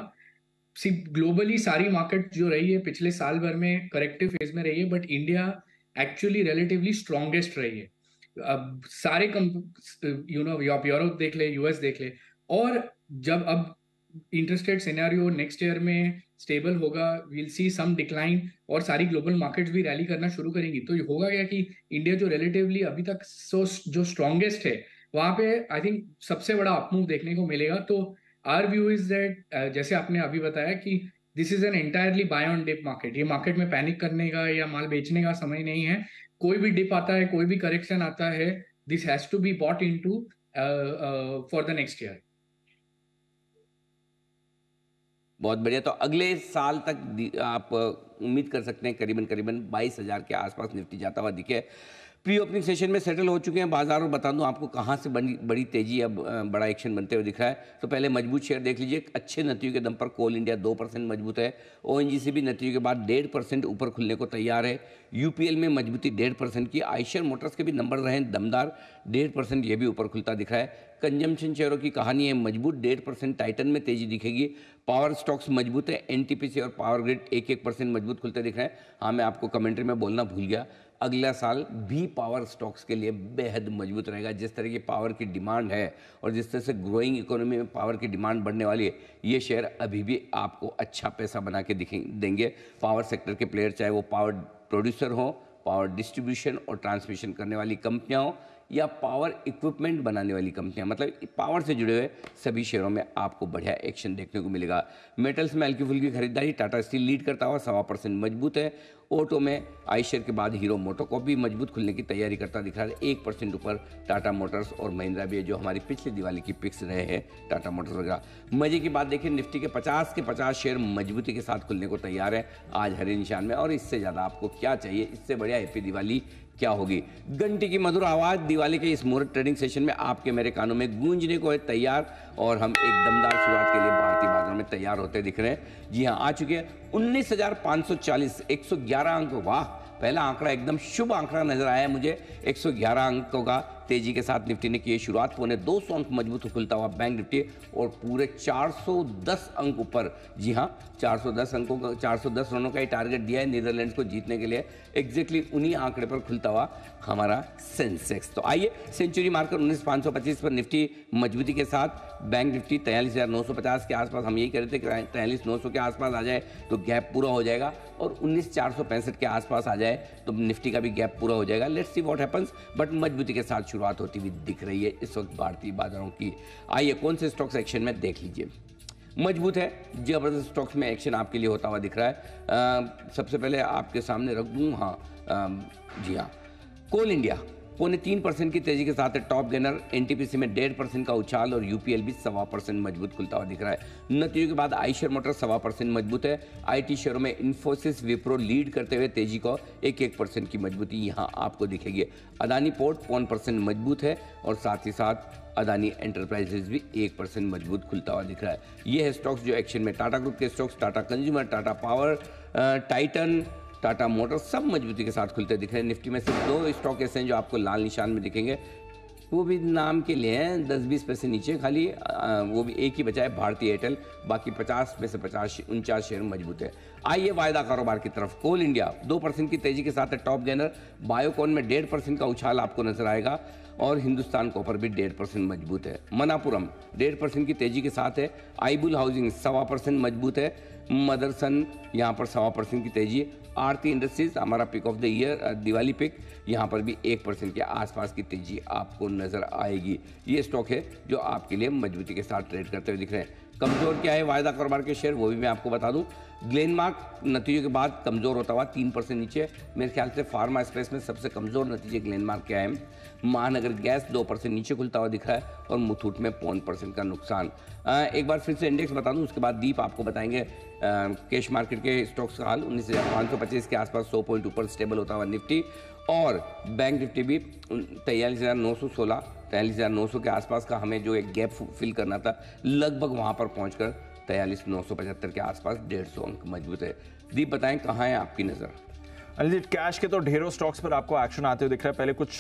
सिर्फ ग्लोबली सारी मार्केट जो रही है पिछले साल भर में करेक्टिव फेज में रही है, but India actually relatively strongest रही है। अब सारे यू नो यूरोप देख ले, यूएस देख ले, और जब अब interest rate scenario next year में स्टेबल होगा, विल सी सम डिक्लाइन, और सारी ग्लोबल मार्केट्स भी रैली करना शुरू करेंगी। तो होगा क्या कि इंडिया जो रिलेटिवली अभी तक सो जो स्ट्रॉन्गेस्ट है वहाँ पे आई थिंक सबसे बड़ा अपमूव देखने को मिलेगा। तो आर व्यू इज दैट, जैसे आपने अभी बताया कि this is an entirely buy on dip market. ये मार्केट में पैनिक करने का या माल बेचने का समय नहीं है। कोई भी डिप आता है, कोई भी करेक्शन आता है, this has to be bought into for the next year. बहुत बढ़िया। तो अगले साल तक आप उम्मीद कर सकते हैं करीबन करीबन बाईस हजार के आसपास निफ्टी जाता हुआ दिखे। प्री ओपनिंग सेशन में सेटल हो चुके हैं बाजार, और बता दूं आपको कहां से बड़ी बड़ी तेजी अब बड़ा एक्शन बनते हुए दिख रहा है। तो पहले मजबूत शेयर देख लीजिए, अच्छे नतीजों के दम पर कोल इंडिया दो परसेंट मजबूत है। ओएनजीसी भी नतीजों के बाद डेढ़ परसेंट ऊपर खुलने को तैयार है। यूपीएल में मजबूती डेढ़ परसेंट की। आइशर मोटर्स के भी नंबर रहे दमदार, डेढ़ परसेंट ये भी ऊपर खुलता दिख रहा है। कंजम्पशन शेयरों की कहानी है मजबूत, डेढ़ परसेंट टाइटन में तेजी दिखेगी। पावर स्टॉक्स मजबूत है, एनटीपीसी और पावर ग्रिड एक एक परसेंट मजबूत खुलते दिख रहे हैं। हाँ, मैं आपको कमेंट्री में बोलना भूल गया, अगला साल भी पावर स्टॉक्स के लिए बेहद मजबूत रहेगा। जिस तरह की पावर की डिमांड है और जिस तरह से ग्रोइंग इकोनॉमी में पावर की डिमांड बढ़ने वाली है, ये शेयर अभी भी आपको अच्छा पैसा बना के दिखेंगे देंगे। पावर सेक्टर के प्लेयर, चाहे वो पावर प्रोड्यूसर हो, पावर डिस्ट्रीब्यूशन और ट्रांसमिशन करने वाली कंपनियाँ हो, या पावर इक्विपमेंट बनाने वाली कंपनियां, मतलब पावर से जुड़े हुए सभी शेयरों में आपको बढ़िया एक्शन देखने को मिलेगा। मेटल्स में हल्की फुल्की खरीदारी, टाटा स्टील लीड करता हुआ सवा परसेंट मजबूत है। ऑटो में आई शेयर के बाद हीरो मोटोकॉप भी मजबूत खुलने की तैयारी करता दिख रहा है। एक परसेंट ऊपर टाटा मोटर्स और महिंद्रा भी है, जो हमारी पिछली दिवाली की पिक्स रहे हैं टाटा मोटर्स वगैरह। मजे की बात देखिए, निफ्टी के पचास के पचास शेयर मजबूती के साथ खुलने को तैयार है आज हरे निशान में, और इससे ज़्यादा आपको क्या चाहिए, इससे बढ़िया हैप्पी दिवाली क्या होगी। घंटी की मधुर आवाज़ दिवाली के इस मुहूर्त ट्रेडिंग सेशन में आपके मेरे कानों में गूंजने को है तैयार, और हम एक दमदार शुरुआत के लिए भारतीय बाजार में तैयार होते दिख रहे हैं। जी हाँ, आ चुके हैं उन्नीस हज़ार पाँच सौ चालीस, एक सौ ग्यारह अंक। वाह, पहला आंकड़ा एकदम शुभ आंकड़ा नजर आया मुझे। एक सौ ग्यारह अंकों का तेजी के साथ निफ्टी ने की शुरुआत। पौने दो सौ अंक मजबूत खुलता हुआ बैंक निफ्टी और पूरे चार सौ दस अंक ऊपर। जी हाँ, चार सौ दस अंकों का चार सौ दस रनों का ही टारगेट दिया है नीदरलैंड्स को जीतने के लिए। एग्जैक्टली उन्हीं आंकड़े पर खुलता हुआ हमारा सेंसेक्स। तो आइए, सेंचुरी मार्कर उन्नीस पाँच सौ पच्चीस पर निफ्टी मजबूती के साथ, बैंक निफ्टी तैंतालीस हज़ार नौ सौ पचास के आसपास। हम यही कह रहे थे कि तैंतालीस नौ सौ के आसपास आ जाए तो गैप पूरा हो जाएगा, और उन्नीस चार सौ पैंसठ के आसपास आ जाए तो निफ्टी का भी गैप पूरा हो जाएगा। Let's see what happens, but मजबूती के साथ शुरुआत होती हुई दिख रही है इस वक्त भारतीय बाजारों की। आइए, कौन से स्टॉक्स एक्शन में देख लीजिए। मजबूत है, जबरदस्त स्टॉक्स में एक्शन आपके लिए होता हुआ दिख रहा है। आ, सबसे पहले आपके सामने रख दूं, हाँ आ, जी हाँ, कोल इंडिया पौने तीन परसेंट की तेजी के साथ है टॉप गेनर। एनटीपीसी में डेढ़ परसेंट का उछाल और यूपीएल भी सवा परसेंट मजबूत खुलता हुआ दिख रहा है। नतीजों के बाद आई शेयर मोटर सवा परसेंट मजबूत है। आईटी शेयरों में इंफोसिस, विप्रो लीड करते हुए तेजी को एक एक परसेंट की मजबूती यहाँ आपको दिखेगी। अदानी पोर्ट पौन परसेंट मजबूत है, और साथ ही साथ अदानी एंटरप्राइजेज भी एक परसेंट मजबूत खुलता हुआ दिख रहा है। ये है स्टॉक्स जो एक्शन में। टाटा ग्रुप के stocks, Tata consumer, Tata power, Titan, Tata Motors सब मजबूती के साथ खुलते दिख रहे हैं। निफ्टी में सिर्फ दो स्टॉक ऐसे हैं जो आपको लाल निशान में दिखेंगे, वो भी नाम के लिए हैं, दस बीस पैसे नीचे खाली। आ, वो भी एक ही बचा है, भारतीय एयरटेल। बाकी पचास में से पचास उनचास शेयर मजबूत है। आइए वायदा कारोबार की तरफ। कोल इंडिया दो परसेंट की तेजी के साथ है टॉप गेनर। बायोकॉन में डेढ़ परसेंट का उछाल आपको नजर आएगा, और हिंदुस्तान कॉपर भी डेढ़ परसेंट मजबूत है। मनापुरम डेढ़ परसेंट की तेजी के साथ है। आईबुल हाउसिंग सवा परसेंट मजबूत है। मदरसन यहाँ पर सवा परसेंट की तेजी। आरती इंडस्ट्रीज हमारा pick of the year, Diwali pick, यहाँ पर भी एक परसेंट के आसपास की तेजी आपको नजर आएगी। ये स्टॉक है जो आपके लिए मजबूती के साथ ट्रेड करते हुए दिख रहे हैं। कमज़ोर क्या है वायदा कारोबार के शेयर, वो भी मैं आपको बता दूं। ग्लेनमार्क नतीजों के बाद कमज़ोर होता हुआ तीन परसेंट नीचे। मेरे ख्याल से फार्मा स्पेस में सबसे कमज़ोर नतीजे ग्लेनमार्क के आए। महानगर गैस दो परसेंट नीचे खुलता हुआ दिख रहा है, और मुथूट में पौन परसेंट का नुकसान। एक बार फिर से इंडेक्स बता दूं, उसके बाद दीप आपको बताएंगे कैश मार्केट के स्टॉक्स का हाल। उन्नीस हज़ार पाँच सौ पच्चीस के आसपास सौ पॉइंट ऊपर स्टेबल होता हुआ निफ्टी, और बैंक निफ्टी भी तैंतालीस हज़ार नौ सौ सोलह तैंतालीस हज़ार नौ सौ के आसपास का हमें जो एक गैप फिल करना था, लगभग वहां पर पहुंचकर तैंतालीस नौ सौ पचहत्तर के आसपास डेढ़ सौ अंक मजबूत है। दीप बताएं, कहाँ है आपकी नज़र? अनिजीत, कैश के तो ढेरों स्टॉक्स पर आपको एक्शन आते हुए दिख रहा है। पहले कुछ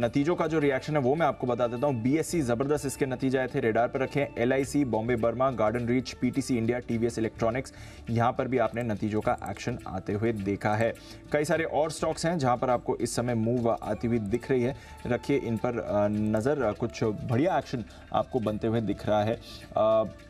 नतीजों का जो रिएक्शन है वो मैं आपको बता देता हूँ। बीएससी जबरदस्त इसके नतीजे आए थे, रेडार पर रखे। LIC, Bombay Burma, garden reach, PTC India, TVS electronics, यहाँ पर भी आपने नतीजों का एक्शन आते हुए देखा है। कई सारे और स्टॉक्स हैं जहाँ पर आपको इस समय मूव आती हुई दिख रही है, रखिए इन पर नज़र। कुछ बढ़िया एक्शन आपको बनते हुए दिख रहा है।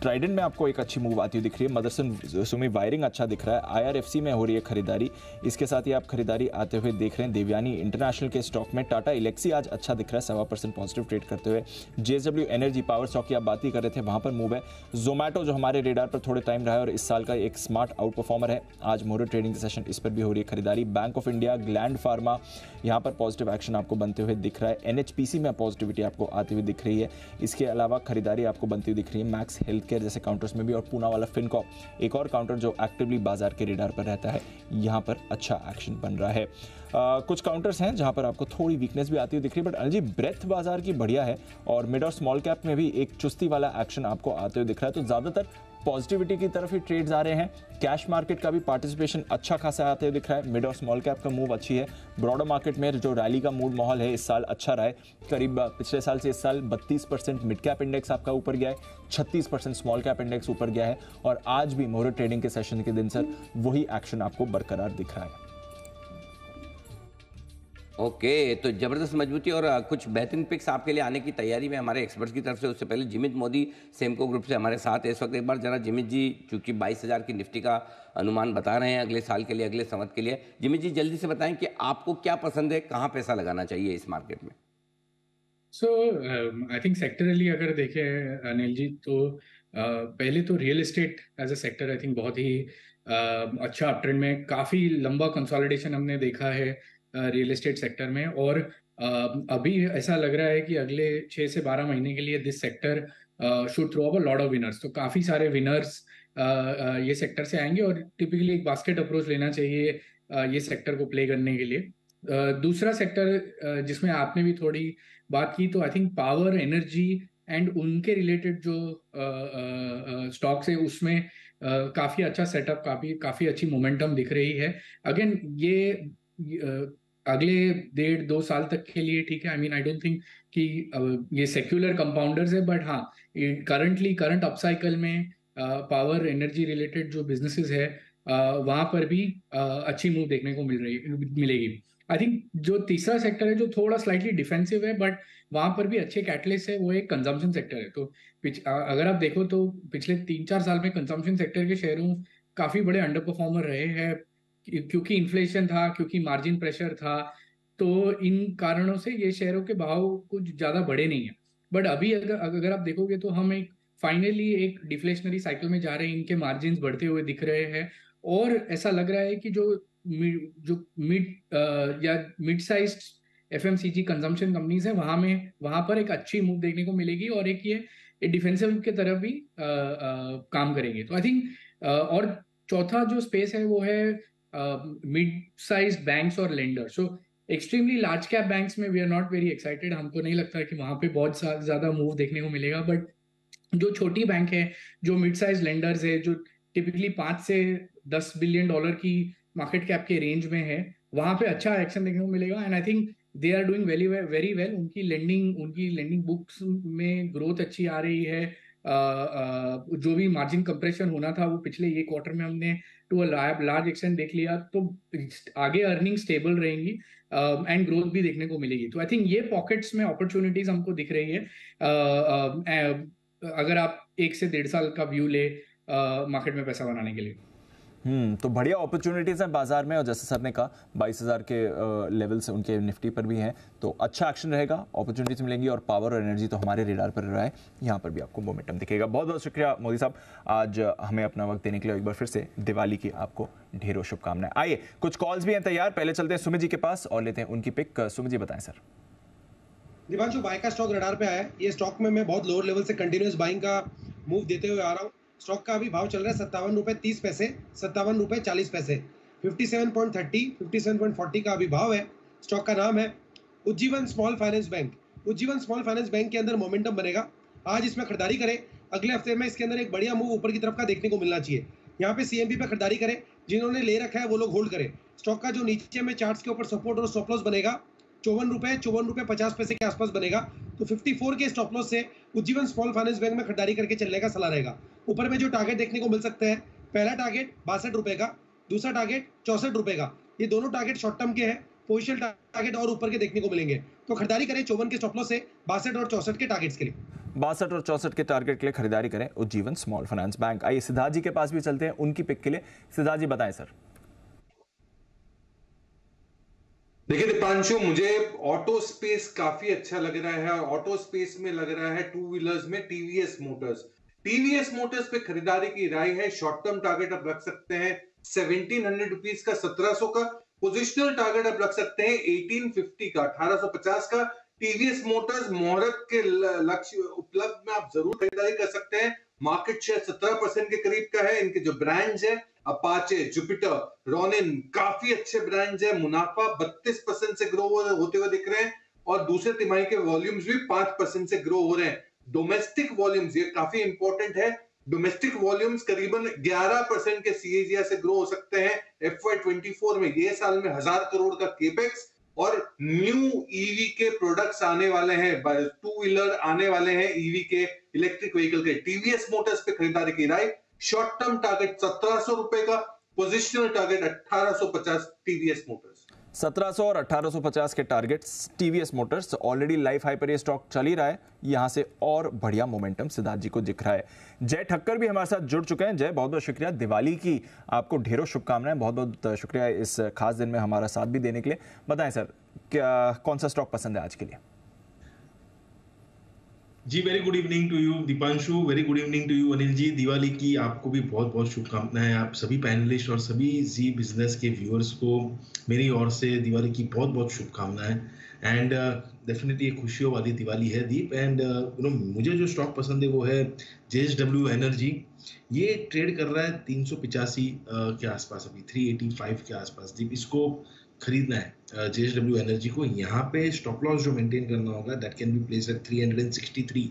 ट्राइडेंट में आपको एक अच्छी मूव आती हुई दिख रही है। मदरसन सुमी वायरिंग अच्छा दिख रहा है। आईआरएफसी में हो रही है खरीदारी, इसके साथ ही आप खरीदारी आते हुए देख रहे हैं। देवयानी इंटरनेशनल के स्टॉक में टाटा इलेक्सी आज अच्छा दिख रहा है, सवा परसेंट पॉजिटिव ट्रेड करते हुए। जेएसडब्ल्यू एनर्जी पावर स्टॉक की आप बात ही कर रहे थे, वहाँ पर मूव है। जोमेटो जो हमारे रेडार पर थोड़े टाइम रहा है और इस साल का एक स्मार्ट आउट परफॉर्मर है, आज मोरो ट्रेडिंग सेशन इस पर भी हो रही है खरीदारी। Bank of India, Gland pharma, यहाँ पर पॉजिटिव एक्शन आपको बनते हुए दिख रहा है। एनएचपीसी में पॉजिटिविटी आपको आती हुई दिख रही है। इसके अलावा खरीदारी आपको बनती हुई दिख रही है मैक्स हेल्थ केयर जैसे काउंटर्स में भी, और पूना वाला फिनकॉप एक और काउंटर जो एक्टिवली बाजार के रेडार पर रहता है, यहाँ पर अच्छा एक्शन बन रहा है। आ, कुछ काउंटर्स हैं जहाँ पर आपको थोड़ी वीकनेस भी आती हुई दिख रही है, बट अनिल जी ब्रेथ बाजार की बढ़िया है, और मिड और स्मॉल कैप में भी एक चुस्ती वाला एक्शन आपको आते हुए दिख रहा है। तो ज़्यादातर पॉजिटिविटी की तरफ ही ट्रेड्स आ रहे हैं। कैश मार्केट का भी पार्टिसिपेशन अच्छा खासा आते हुए दिख रहा है। मिड और स्मॉल कैप का मूव अच्छी है। ब्रॉडर मार्केट में जो रैली का मूड माहौल है इस साल अच्छा रहा है। करीब पिछले साल से इस साल बत्तीस परसेंट मिड कैप इंडेक्स आपका ऊपर गया है, छत्तीस परसेंट स्मॉल कैप इंडेक्स ऊपर गया है, और आज भी मोहर ट्रेडिंग के सेशन के दिन सर वही एक्शन आपको बरकरार दिख रहा है। ओके okay, तो ज़बरदस्त मजबूती और कुछ बेहतरीन पिक्स आपके लिए आने की तैयारी में हमारे एक्सपर्ट्स की तरफ से। उससे पहले जिमित मोदी सेमको ग्रुप से हमारे साथ इस वक्त। एक बार जरा जिमित जी, चूँकि बाईस हज़ार की निफ्टी का अनुमान बता रहे हैं अगले साल के लिए, अगले संवत के लिए, जिमित जी जल्दी से बताएं कि आपको क्या पसंद है, कहाँ पैसा लगाना चाहिए इस मार्केट में? सो आई थिंक सेक्टरली अगर देखें अनिल जी तो uh, पहले तो real estate as a sector I think बहुत ही uh, अच्छा अपट्रेंड में, काफ़ी लंबा कंसोलिडेशन हमने देखा है रियल एस्टेट सेक्टर में, और uh, अभी ऐसा लग रहा है कि अगले छः से बारह महीने के लिए this sector should throw up a lot of winners. तो काफ़ी सारे विनर्स uh, uh, ये सेक्टर से आएंगे और टिपिकली एक बास्केट अप्रोच लेना चाहिए uh, ये सेक्टर को प्ले करने के लिए. Uh, दूसरा सेक्टर uh, जिसमें आपने भी थोड़ी बात की, तो आई थिंक पावर, एनर्जी एंड उनके रिलेटेड जो स्टॉक्स uh, uh, है उसमें uh, काफ़ी अच्छा सेटअप, काफ़ी काफ़ी अच्छी मोमेंटम दिख रही है. अगेन ये uh, अगले डेढ़ दो साल तक के लिए ठीक है. I mean I don't think कि uh, ये सेक्युलर कंपाउंडर्स है, बट हाँ करंटली करंट अपसाइकल में पावर uh, एनर्जी रिलेटेड जो बिजनेसेस है uh, वहाँ पर भी uh, अच्छी मूव देखने को मिल रही मिलेगी. आई थिंक जो तीसरा सेक्टर है जो थोड़ा स्लाइटली डिफेंसिव है बट वहाँ पर भी अच्छे कैटलिस्ट है, वो एक कंजम्पशन सेक्टर है. तो अगर आप देखो तो पिछले तीन चार साल में कंजम्पशन सेक्टर के शेयरों काफ़ी बड़े अंडर परफॉर्मर रहे हैं, क्योंकि इन्फ्लेशन था, क्योंकि मार्जिन प्रेशर था, तो इन कारणों से ये शेयरों के भाव कुछ ज़्यादा बढ़े नहीं हैं. बट अभी अगर अगर आप देखोगे तो हम एक फाइनली एक डिफ्लेशनरी साइकिल में जा रहे हैं, इनके मार्जिन बढ़ते हुए दिख रहे हैं, और ऐसा लग रहा है कि जो जो मिड या mid size FMCG consumption companies है वहाँ में वहाँ पर एक अच्छी मूव देखने को मिलेगी, और एक ये डिफेंसिव के तरफ भी आ, आ, काम करेंगे. तो आई थिंक और चौथा जो स्पेस है वो है मिड साइज बैंक्स और lender. So extremely large cap banks में we are not very excited, हमको नहीं लगता कि वहाँ पे बहुत ज़्यादा मूव देखने को मिलेगा. बट जो छोटी बैंक है, जो मिड साइज लेंडर्स है, जो टिपिकली पाँच से दस बिलियन डॉलर की मार्केट कैप के रेंज में है, वहाँ पे अच्छा एक्शन देखने को मिलेगा. And I think they are doing very very well. उनकी लेंडिंग उनकी लेंडिंग बुक्स में ग्रोथ अच्छी आ रही है. आ, आ, जो भी मार्जिन कंप्रेशन होना था वो पिछले ये क्वार्टर में हमने टू अ लार्ज एक्सटेंट देख लिया. तो आगे अर्निंग स्टेबल रहेंगी एंड ग्रोथ भी देखने को मिलेगी. तो आई थिंक ये पॉकेट्स में अपॉर्चुनिटीज हमको दिख रही है. आ, आ, अगर आप एक से डेढ़ साल का व्यू ले मार्केट में पैसा बनाने के लिए हम्म तो बढ़िया अपॉर्चुनिटीज़ हैं बाजार में. और जैसे सर ने कहा बाईस हज़ार के लेवल से उनके निफ्टी पर भी हैं, तो अच्छा एक्शन रहेगा, अपॉर्चुनिटीज मिलेंगी. और पावर और एनर्जी तो हमारे रेडार पर रहा है, यहाँ पर भी आपको मोमेंटम दिखेगा. बहुत बहुत शुक्रिया मोदी साहब, आज हमें अपना वक्त देने के लिए. एक बार फिर से दिवाली की आपको ढेरों शुभकामनाएं. आइए कुछ कॉल्स भी हैं तैयार, पहले चलते हैं सुमित जी के पास और लेते हैं उनकी पिक. सुमित जी बताएं सर. दिवांशु, बाय का स्टॉक रेडार पे आया है. ये स्टॉक में मैं बहुत लोअर लेवल से कंटिन्यूस बाइंग का मूव देते हुए आ रहा हूँ. स्टॉक का अभी भाव चल रहा है सत्तावन रुपये तीस पैसे, सत्तावन रुपये चालीस पैसे, fifty seven point thirty fifty seven point forty का अभी भाव है. स्टॉक का नाम है Ujjivan small finance bank. Ujjivan small finance bank के अंदर मोमेंटम बनेगा, आज इसमें खरीदारी करें. अगले हफ्ते में इसके अंदर एक बढ़िया मूव ऊपर की तरफ का देखने को मिलना चाहिए. यहाँ पे सीएमपी पे खरीदारी करें, जिन्होंने ले रखा है वो लोग होल्ड करें. स्टॉक का जो नीचे में चार्ट्स के ऊपर सपोर्ट और स्टॉप लॉस बनेगा चौवन रुपये चौवन रुपये पचास पैसे के आसपास बनेगा, तो चौवन के स्टॉप लॉस से उज्जीवन स्मॉल फाइनेंस बैंक में खरीदारी करके चलने का सलाह रहेगा. ऊपर में जो टारगेट देखने को मिल सकते हैं, पहला टारगेट बासठ रुपये का, दूसरा टारगेट चौसठ रुपये का. ये दोनों टारगेट शॉर्ट टर्म के हैं, पोजिशनल टारगेट और ऊपर के देखने को मिलेंगे. तो खरीदारी करें चौवन के स्टॉप लॉस से, बासठ और चौसठ के टारगेट्स के लिए बासठ और चौसठ के टारगेट के लिए खरीदारी करें उज्जीवन स्मॉल फाइनेंस बैंक. आइए सिद्धार्थ जी के पास भी चलते हैं उनकी पिक के लिए. सिद्धार्थ जी बताएं सर. देखिए दीपांशु, मुझे ऑटो स्पेस काफी अच्छा लग रहा है. ऑटो स्पेस में लग रहा है टू व्हीलर्स में टीवीएस मोटर्स. टीवीएस मोटर्स पे खरीदारी की राय है. शॉर्ट टर्म टारगेट आप रख सकते हैं सेवनटीन हंड्रेड रुपीस का, सत्रह सौ का. पोजिशनल टारगेट आप रख सकते हैं एटीन फिफ्टी का, अठारह सौ पचास का. टीवीएस मोटर्स मुहूर्त के लक्ष्य उपलब्ध में आप जरूर खरीदारी कर सकते हैं. मार्केट शेयर सत्रह परसेंट के करीब का है. इनके जो ब्रांड्स है अपाचे, जुपिटर, रॉनिन, काफी अच्छे ब्रांड्स है. मुनाफा बत्तीस परसेंट से ग्रो होते हुए दिख रहे हैं और दूसरे तिमाही के वॉल्यूम्स भी पांच परसेंट से ग्रो हो रहे हैं. डोमेस्टिक वॉल्यूम्स ये काफी इंपॉर्टेंट है. डोमेस्टिक वॉल्यूम्स करीबन ग्यारह परसेंट के सीएजीआर से ग्रो हो सकते हैं एफवाई ट्वेंटी फोर में. ये साल में हजार करोड़ का केपेक्स और न्यू ईवी के प्रोडक्ट्स आने वाले हैं, टू व्हीलर आने वाले हैं ईवी के, इलेक्ट्रिक व्हीकल के. टीवीएस मोटर्स पे खरीदारी की राय. शॉर्ट टर्म टारगेट सत्रह सौ रुपए का, पोजिशनल टारगेट अठारह सौ पचास. टीवीएस मोटर्स सत्रह सौ और अठारह सौ पचास के targets. TVS Motors already life high पर ये स्टॉक चल ही रहा है, यहाँ से और बढ़िया मोमेंटम सिद्धार्थ जी को दिख रहा है. जय ठक्कर भी हमारे साथ जुड़ चुके हैं. जय, बहुत बहुत शुक्रिया. दिवाली की आपको ढेरों शुभकामनाएं. बहुत बहुत शुक्रिया इस खास दिन में हमारा साथ भी देने के लिए. बताएं सर, क्या कौन सा स्टॉक पसंद है आज के लिए? जी, very good evening to you Dipanshu, very good evening to you Anil ji. Diwali की आपको भी बहुत बहुत शुभकामनाएं। आप सभी पैनलिस्ट और सभी जी बिजनेस के व्यूअर्स को मेरी ओर से दिवाली की बहुत बहुत शुभकामनाएं। एंड डेफिनेटली ये खुशियों वाली दिवाली है दीप। एंड यू नो मुझे जो स्टॉक पसंद है वो है जे एस डब्ल्यू एनर्जी। ये ट्रेड कर रहा है तीन सौ पिचासी के आसपास, अभी थ्री एटी फाइव के आसपास दीप। इसको खरीदना है जे एस डब्ल्यू एनर्जी को। यहाँ पे स्टॉप लॉस जो मेंटेन करना होगा that can be place at three sixty three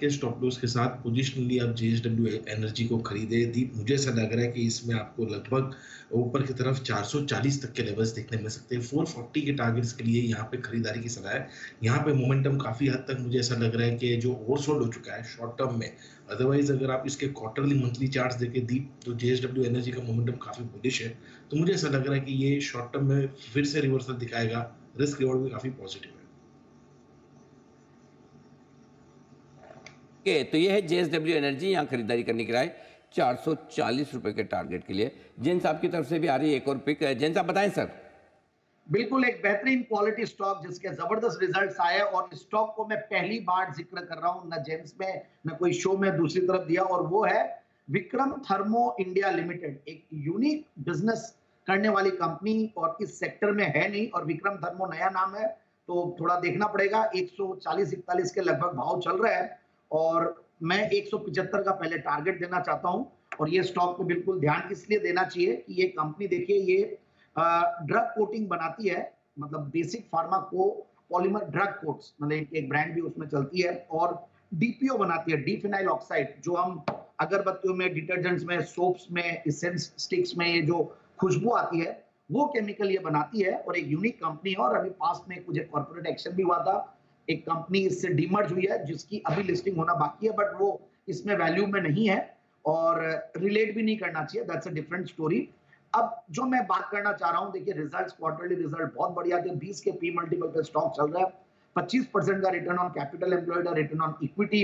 के स्टॉप लॉस के साथ पोजिशनली आप जे एस डब्ल्यू एनर्जी को खरीदे दीप। मुझे ऐसा लग रहा है कि इसमें आपको लगभग ऊपर की तरफ चार सौ चालीस तक के लेवल्स देखने मिल सकते हैं। चार सौ चालीस के टारगेट्स के लिए यहाँ पे खरीदारी की सलाह है। यहाँ पे मोमेंटम काफ़ी हद तक मुझे ऐसा लग रहा है कि जो ओवरसोल्ड हो चुका है शॉर्ट टर्म में। अदरवाइज अगर आप इसके क्वार्टरली मंथली चार्ट्स देखें दीप तो जे एस डब्ल्यू एनर्जी का मोमेंटम काफ़ी बुलिश है। तो मुझे ऐसा लग रहा है कि ये शॉर्ट टर्म में फिर से रिवर्सल दिखाएगा। रिस्क रिवॉर्ड भी काफ़ी पॉजिटिव है। तो ये है जे एस डब्ल्यू एनर्जी, यहाँ खरीदारी करने की राय चार सौ चालीस रुपए के टारगेट के लिए। जेंस आपकी तरफ से भी आ रही है एक और पिक, जेंस आप बताएं सर। बिल्कुल एक बेहतरीन क्वालिटी स्टॉक जिसके जबरदस्त रिजल्ट्स आए और स्टॉक को मैं पहली बार जिक्र कर रहा हूँ, ना जेम्स में ना कोई शो में दूसरी तरफ दिया, और वो है विक्रम थर्मो इंडिया लिमिटेड। एक यूनिक बिजनेस करने वाली कंपनी और इस सेक्टर में है नहीं, और विक्रम थर्मो नया नाम है तो थोड़ा देखना पड़ेगा। एक सौ चालीस इकतालीस के लगभग भाव चल रहे हैं और मैं एक सौ पचहत्तर का पहले टारगेट देना चाहता हूं। और ये स्टॉक को बिल्कुल ध्यान इसलिए देना चाहिए कि ये कंपनी देखिए ये ड्रग कोटिंग बनाती है, मतलब बेसिक फार्मा को पॉलीमर ड्रग कोट्स, मतलब एक ब्रांड भी उसमें चलती है, और डी पी ओ बनाती है, डीफिनाइल ऑक्साइड, जो हम अगरबत्तियों में, डिटर्जेंट्स में, सोप्स में, एसेंस स्टिक्स में ये जो खुशबू आती है वो केमिकल ये बनाती है। और एक यूनिक कंपनी है। और अभी पास्ट में कुछ कॉर्पोरेट एक्शन भी हुआ था, एक कंपनी इससे डीमर्ज हुई है जिसकी अभी लिस्टिंग होना बाकी है, बट वो इसमें वैल्यू में नहीं है और रिलेट भी नहीं करना चाहिए, दैट्स अ डिफरेंट स्टोरी। अब जो मैं बात करना चाह रहा हूं, देखिए रिजल्ट्स, क्वार्टरली रिजल्ट बहुत बढ़िया थे, बीस के पी मल्टीपल पे स्टॉक चल रहा है, पच्चीस परसेंट का return on capital employed, return on equity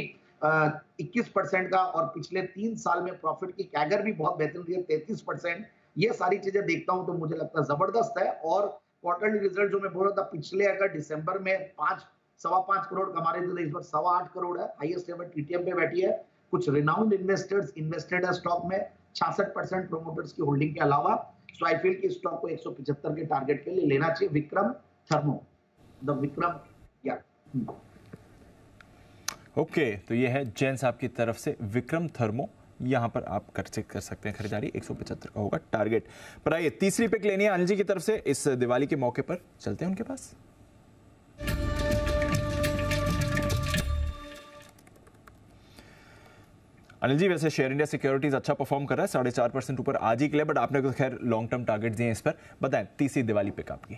इक्कीस परसेंट का, और पिछले तीन साल में प्रॉफिट की कैगर भी बहुत बेहतरीन रही है, तैंतीस परसेंट। ये सारी चीजें देखता हूँ तो मुझे लगता है जबरदस्त है। और क्वार्टरली रिजल्ट जो मैं बोल रहा था, पिछले अगर दिसंबर में पांच सवा पांच करोड़ कमा रहे थे, इस बार सवा आठ करोड़ है, highest level T T M पे बैठी है। कुछ रिनाउंड इन्वेस्टर्स इन्वेस्टेड है स्टॉक में, छियासठ परसेंट प्रोमोटर्स की होल्डिंग के अलावा। सो आई फील कि स्टॉक को एक सौ पचहत्तर के टारगेट के लिए लेना चाहिए, विक्रम थर्मो, द विक्रम या ओके। तो ये है जेंस आपकी तरफ से विक्रम थर्मो, यहाँ पर आप कर चेक कर सकते हैं खरीदारी, एक सौ पचहत्तर का होगा टारगेट। पर आइए तीसरी पिक लेनी है अनिल जी की तरफ से इस दिवाली के मौके पर, चलते हैं उनके पास। अनिल जी, वैसे शेयर इंडिया सिक्योरिटीज अच्छा परफॉर्म कर रहा है, साढ़े चार परसेंट ऊपर आज ही के लिए, बट आपने तो खैर लॉन्ग टर्म टारगेट दिए हैं इस पर। बताएं तीसरी दिवाली पिक आपकी।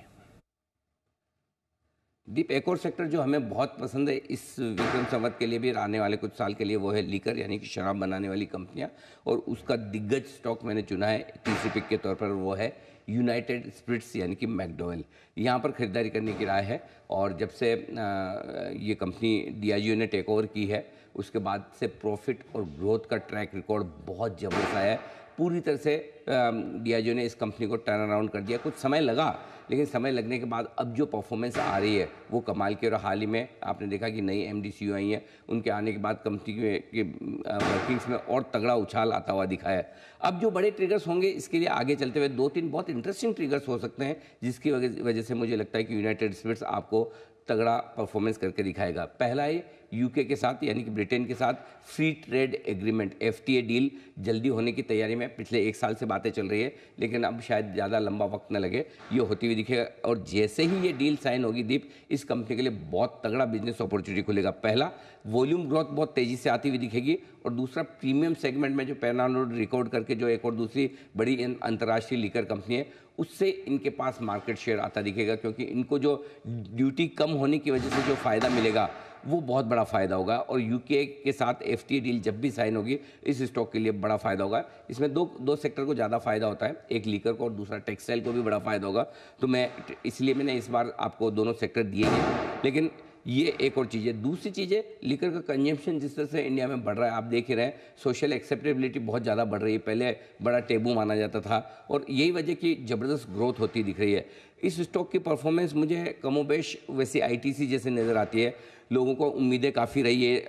दीप, एक और सेक्टर जो हमें बहुत पसंद है इस विक्रम संवत के लिए भी आने वाले कुछ साल के लिए, वो है लीकर, यानी कि शराब बनाने वाली कंपनियां, और उसका दिग्गज स्टॉक मैंने चुना है तीसरी पिक के तौर पर, वो है यूनाइटेड स्पिरिट्स यानी कि मैकडोवेल। यहाँ पर खरीदारी करने की राय है। और जब से ये कंपनी डियाजियो ने टेक ओवर की है उसके बाद से प्रॉफिट और ग्रोथ का ट्रैक रिकॉर्ड बहुत जबरदस्त आया है। पूरी तरह से डियाजियो ने इस कंपनी को टर्न अराउंड कर दिया। कुछ समय लगा, लेकिन समय लगने के बाद अब जो परफॉर्मेंस आ रही है वो कमाल की। और हाल ही में आपने देखा कि नई एम डी सी आई हैं, उनके आने के बाद कंपनी के वर्किंग्स में और तगड़ा उछाल आता हुआ दिखा है। अब जो बड़े ट्रिगर्स होंगे इसके लिए आगे चलते हुए दो तीन बहुत इंटरेस्टिंग ट्रिगर्स हो सकते हैं, जिसकी वजह से मुझे लगता है कि यूनाइटेड स्पिरिट्स आपको तगड़ा परफॉर्मेंस करके दिखाएगा। पहला है यूके के साथ यानी कि ब्रिटेन के साथ free trade agreement, F T A deal जल्दी होने की तैयारी में पिछले एक साल से बातें चल रही है, लेकिन अब शायद ज़्यादा लंबा वक्त न लगे, ये होती हुई दिखेगा। और जैसे ही ये डील साइन होगी दीप, इस कंपनी के लिए बहुत तगड़ा बिजनेस अपॉर्चुनिटी खुलेगा। पहला, वॉल्यूम ग्रोथ बहुत तेज़ी से आती हुई दिखेगी, और दूसरा प्रीमियम सेगमेंट में जो पैरानोड रिकॉर्ड करके जो एक और दूसरी बड़ी अंतर्राष्ट्रीय लीकर कंपनी है उससे इनके पास मार्केट शेयर आता दिखेगा, क्योंकि इनको जो ड्यूटी कम होने की वजह से जो फ़ायदा मिलेगा वो बहुत बड़ा फ़ायदा होगा। और यूके के साथ एफ टी ए डील जब भी साइन होगी इस स्टॉक के लिए बड़ा फ़ायदा होगा। इसमें दो दो सेक्टर को ज़्यादा फ़ायदा होता है, एक लीकर को और दूसरा टेक्सटाइल को भी बड़ा फ़ायदा होगा। तो मैं इसलिए मैंने इस बार आपको दोनों सेक्टर दिए हैं। लेकिन ये एक और चीज़ है। दूसरी चीज़ है लीकर का कंजम्पशन जिस तरह से इंडिया में बढ़ रहा है, आप देख ही रहे हैं, सोशल एक्सेप्टेबिलिटी बहुत ज़्यादा बढ़ रही है, पहले बड़ा टेबू माना जाता था, और यही वजह कि ज़बरदस्त ग्रोथ होती दिख रही है। इस स्टॉक की परफॉर्मेंस मुझे कमोबेश वैसे आईटीसी जैसे नज़र आती है। लोगों को उम्मीदें काफ़ी रही है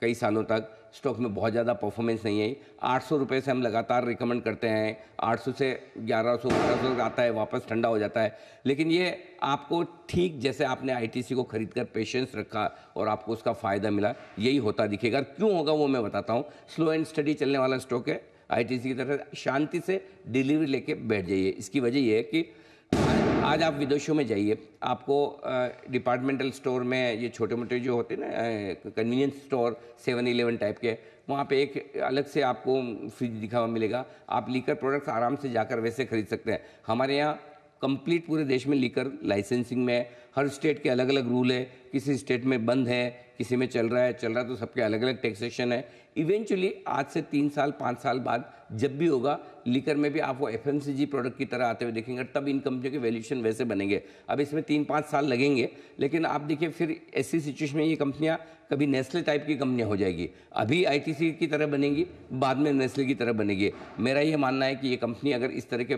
कई सालों तक, स्टॉक में बहुत ज़्यादा परफॉर्मेंस नहीं आई। आठ सौ रुपये से हम लगातार रिकमेंड करते हैं, आठ सौ से ग्यारह सौ बारह सौ आता है, वापस ठंडा हो जाता है। लेकिन ये आपको ठीक जैसे आपने आईटीसी को खरीद कर पेशेंस रखा और आपको उसका फ़ायदा मिला, यही होता दिखेगा। क्यों होगा वो मैं बताता हूँ। स्लो एंड स्टडी चलने वाला स्टॉक है, आईटीसी की तरफ शांति से डिलीवरी लेके बैठ जाइए। इसकी वजह यह है कि आज आप विदेशों में जाइए, आपको डिपार्टमेंटल स्टोर में ये छोटे मोटे जो होते हैं ना convenience store seven eleven type के, वहाँ पे एक अलग से आपको फ्रिज दिखा हुआ मिलेगा। आप लीकर प्रोडक्ट्स आराम से जाकर वैसे खरीद सकते हैं। हमारे यहाँ कंप्लीट पूरे देश में लीकर लाइसेंसिंग में हर स्टेट के अलग अलग रूल है, किसी स्टेट में बंद है, किसी में चल रहा है चल रहा है तो सबके अलग अलग टैक्सेशन है। इवेंचुअली आज से तीन साल पाँच साल बाद जब भी होगा, लीकर में भी आप वो एफएमसीजी प्रोडक्ट की तरह आते हुए देखेंगे, तब इन कंपनियों के वैल्यूएशन वैसे बनेंगे। अब इसमें तीन पाँच साल लगेंगे, लेकिन आप देखिए फिर ऐसी सिचुएशन में ये कंपनियाँ कभी नेस्ले टाइप की कंपनियाँ हो जाएगी, अभी आईटीसी की तरह बनेगी, बाद में नेस्ले की तरह बनेगी। मेरा ये मानना है कि ये कंपनी अगर इस तरह के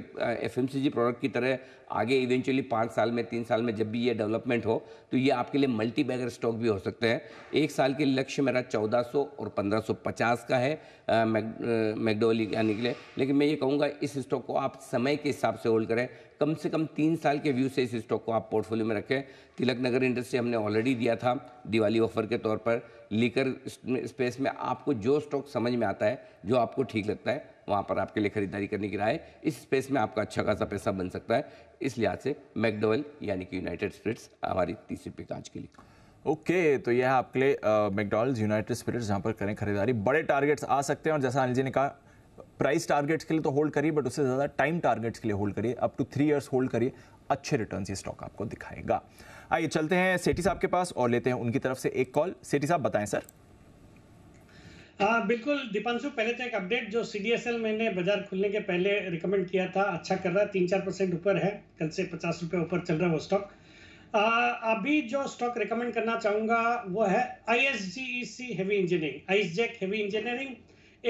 एफएमसीजी प्रोडक्ट की तरह आगे इवेंचुअली पाँच साल में तीन साल में जब भी ये डेवलपमेंट हो, तो ये आपके लिए मल्टी बैगर स्टॉक भी हो सकते हैं। एक साल के लक्ष्य मेरा चौदह सौ और पंद्रह सौ पचास का है मैकडोली आने के लिए, लेकिन मैं ये कहूँगा इस स्टॉक को आप समय के हिसाब से होल्ड करें, कम से कम तीन साल के व्यू से इस स्टॉक को आप पोर्टफोलियो में रखें। तिलक नगर इंडस्ट्री हमने ऑलरेडी दिया था दिवाली ऑफर के तौर पर। लीकर स्पेस में आपको जो स्टॉक समझ में आता है, जो आपको ठीक लगता है, वहाँ पर आपके लिए खरीदारी करने की राय। इस स्पेस में आपका अच्छा खासा पैसा बन सकता है, इस लिहाज से मैकडोवेल यानी कि यूनाइटेड स्पिरिट्स हमारी तीसरी पिक आज के लिए। ओके okay, तो यह है आपके लिए मैकडॉनल्ड्स यूनाइटेड स्पिरिट्स, जहाँ पर करें खरीदारी। बड़े टारगेट्स आ सकते हैं और जैसा अनिल जी ने कहा, प्राइस टारगेट्स के लिए तो होल्ड करिए, बट उससे ज़्यादा टाइम टारगेट्स के लिए होल्ड करिए, up to three years hold करिए, अच्छे रिटर्न्स ये स्टॉक आपको दिखाएगा। आइए चलते हैं सेठी साहब के पास और लेते हैं उनकी तरफ से एक कॉल। सेठी साहब बताएं सर। हाँ बिल्कुल दीपांशु, पहले तो एक अपडेट जो सी डी एस एल मैंने बाजार खुलने के पहले रिकमेंड किया था, अच्छा कर रहा है, तीन चार परसेंट ऊपर है, कल से पचास रुपये ऊपर चल रहा है वो स्टॉक। अभी जो स्टॉक रिकमेंड करना चाहूँगा वो है I S G E C heavy engineering, Isgec heavy engineering.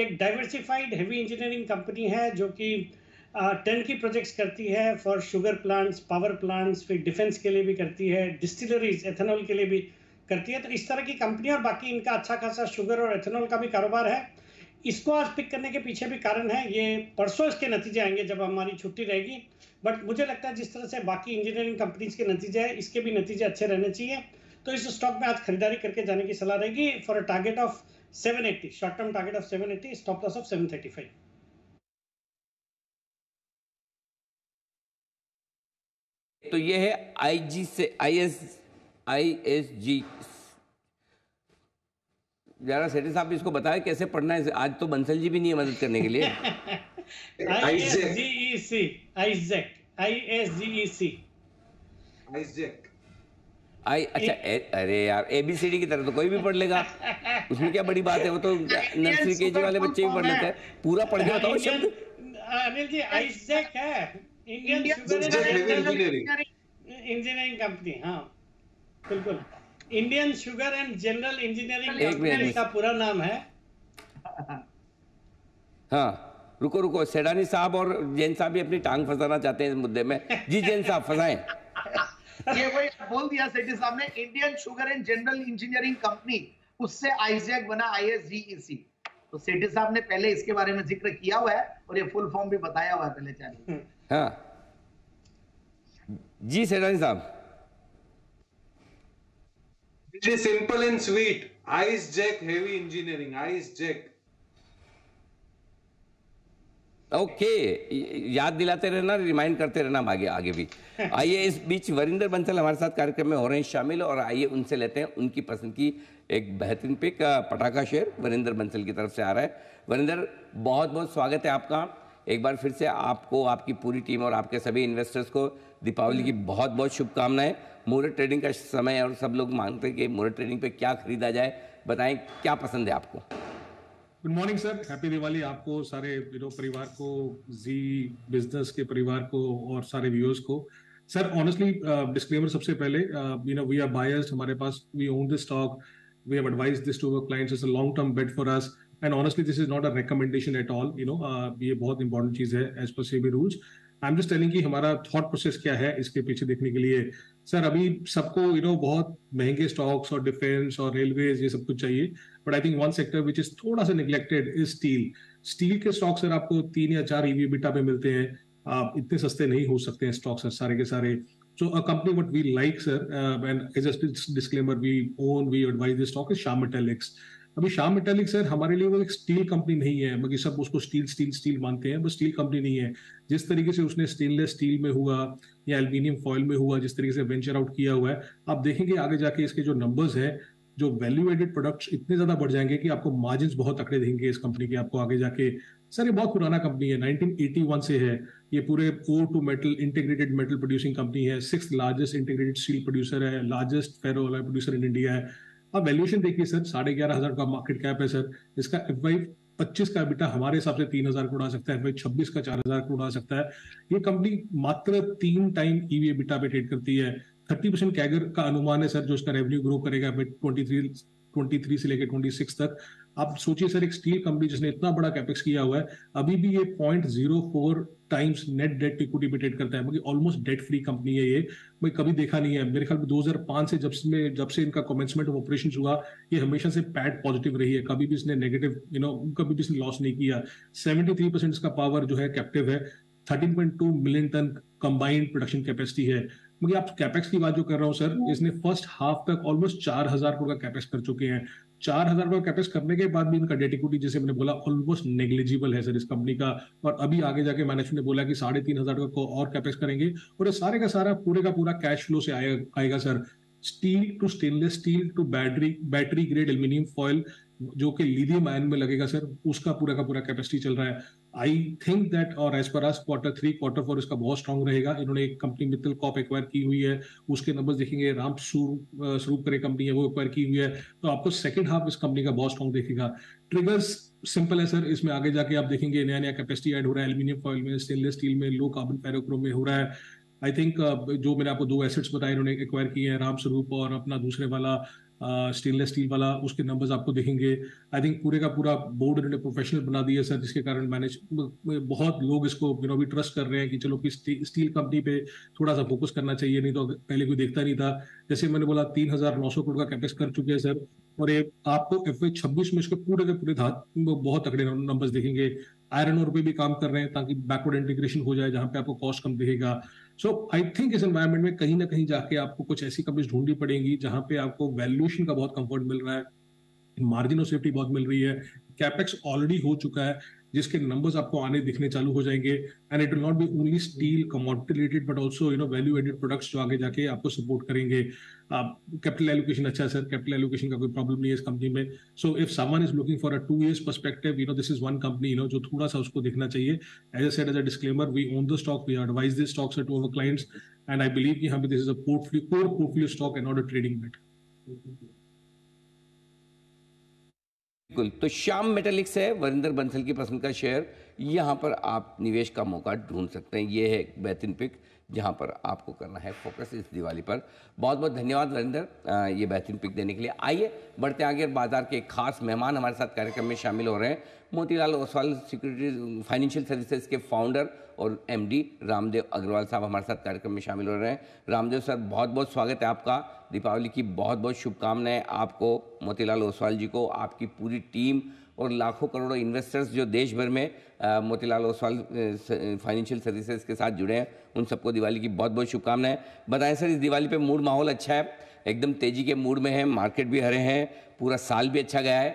एक डाइवर्सिफाइड हेवी इंजीनियरिंग कंपनी है जो कि टेन की प्रोजेक्ट्स करती है for sugar plants, power plants, फिर डिफेंस के लिए भी करती है, डिस्टिलरीज एथेनॉल के लिए भी करती है। तो इस तरह की कंपनी और बाकी इनका अच्छा खासा शुगर और एथेनॉल का भी कारोबार है। इसको आज पिक करने के पीछे भी कारण है, ये परसों इसके नतीजे आएंगे जब हमारी छुट्टी रहेगी, बट मुझे लगता है जिस तरह से बाकी इंजीनियरिंग कंपनीज के नतीजे हैं, इसके भी नतीजे अच्छे रहने चाहिए। तो इस स्टॉक में आज खरीदारी करके जाने की सलाह रहेगी for a target of seven eighty, short term target of seven eighty, stop loss of seven thirty five. तो ये है आई जी से आई एस आई एस जी। जरा सेठी साहब इसको बताएं कैसे पढ़ना है, आज तो बंसल जी भी नहीं है मदद करने के लिए। I S G E C Isgec, I S G E C Isgec I, अच्छा ए, अरे यार एबीसीडी की तरह तो कोई भी पढ़ लेगा, उसमें क्या बड़ी बात है, वो तो नर्सरी के जी वाले बच्चे भी पढ़ लेते हैं। पूरा पढ़ जाता हूँ शब्द अनिल जी। आइजेक है इंडियन इंजीनियरिंग कंपनी, हाँ बिल्कुल, Indian sugar and general engineering company का पूरा नाम है। हाँ रुको रुको, सेडानी साहब और जैन साहब भी अपनी टांग फंसाना चाहते हैं इस मुद्दे में। जी जैन साहब फंसाएं। ये वही बोल दिया सेठी साहब ने, Indian sugar and general engineering company, उससे आइजेक बना आई एस जी ई सी। तो सेठी साहब ने पहले इसके बारे में जिक्र किया हुआ है और ये फुल फॉर्म भी बताया हुआ है पहले चैनल। हाँ जी सेडानी साहब। जी simple and sweet, Isgec heavy engineering, Isgec. Okay याद दिलाते रहना, रिमाइंड करते रहना आगे आगे भी। आइए इस बीच वरिंदर बंसल हमारे साथ कार्यक्रम में हो रहे हैं शामिल, और आइए उनसे लेते हैं उनकी पसंद की एक बेहतरीन पिक। पटाखा शेर वरिंदर बंसल की तरफ से आ रहा है। वरिंदर बहुत बहुत स्वागत है आपका, एक बार फिर से आपको, आपकी पूरी टीम और आपके सभी इन्वेस्टर्स को दीपावली की बहुत बहुत शुभकामनाएं। मुहूर्त ट्रेडिंग का समय और सब लोग मांगते हैं कि मुहूर्त ट्रेडिंग पे क्या खरीदा जाए, बताएं क्या पसंद है आपको। Good morning sir, happy Diwali आपको, सारे यू नो परिवार को, जी बिजनेस के परिवार को और सारे व्यूअर्स को। सर ऑनेस्टली डिस्क्लेमर सबसे पहले, you know we are biased, हमारे पास we own this stock, we have advised this to our clients, it's a long term bet for us and honestly this is not a recommendation at all, you know ये बहुत important चीज है as per SEBI rules. I am just telling कि हमारा thought process क्या है इसके पीछे देखने के लिए। सर अभी सबको यू नो बहुत महंगे स्टॉक्स और डिफेंस और रेलवेज ये सब कुछ चाहिए, but I think one sector which is थोड़ा सा निग्लेक्टेड इज स्टील। स्टील के स्टॉक सर आपको तीन या चार ईवी बीटा पे मिलते हैं, आप इतने सस्ते नहीं हो सकते हैं स्टॉक सर सारे के सारे। So a company what we like, sir, uh, and as a disclaimer, we own, we advise this stock is Shyam Metallics. अभी Shyam Metallics सर हमारे लिए वो एक स्टील कंपनी नहीं है, बाकी सब उसको स्टील स्टील स्टील मानते हैं, बस स्टील कंपनी नहीं है। जिस तरीके से उसने स्टेनलेस स्टील में हुआ या एल्यूमिनियम फॉइल में हुआ, जिस तरीके से वेंचर आउट किया हुआ है, आप देखेंगे आगे जाके इसके जो नंबर्स हैं, जो वैल्यू एडेड प्रोडक्ट्स इतने ज्यादा बढ़ जाएंगे कि आपको मार्जिन बहुत तकड़े देंगे इस कंपनी के आपको आगे जाके। सर ये बहुत पुराना कंपनी है, नाइनटीन एटी वन से है, ये पूरे ore to metal integrated metal producing company है, sixth largest integrated steel producer है, largest ferro alloy producer in India है। अब वैल्यूएशन देखिए सर, साढ़े ग्यारह हजार का मार्केट कैप है सर, इसका एफवाई पच्चीस का बेटा हमारे हिसाब से तीन हजार करोड़ आ सकता है, एफवाई छब्बीस का चार हजार करोड़ आ सकता है। ये कंपनी मात्र तीन टाइम ईवी बिटा पे ट्रेड करती है, थर्टी परसेंट कैगर का अनुमान है सर जो उसका रेवेन्यू ग्रो करेगा ट्वेंटी थ्री से लेकर ट्वेंटी सिक्स तक। आप सोचिए सर एक स्टील कंपनी जिसने इतना बड़ा कैपेक्स किया हुआ है, अभी भी ये point zero four times net debt equity पे ट्रेड करता है, मतलब ऑलमोस्ट डेट फ्री कंपनी है ये, मैं कभी देखा नहीं है। मेरे ख्याल में दो हज़ार पाँच से जब से जब से इनका कमेंसमेंट ऑफ ऑपरेशन हुआ, ये हमेशा से पैट पॉजिटिव रही है, कभी भी इसने नेगेटिव यू नो कभी भी इसने लॉस नहीं किया। सेवेंटी थ्री परसेंट इसका पावर जो है कैप्टिव है, thirteen point two million ton combined production capacity है। मुझे आप कैपेक्स की बात जो कर रहा हूँ सर, इसने फर्स्ट हाफ तक ऑलमोस्ट चार हजार करोड़ का कैपेक्स कर चुके हैं। चार हजार करोड़ कैपेक्स करने के बाद भी इनका डेट इक्विटी जैसे मैंने बोला ऑलमोस्ट नेग्लिजिबल है सर इस कंपनी का। और अभी आगे जाके मैनेजमेंट ने बोला कि साढ़े तीन हजार करोड़ को और कैपेक्स करेंगे और सारे का सारा पूरे का पूरा कैश फ्लो से आएगा आएगा sir. Steel to stainless steel to battery battery grade aluminium foil जो कि लिथियम आयन में लगेगा सर, उसका पूरा का पूरा कैपेसिटी चल रहा है। आई थिंक दैट और as per us quarter three quarter four इसका बहुत स्ट्रांग रहेगा। इन्होंने एक कंपनी मित्तल कॉप एक्वायर की हुई है, उसके नंबर्स देखेंगे, राम स्वरूप करे कंपनी है वो एक्वायर की हुई है, तो आपको सेकंड हाफ इस कंपनी का बहुत स्ट्रांग देखेगा। ट्रिगर्स सिंपल है सर, इसमें आगे जाके आप देखेंगे नया नया कैपेसिटी एड हो रहा है, एल्यूमिनियम फॉइल में, स्टेनलेस स्टील में, लो कार्बन फेरोक्रोम में हो रहा है। आई थिंक uh, जो मैंने आपको दो एसेट्स बताए इन्होंने एक्वायर किए हैं, राम स्वरूप और अपना दूसरे वाला स्टेनलेस uh, स्टील वाला, उसके नंबर्स आपको देखेंगे। आई थिंक पूरे का पूरा बोर्ड इन्होंने प्रोफेशनल बना दिया सर, जिसके कारण मैनेज बहुत लोग इसको यू नो भी ट्रस्ट कर रहे हैं कि चलो कि स्टील कंपनी पे थोड़ा सा फोकस करना चाहिए, नहीं तो पहले कोई देखता नहीं था। जैसे मैंने बोला तीन हजार नौ सौ करोड़ का कैपेक्स कर चुके हैं सर, और ये आपको एफवाई छब्बीस में इसके पूरे के पूरे बहुत तगड़े नंबर्स देखेंगे। आयरन और पे भी काम कर रहे हैं ताकि बैकवर्ड इंटीग्रेशन हो जाए जहाँ पे आपको कॉस्ट कम दिखेगा। सो आई थिंक इस एनवायरमेंट में कहीं ना कहीं जाके आपको कुछ ऐसी कंपनीज ढूंढनी पड़ेंगी जहाँ पे आपको वैल्यूएशन का बहुत कंफर्ट मिल रहा है, मार्जिन ऑफ सेफ्टी बहुत मिल रही है, कैपेक्स ऑलरेडी हो चुका है, जिसके नंबर्स आपको आने दिखने चालू हो जाएंगे। And it will not be only steel commodity related but also you know value added products जो आगे जाके आपको सपोर्ट करेंगे। कैपिटल एलोकेशन अच्छा है सर, कैपिटल एलोकेशन का कोई प्रॉब्लम नहीं है इस कंपनी में। So if someone is looking for a two years perspective you know this is one company you know जो थोड़ा सा उसको देखना चाहिए। As a said as a disclaimer we own the stock, we advise this stocks to our clients and I believe कि हमें this is a portfolio core portfolio stock and not a trading bet. तो श्याम मेटालिक्स है वरिंदर बंसल की पसंद का share, यहाँ पर आप निवेश का मौका ढूंढ सकते हैं। ये है बेहतरीन पिक जहाँ पर आपको करना है फोकस इस दिवाली पर। बहुत बहुत धन्यवाद वरिंदर ये बेहतरीन पिक देने के लिए। आइए बढ़ते आगे, बाजार के एक खास मेहमान हमारे साथ कार्यक्रम में शामिल हो रहे हैं, Motilal Oswal securities financial services के फाउंडर और एमडी रामदेव अग्रवाल साहब हमारे साथ कार्यक्रम में शामिल हो रहे हैं। रामदेव सर बहुत बहुत स्वागत है आपका, दीपावली की बहुत बहुत शुभकामनाएं आपको, मोतीलाल ओसवाल जी को, आपकी पूरी टीम और लाखों करोड़ों इन्वेस्टर्स जो देश भर में मोतीलाल ओसवाल फाइनेंशियल सर्विसेज के साथ जुड़े हैं उन सबको दिवाली की बहुत बहुत शुभकामनाएं। बताएं सर इस दिवाली पे मूड माहौल अच्छा है, एकदम तेज़ी के मूड में है, मार्केट भी हरे हैं, पूरा साल भी अच्छा गया है,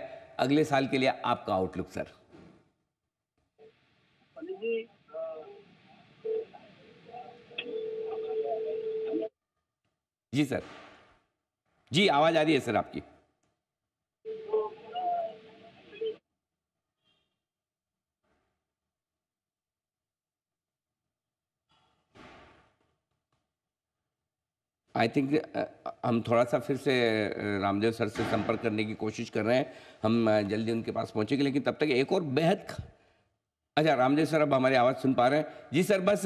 अगले साल के लिए आपका आउटलुक सर। जी सर, जी आवाज़ आ रही है सर आपकी। आई थिंक uh, हम थोड़ा सा फिर से रामदेव सर से संपर्क करने की कोशिश कर रहे हैं, हम जल्दी उनके पास पहुंचेंगे, लेकिन तब तक एक और बेहद अच्छा रामदेव सर अब हमारी आवाज़ सुन पा रहे हैं। जी सर, बस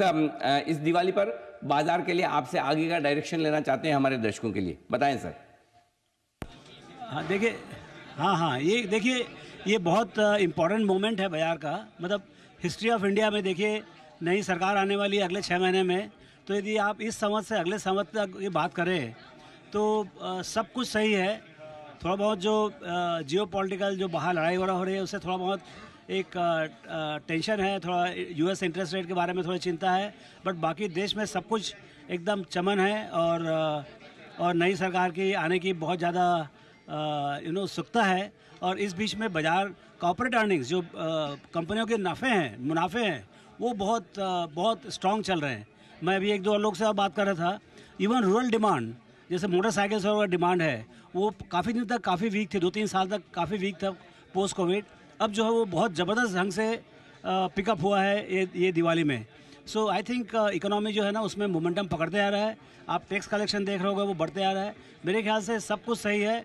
इस दिवाली पर बाजार के लिए आपसे आगे का डायरेक्शन लेना चाहते हैं हमारे दर्शकों के लिए, बताएं सर। हाँ देखिए, हाँ हाँ ये देखिए ये बहुत इम्पोर्टेंट मोमेंट है बाजार का, मतलब हिस्ट्री ऑफ इंडिया में देखिए नई सरकार आने वाली है अगले छः महीने में, तो यदि आप इस समझ से अगले समझ तक ये बात करें तो आ, सब कुछ सही है। थोड़ा बहुत जो जियो पॉलिटिकल जो बाहर लड़ाई वगैरह हो रही है उससे थोड़ा बहुत एक आ, टेंशन है, थोड़ा यूएस इंटरेस्ट रेट के बारे में थोड़ी चिंता है, बट बाकी देश में सब कुछ एकदम चमन है और और नई सरकार की आने की बहुत ज़्यादा यू नो उत्सुकता है। और इस बीच में बाज़ार कॉर्पोरेट अर्निंग्स जो कंपनियों के नफ़े हैं मुनाफे हैं वो बहुत आ, बहुत स्ट्रॉन्ग चल रहे हैं। मैं अभी एक दो लोग से बात कर रहा था, इवन रूरल डिमांड जैसे मोटरसाइकिल्स और डिमांड है वो काफ़ी दिन तक काफ़ी वीक थी, दो तीन साल तक काफ़ी वीक था पोस्ट कोविड, अब जो है वो बहुत ज़बरदस्त ढंग से पिकअप हुआ है ये ये दिवाली में। सो आई थिंक इकोनॉमी जो है ना उसमें मोमेंटम पकड़ते आ रहा है, आप टैक्स कलेक्शन देख रहे होगे वो बढ़ते आ रहा है। मेरे ख्याल से सब कुछ सही है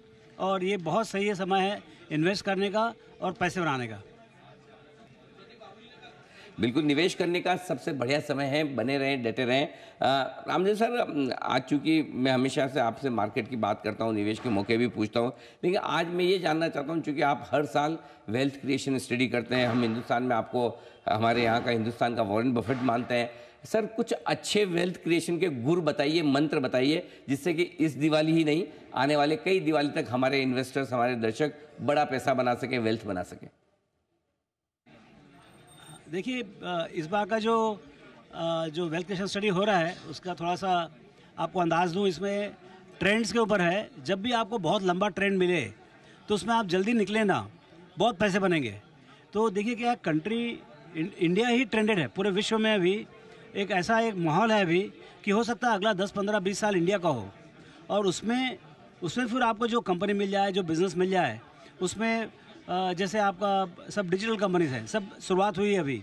और ये बहुत सही है समय है इन्वेस्ट करने का और पैसे बनाने का। बिल्कुल, निवेश करने का सबसे बढ़िया समय है, बने रहें, डटे रहें। रामदेव सर, आज चूँकि मैं हमेशा से आपसे मार्केट की बात करता हूँ, निवेश के मौके भी पूछता हूँ, लेकिन आज मैं ये जानना चाहता हूँ चूँकि आप हर साल वेल्थ क्रिएशन स्टडी करते हैं, हम हिंदुस्तान में आपको हमारे यहाँ का हिंदुस्तान का वॉरेन बफेट मानते हैं, सर कुछ अच्छे वेल्थ क्रिएशन के गुर बताइए, मंत्र बताइए, जिससे कि इस दिवाली ही नहीं आने वाले कई दिवाली तक हमारे इन्वेस्टर्स हमारे दर्शक बड़ा पैसा बना सकें, वेल्थ बना सकें। देखिए इस बार का जो जो वेल्थ क्रिएशन स्टडी हो रहा है उसका थोड़ा सा आपको अंदाज़ दूँ, इसमें ट्रेंड्स के ऊपर है। जब भी आपको बहुत लंबा ट्रेंड मिले तो उसमें आप जल्दी निकले ना, बहुत पैसे बनेंगे। तो देखिए क्या कंट्री इंडिया ही ट्रेंडेड है, पूरे विश्व में अभी एक ऐसा एक माहौल है अभी कि हो सकता है अगला दस पंद्रह बीस साल इंडिया का हो, और उसमें उसमें फिर आपको जो कंपनी मिल जाए जो बिज़नेस मिल जाए उसमें जैसे आपका सब डिजिटल कंपनीज हैं, सब शुरुआत हुई है अभी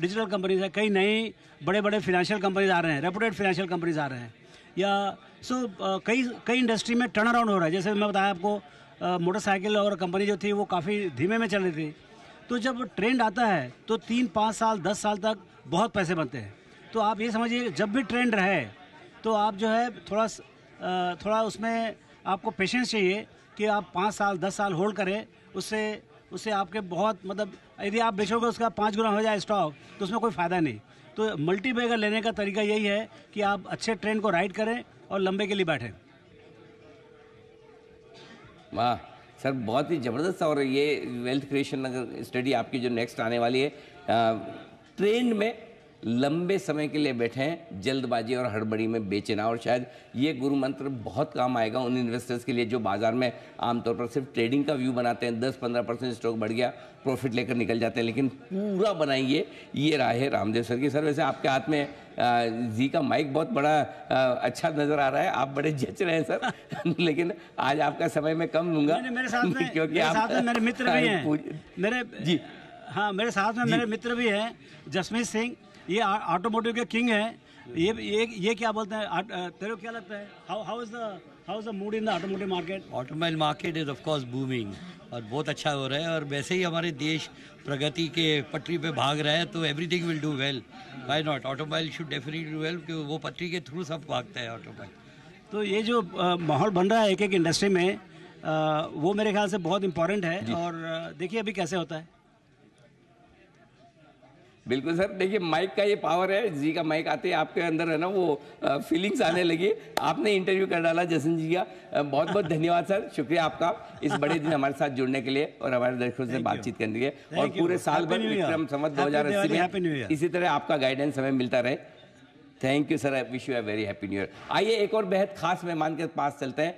डिजिटल कंपनीज है, कई नई बड़े बड़े फिनेंशियल कंपनीज आ रहे हैं, रेपुटेड फिनेंशियल कंपनीज आ रहे हैं, या सो कई कई इंडस्ट्री में टर्न अराउंड हो रहा है। जैसे मैं बताया आपको मोटरसाइकिल और कंपनी जो थी वो काफ़ी धीमे में चल रही थी, तो जब ट्रेंड आता है तो तीन पाँच साल दस साल तक बहुत पैसे बनते हैं। तो आप ये समझिए जब भी ट्रेंड रहे तो आप जो है थोड़ा थोड़ा उसमें आपको पेशेंस चाहिए कि आप पाँच साल दस साल होल्ड करें, उससे उससे आपके बहुत मतलब यदि आप बेचोगे उसका पाँच गुना हो जाए स्टॉक तो उसमें कोई फ़ायदा नहीं। तो मल्टी बैगर लेने का तरीका यही है कि आप अच्छे ट्रेंड को राइड करें और लंबे के लिए बैठें। वाह सर, बहुत ही ज़बरदस्त, और ये वेल्थ क्रिएशन अगर स्टडी आपकी जो नेक्स्ट आने वाली है ट्रेंड में लंबे समय के लिए बैठें, जल्दबाजी और हड़बड़ी में बेचें ना, और शायद ये गुरु मंत्र बहुत काम आएगा उन इन्वेस्टर्स के लिए जो बाज़ार में आमतौर पर सिर्फ ट्रेडिंग का व्यू बनाते हैं, दस पंद्रह परसेंट स्टॉक बढ़ गया प्रॉफिट लेकर निकल जाते हैं, लेकिन पूरा बनाइए, ये राह है रामदेव सर की। सर वैसे आपके हाथ में जी का माइक बहुत बड़ा अच्छा नज़र आ रहा है, आप बड़े जच रहे हैं सर लेकिन आज आपका समय मैं कम लूँगा क्योंकि आप मेरे मित्र भी हैं, मेरे जी हाँ मेरे साथ में मेरे मित्र भी हैं, जसमीत सिंह ये ऑटोमोटिव के किंग है, ये ये ये क्या बोलते हैं, तेरे को क्या लगता है how how is the how is the mood in the automotive market? Automobile market is of course booming और बहुत अच्छा हो रहा है, और वैसे ही हमारे देश प्रगति के पटरी पे भाग रहा है, तो everything will do well, why not, automobile should definitely do well क्योंकि वो पटरी के थ्रू सब भागता है ऑटोमोबाइल। तो ये जो माहौल बन रहा है एक एक इंडस्ट्री में आ, वो मेरे ख्याल से बहुत इंपॉर्टेंट है, और देखिए अभी कैसे होता है। बिल्कुल सर, देखिए माइक का ये पावर है, जी का माइक आते ही आपके अंदर है ना वो फीलिंग्स आने लगी, आपने इंटरव्यू कर डाला जसन जी का। बहुत बहुत धन्यवाद सर, शुक्रिया आपका इस बड़े दिन हमारे साथ जुड़ने के लिए और हमारे दर्शकों से बातचीत करने के लिए, और पूरे साल भर विक्रम संवत दो हजार अस्सी में इसी तरह आपका गाइडेंस हमें मिलता रहे। Thank you sir, I wish you a very happy new year. आइए एक और बेहद खास मेहमान के पास चलते हैं,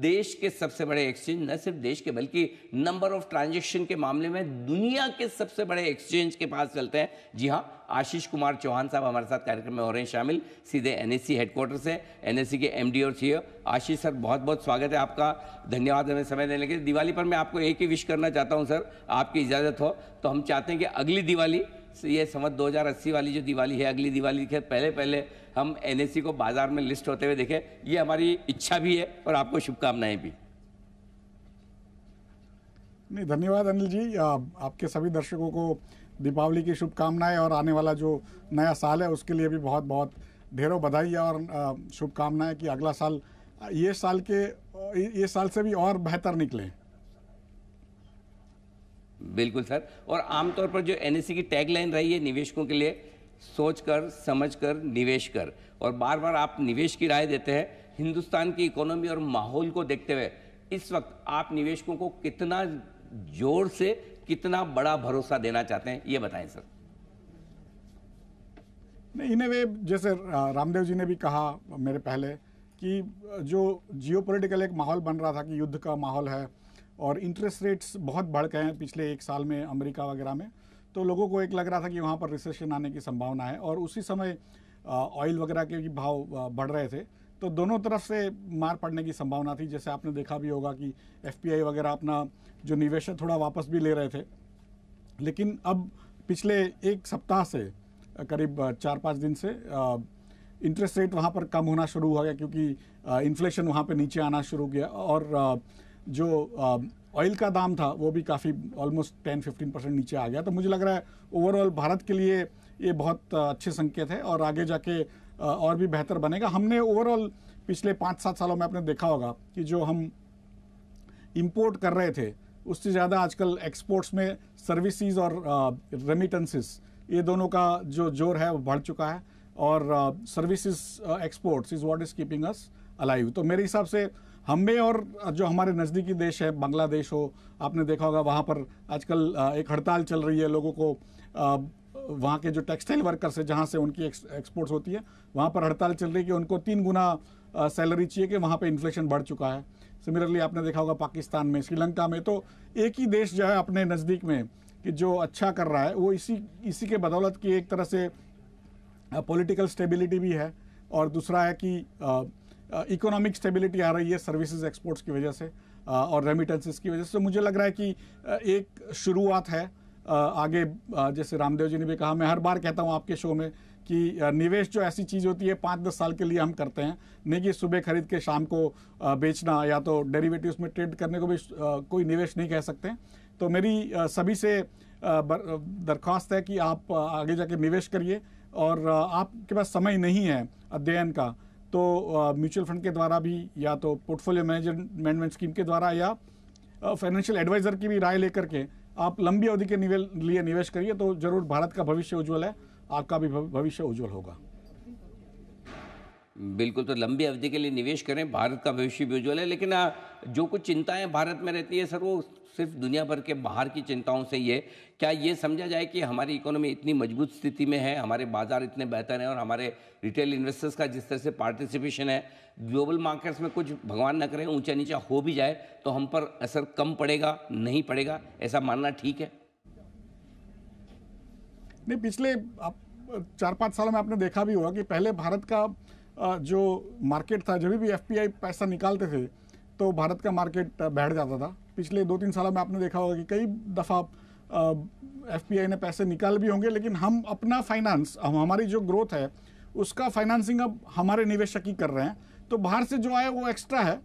देश के सबसे बड़े एक्सचेंज, न सिर्फ देश के बल्कि नंबर ऑफ ट्रांजैक्शन के मामले में दुनिया के सबसे बड़े एक्सचेंज के पास चलते हैं। जी हाँ, आशीष कुमार चौहान साहब हमारे साथ कार्यक्रम में हो रहे हैं शामिल, सीधे एनएससी हेडक्वार्टर से, एनएससी के एमडी और सीईओ। आशीष सर बहुत बहुत स्वागत है आपका, धन्यवाद हमें समय देने के लिए। दिवाली पर मैं आपको एक ही विश करना चाहता हूँ सर, आपकी इजाज़त हो तो हम चाहते हैं कि अगली दिवाली ये समझ दो हज़ार अस्सी वाली जो दिवाली है, अगली दिवाली के पहले पहले हम एनएससी को बाजार में लिस्ट होते हुए देखें, ये हमारी इच्छा भी है और आपको शुभकामनाएं भी। नहीं धन्यवाद अनिल जी, आ, आपके सभी दर्शकों को दीपावली की शुभकामनाएं और आने वाला जो नया साल है उसके लिए भी बहुत बहुत ढेरों बधाई और शुभकामनाएं कि अगला साल ये साल के ये साल से भी और बेहतर निकले। बिल्कुल सर, और आमतौर पर जो एनएससी की टैगलाइन रही है निवेशकों के लिए सोचकर, समझकर निवेश कर। और बार बार आप निवेश की राय देते हैं, हिंदुस्तान की इकोनॉमी और माहौल को देखते हुए इस वक्त आप निवेशकों को कितना जोर से, कितना बड़ा भरोसा देना चाहते हैं, ये बताएं सर। नहीं, इन वे जैसे रामदेव जी ने भी कहा मेरे पहले कि जो जियोपॉलिटिकल एक माहौल बन रहा था कि युद्ध का माहौल है और इंटरेस्ट रेट्स बहुत बढ़ गए हैं पिछले एक साल में अमेरिका वगैरह में, तो लोगों को एक लग रहा था कि वहाँ पर रिसेशन आने की संभावना है। और उसी समय ऑयल वगैरह के भी भाव बढ़ रहे थे, तो दोनों तरफ से मार पड़ने की संभावना थी। जैसे आपने देखा भी होगा कि एफपीआई वगैरह अपना जो निवेश है थोड़ा वापस भी ले रहे थे, लेकिन अब पिछले एक सप्ताह से, करीब चार पाँच दिन से इंटरेस्ट रेट वहाँ पर कम होना शुरू हो गया क्योंकि इन्फ्लेशन वहाँ पर नीचे आना शुरू किया। और जो ऑयल का दाम था वो भी काफ़ी ऑलमोस्ट टेन फिफ्टीन परसेंट नीचे आ गया। तो मुझे लग रहा है ओवरऑल भारत के लिए ये बहुत अच्छे संकेत है और आगे जाके और भी बेहतर बनेगा। हमने ओवरऑल पिछले पाँच सात सालों में आपने देखा होगा कि जो हम इंपोर्ट कर रहे थे उससे ज़्यादा आजकल एक्सपोर्ट्स में सर्विसेज और रेमिटेंसेस ये दोनों का जो जोर है वो बढ़ चुका है। और services exports is what is keeping us alive. तो मेरे हिसाब से हमें और जो हमारे नज़दीकी देश है, बांग्लादेश हो, आपने देखा होगा वहाँ पर आजकल एक हड़ताल चल रही है, लोगों को वहाँ के जो टेक्सटाइल वर्कर्स है जहाँ से उनकी एक्सपोर्ट्स होती है वहाँ पर हड़ताल चल रही है कि उनको तीन गुना सैलरी चाहिए कि वहाँ पे इन्फ्लेशन बढ़ चुका है। सिमिलरली आपने देखा होगा पाकिस्तान में, श्रीलंका में। तो एक ही देश जो है अपने नज़दीक में कि जो अच्छा कर रहा है वो इसी इसी के बदौलत की एक तरह से पॉलिटिकल स्टेबिलिटी भी है और दूसरा है कि इकोनॉमिक स्टेबिलिटी आ रही है सर्विसेज एक्सपोर्ट्स की वजह से और रेमिटेंसेस की वजह से। तो मुझे लग रहा है कि एक शुरुआत है आगे। जैसे रामदेव जी ने भी कहा, मैं हर बार कहता हूँ आपके शो में कि निवेश जो ऐसी चीज़ होती है पाँच दस साल के लिए हम करते हैं, नहीं कि सुबह खरीद के शाम को बेचना या तो डेरिवेटिव्स में ट्रेड करने को भी कोई निवेश नहीं कह सकते। तो मेरी सभी से दरख्वास्त है कि आप आगे जाके निवेश करिए और आपके पास समय नहीं है अध्ययन का तो म्यूचुअल फंड के द्वारा भी या तो पोर्टफोलियो मैनेजमेंट स्कीम के द्वारा या फाइनेंशियल एडवाइज़र की भी राय लेकर के आप लंबी अवधि के लिए निवेश करिए तो जरूर भारत का भविष्य उज्जवल है, आपका भी भविष्य उज्जवल होगा। बिल्कुल, तो लंबी अवधि के लिए निवेश करें, भारत का भविष्य भी उज्जवल है। लेकिन जो कुछ चिंताएं भारत में रहती है सर, वो सिर्फ दुनिया भर के बाहर की चिंताओं से ही है। क्या ये समझा जाए कि हमारी इकोनॉमी इतनी मजबूत स्थिति में है, हमारे बाजार इतने बेहतर हैं और हमारे रिटेल इन्वेस्टर्स का जिस तरह से पार्टिसिपेशन है, ग्लोबल मार्केट्स में कुछ भगवान न करे ऊंचा नीचा हो भी जाए तो हम पर असर कम पड़ेगा, नहीं पड़ेगा, ऐसा मानना ठीक है? नहीं, पिछले आप चार पाँच सालों में आपने देखा भी हुआ कि पहले भारत का जो मार्केट था, जब भी एफपीआई पैसा निकालते थे तो भारत का मार्केट बैठ जाता था। पिछले दो तीन सालों में आपने देखा होगा कि कई दफ़ा एफपीआई ने पैसे निकाल भी होंगे, लेकिन हम अपना फाइनेंस, हम हमारी जो ग्रोथ है उसका फाइनेंसिंग अब हमारे निवेशक ही कर रहे हैं। तो बाहर से जो आए वो एक्स्ट्रा है,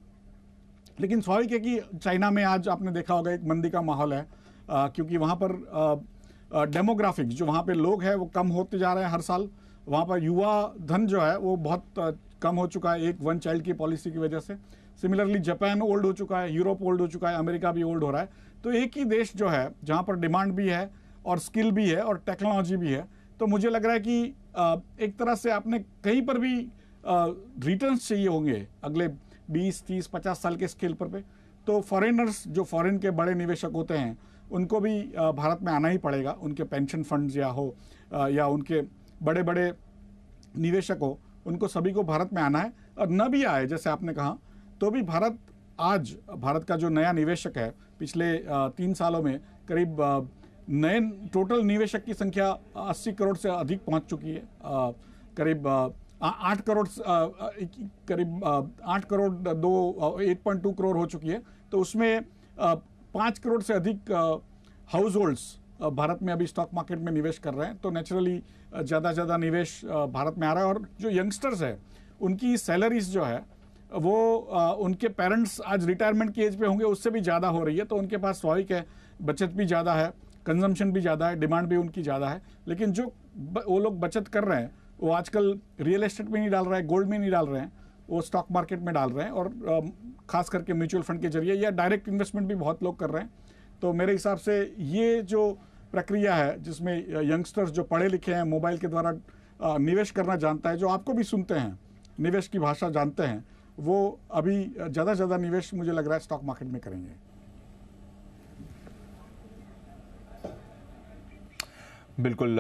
लेकिन स्वाभाविक है कि चाइना में आज आपने देखा होगा एक मंदी का माहौल है आ, क्योंकि वहाँ पर डेमोग्राफिक्स जो वहाँ पर लोग हैं वो कम होते जा रहे हैं हर साल। वहाँ पर युवा धन जो है वो बहुत कम हो चुका है एक वन चाइल्ड की पॉलिसी की वजह से। सिमिलरली जापान ओल्ड हो चुका है, यूरोप ओल्ड हो चुका है, अमेरिका भी ओल्ड हो रहा है। तो एक ही देश जो है जहाँ पर डिमांड भी है और स्किल भी है और टेक्नोलॉजी भी है। तो मुझे लग रहा है कि एक तरह से आपने कहीं पर भी रिटर्न्स चाहिए होंगे अगले बीस तीस पचास साल के स्केल पर पे, तो फॉरेनर्स जो फॉरेन के बड़े निवेशक होते हैं उनको भी भारत में आना ही पड़ेगा। उनके पेंशन फंड्स या हो या उनके बड़े बड़े निवेशकों, उनको सभी को भारत में आना है। और न भी आए जैसे आपने कहा तो भी भारत आज, भारत का जो नया निवेशक है पिछले तीन सालों में करीब नए टोटल निवेशक की संख्या अस्सी करोड़ से अधिक पहुंच चुकी है। करीब आठ करोड़ करीब आठ करोड़ दो एट पॉइंट टू करोड़ हो चुकी है। तो उसमें पाँच करोड़ से अधिक हाउस होल्ड्स भारत में अभी स्टॉक मार्केट में निवेश कर रहे हैं। तो नेचुरली ज़्यादा ज़्यादा निवेश भारत में आ रहा है। और जो यंगस्टर्स है उनकी सैलरीज जो है वो उनके पेरेंट्स आज रिटायरमेंट की एज पे होंगे, उससे भी ज़्यादा हो रही है। तो उनके पास स्वाभाविक है बचत भी ज़्यादा है, कंजम्पशन भी ज़्यादा है, डिमांड भी उनकी ज़्यादा है। लेकिन जो वो लोग बचत कर रहे हैं वो आजकल रियल एस्टेट में नहीं डाल रहे हैं, गोल्ड में नहीं डाल रहे हैं, वो स्टॉक मार्केट में डाल रहे हैं और ख़ास करके म्यूचुअल फंड के जरिए या डायरेक्ट इन्वेस्टमेंट भी बहुत लोग कर रहे हैं। तो मेरे हिसाब से ये जो प्रक्रिया है जिसमें यंगस्टर्स जो पढ़े लिखे हैं मोबाइल के द्वारा निवेश करना जानता है, जो आपको भी सुनते हैं निवेश की भाषा जानते हैं, वो अभी ज़्यादा से ज़्यादा निवेश मुझे लग रहा है स्टॉक मार्केट में करेंगे। बिल्कुल,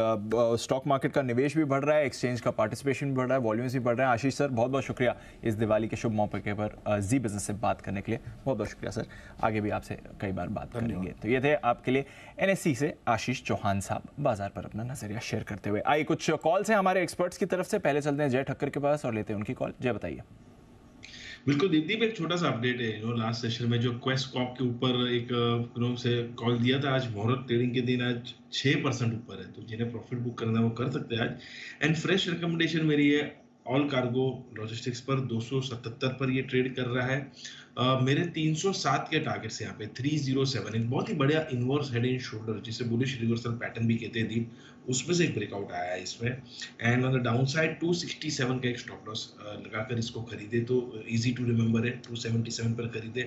स्टॉक मार्केट का निवेश भी बढ़ रहा है, एक्सचेंज का पार्टिसिपेशन भी बढ़ रहा है, वॉल्यूम्स भी बढ़ रहे हैं। आशीष सर, बहुत बहुत शुक्रिया इस दिवाली के शुभ मौके पर जी बिजनेस से बात करने के लिए। बहुत बहुत शुक्रिया सर, आगे भी आपसे कई बार बात करेंगे। तो ये थे आपके लिए एनएससी से आशीष चौहान साहब, बाजार पर अपना नजरिया शेयर करते हुए। आइए कुछ कॉल्स हैं हमारे एक्सपर्ट्स की तरफ से, पहले चलते हैं जय ठक्कर के पास और लेते हैं उनकी कॉल। जय, बताइए। बिल्कुल दीपदीप, एक छोटा सा अपडेट है जो लास्ट सेशन में जो क्वेस्ट कॉप के ऊपर एक रूम से कॉल दिया था, आज मुहूर्त ट्रेडिंग के दिन आज छः परसेंट ऊपर है, तो जिन्हें प्रॉफिट बुक करना है वो कर सकते हैं आज। एंड फ्रेश रिकमेंडेशन मेरी है ऑल कार्गो लॉजिस्टिक्स पर दो सौ सतहत्तर पर ये ट्रेड कर रहा है। uh, मेरे तीन सौ सात के टारगेट्स यहाँ पे तीन सौ सात, एक बहुत ही बढ़िया इनवर्स हेड एंड शोल्डर जिसे बुलिश रिवर्सल पैटर्न भी कहते हैं दीप, उसमें से एक ब्रेकआउट आया है इसमें। And on the down side दो सौ सरसठ का एक स्टॉप लॉस लगाकर इसको खरीदे तो इजी टू रिमेंबर है, दो सौ सतहत्तर पर खरीदे,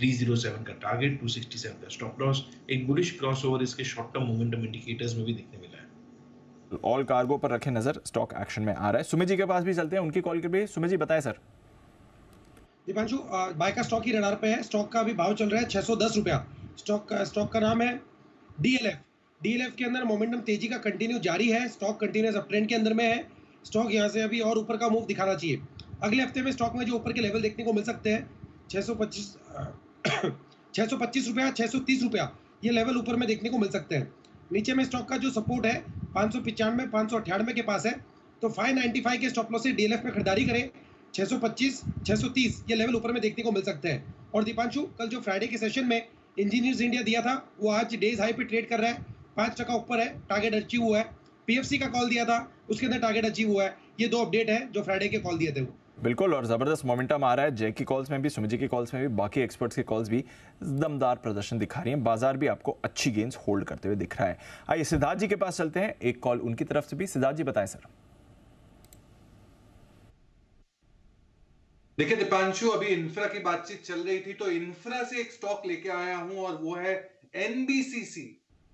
तीन सौ सात का टारगेट, दो सौ सरसठ का स्टॉप लॉस, एक बुलिश क्रॉसओवर इसके शॉर्ट टर्म मोमेंटम इंडिकेटर्स में भी देखने मिला है। ऑल कार्गो पर रखें नजर, स्टॉक एक्शन में आ रहा है। सुमित जी के पास भी चलते हैं, उनकी कॉल करके। सुमित जी, बताएं सर। दीपांशु, बाय का स्टॉक ही रडार पे है, स्टॉक का अभी भाव चल रहा है छह सौ दस रुपया। स्टॉक का स्टॉक का नाम है डीएलएफ। डीएलएफ के अंदर मोमेंटम तेजी का कंटिन्यू जारी है, स्टॉक कंटिन्यूस अप ट्रेंड के अंदर में है। स्टॉक यहाँ से अभी और ऊपर का मूव दिखाना चाहिए। अगले हफ्ते में स्टॉक में जो ऊपर के लेवल देखने को मिल सकते हैं छह सौ पच्चीस छः सौ पच्चीस रुपया छः सौ तीस रुपया ये लेवल ऊपर में देखने को मिल सकते हैं। नीचे में स्टॉक का जो सपोर्ट है पाँच सौ पिचानवे पाँच सौ अठानवे के पास है, तो पाँच सौ पचानवे के स्टॉप लॉस से डीएलएफ में खरीदारी करें। छह सौ पच्चीस, छह सौ तीस ये लेवल ऊपर में देखने को मिल सकते हैं। और दीपांशु, कल जो फ्राइडे के सेशन में इंजीनियर्स इंडिया दिया था वो आज डेज हाई पे ट्रेड कर रहा है, पाँच टका ऊपर है, टारगेट अचीव हुआ है। पीएफसी का कॉल दिया था उसके अंदर टारगेट अचीव हुआ है। ये दो अपडेट है जो फ्राइडे के कॉल दिए थे। बिल्कुल, और ज़बरदस्त मोमेंटम आ रहा है। जय की कॉल्स में भी, सुमित जी की कॉल्स में भी, बाकी एक्सपर्ट्स की कॉल्स भी दमदार प्रदर्शन दिखा रही हैं। बाजार भी आपको अच्छी गेंस होल्ड करते हुए दिख रहा है। आइए सिद्धार्थ जी के पास चलते हैं, एक कॉल उनकी तरफ से भी। सिद्धार्थ जी, बताएं सर। देखिए दीपांशु, अभी इन्फ्रा की बातचीत चल रही थी तो इन्फ्रा से एक स्टॉक लेके आया हूँ और वो है एनबीसीसी।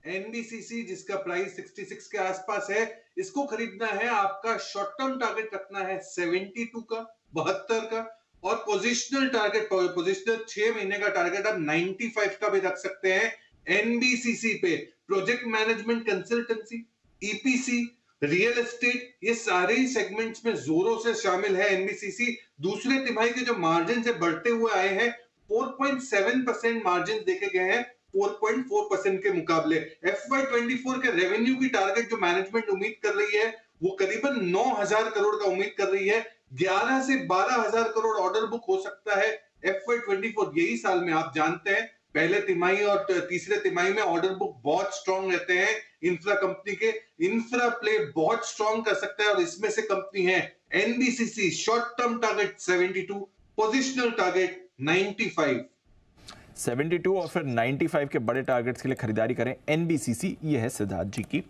एनबीसीसी जिसका प्राइस छियासठ के आसपास है, इसको खरीदना है। आपका शॉर्ट टर्म टारगेट रखना है बहत्तर का, बहत्तर का, और पोजिशनल टारगेट पोजिशनल छह महीने का टारगेट आप पचानवे का भी रख सकते हैं। एनबीसीसी पे project management consultancy, EPC, real estate, ये सारे ही सेगमेंट्स में जोरों से शामिल है एनबीसीसी। दूसरे तिमाही के जो मार्जिन से बढ़ते हुए आए हैं, चार पॉइंट सात परसेंट मार्जिन देखे गए हैं चार पॉइंट चार परसेंट के मुकाबले। एफ वाई चौबीस के रेवेन्यू की टारगेट जो मैनेजमेंट उम्मीद कर रही है वो करीबन नौ हज़ार करोड़ का उम्मीद कर रही है। ग्यारह से बारह हज़ार करोड़ ऑर्डर बुक हो सकता है एफ वाई चौबीस यही साल में। आप जानते हैं पहले तिमाही और तीसरे तिमाही में ऑर्डर बुक बहुत स्ट्रॉन्ग रहते हैं इंफ्रा कंपनी के। इंफ्रा प्ले बहुत स्ट्रॉन्ग कर सकता है और इसमें से कंपनी है एनबीसीसी। शॉर्ट टर्म टारगेट बहत्तर, पोजिशनल टारगेट पचानवे। बहत्तर और फिर पचानवे के बड़े टारगेट्स के लिए खरीदारी करें एनबीसीसी। ये है सिद्धार्थ जी की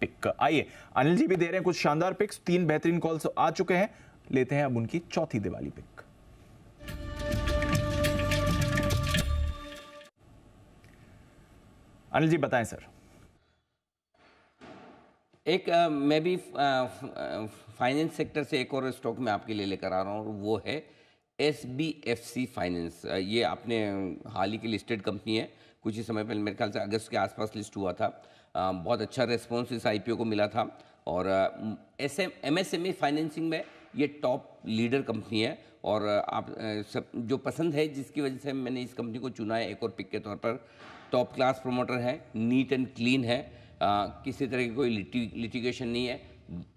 पिक। आइए अनिल जी भी दे रहे हैं कुछ शानदार पिक्स। तीन बेहतरीन कॉल्स आ चुके हैं, लेते हैं अब उनकी चौथी दिवाली पिक। अनिल जी, बताएं सर। एक आ, मैं भी फाइनेंस सेक्टर से एक और स्टॉक में आपके लिए लेकर आ रहा हूं, वो है S B F C finance. ये आपने हाल ही की लिस्टेड कंपनी है, कुछ ही समय पहले मेरे ख्याल से अगस्त के आसपास लिस्ट हुआ था। आ, बहुत अच्छा रेस्पॉन्स इस आईपीओ को मिला था और S M M S M E financing में ये टॉप लीडर कंपनी है। और आप सब जो पसंद है जिसकी वजह से मैंने इस कंपनी को चुना है एक और पिक के तौर पर। टॉप क्लास प्रोमोटर है, नीट एंड क्लीन है, आ, किसी तरह की कोई लिटि, लिटिगेशन नहीं है।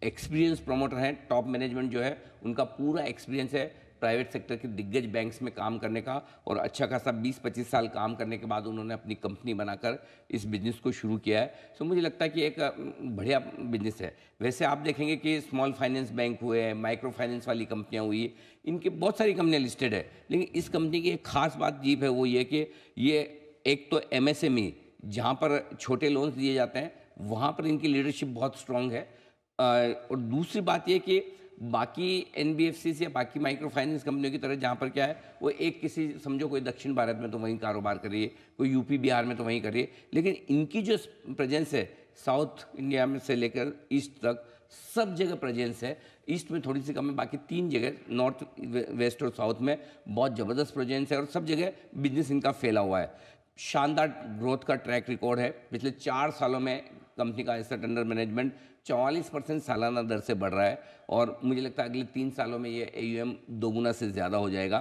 एक्सपीरियंस प्रोमोटर है, टॉप मैनेजमेंट जो है उनका पूरा एक्सपीरियंस है प्राइवेट सेक्टर के दिग्गज बैंक्स में काम करने का। और अच्छा खासा बीस पच्चीस साल काम करने के बाद उन्होंने अपनी कंपनी बनाकर इस बिजनेस को शुरू किया है। सो मुझे लगता है कि एक बढ़िया बिजनेस है। वैसे आप देखेंगे कि स्मॉल फाइनेंस बैंक हुए हैं, माइक्रो फाइनेंस वाली कंपनियां हुई, इनकी बहुत सारी कंपनियां लिस्टेड है। लेकिन इस कंपनी की एक खास बात जीप है, वो ये कि ये एक तो एम एस एम ई जहाँ पर छोटे लोन्स दिए जाते हैं वहाँ पर इनकी लीडरशिप बहुत स्ट्रांग है। और दूसरी बात यह कि बाकी एनबीएफसीज़ या बाकी माइक्रो फाइनेंस कंपनियों की तरह जहाँ पर क्या है वो एक किसी समझो कोई दक्षिण भारत में तो वहीं कारोबार करिए, कोई यूपी बिहार में तो वहीं करिए, लेकिन इनकी जो प्रेजेंस है साउथ इंडिया में से लेकर ईस्ट तक सब जगह प्रेजेंस है। ईस्ट में थोड़ी सी कम है, बाकी तीन जगह नॉर्थ वेस्ट और साउथ में बहुत ज़बरदस्त प्रेजेंस है और सब जगह बिजनेस इनका फैला हुआ है। शानदार ग्रोथ का ट्रैक रिकॉर्ड है। पिछले चार सालों में कंपनी का एसेट अंडर मैनेजमेंट चौवालीस परसेंट सालाना दर से बढ़ रहा है और मुझे लगता है अगले तीन सालों में ये एयूएम दोगुना से ज़्यादा हो जाएगा।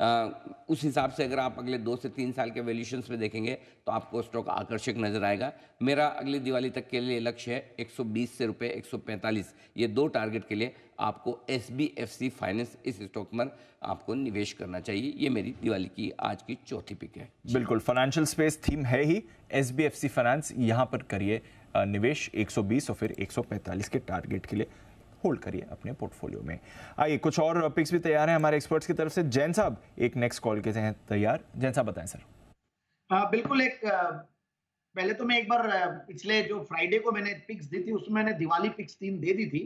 आ, उस हिसाब से अगर आप अगले दो से तीन साल के वैल्यूशंस में देखेंगे तो आपको स्टॉक आकर्षक नज़र आएगा। मेरा अगली दिवाली तक के लिए लक्ष्य है एक सौ बीस से रुपये एक सौ पैंतालीस, ये दो टारगेट के लिए आपको एसबीएफसी फाइनेंस इस स्टॉक में आपको निवेश करना चाहिए। ये मेरी दिवाली की आज की चौथी पिक है। बिल्कुल फाइनेंशियल स्पेस थीम है ही, एसबीएफसी फाइनेंस यहाँ पर करिए निवेश एक सौ बीस और फिर एक सौ पैंतालीस के टारगेट के लिए होल्ड करिए अपने पोर्टफोलियो में। आइए कुछ और पिक्स भी तैयार हैं हमारे एक्सपर्ट्स की तरफ से। जैन साहब एक नेक्स्ट कॉल के हैं तैयार। जैन साहब बताएं सर। आ, बिल्कुल एक पहले तो मैं एक बार पिछले जो फ्राइडे को मैंने पिक्स दी थी उसमें मैंने दिवाली पिक्स थीम दे दी थी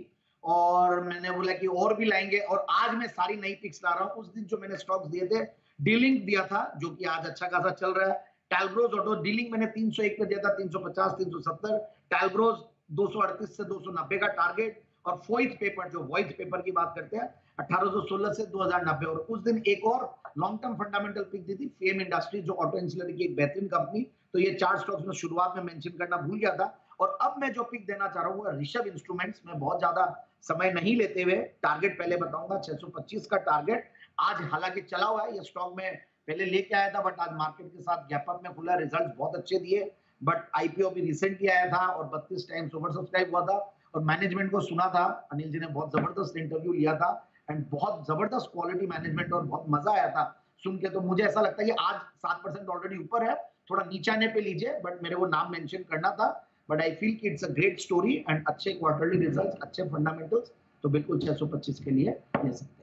और मैंने बोला कि और भी लाएंगे और आज मैं सारी नई पिक्स ला रहा हूँ। उस दिन जो मैंने स्टॉक्स दिए थे डीलिंग दिया था जो कि आज अच्छा खासा चल रहा है। टालब्रोज ऑटो डीलिंग मैंने तीन सौ एक पे दिया था, तीन सौ पचास, तीन सौ सत्तर, टालब्रोज दो सौ अड़तीस से दो सौ नब्बे का टारगेट और फोइथ पेपर जो वॉइथ पेपर की बात करते हैं अठारह सौ सोलह से दो हज़ार नब्बे। और उस दिन एक और लॉन्ग टर्म फंडामेंटल पिक दी थी फेम इंडस्ट्री जो ऑटो इंसुलरी की एक बेहतरीन कंपनी, तो ये चार स्टॉक्स में शुरुआत में मेंशन करना भूल गया था। और अब मैं जो पिक देना चाह रहा हूँ वो ऋषभ इंस्ट्रूमेंट्स में, बहुत ज्यादा समय नहीं लेते हुए टारगेट पहले बताऊंगा। छह सौ पच्चीस का टारगेट आज हालांकि चला हुआ है, ये स्टॉक में पहले लेके आया था बट आज मार्केट के साथ गैप अप में खुला, रिजल्ट्स बहुत अच्छे दिए बट आईपीओ भी रिसेंटली आया था और बत्तीस टाइम्स ओवर सब्सक्राइब हुआ था और मैनेजमेंट को सुना था, अनिल जी ने बहुत जबरदस्त इंटरव्यू लिया था एंड बहुत जबरदस्त क्वालिटी मैनेजमेंट और बहुत मजा आया था सुन के। तो मुझे ऐसा लगता है कि आज सात परसेंट ऑलरेडी ऊपर है, थोड़ा नीचाने पे लीजिए बट मेरे को नाम मेंशन करना था। बट आई फील कि it's a great story and अच्छे क्वार्टरली रिजल्ट्स, अच्छे फंडामेंटल्स, तो बिल्कुल छह सौ पच्चीस के लिए ले सकते हैं।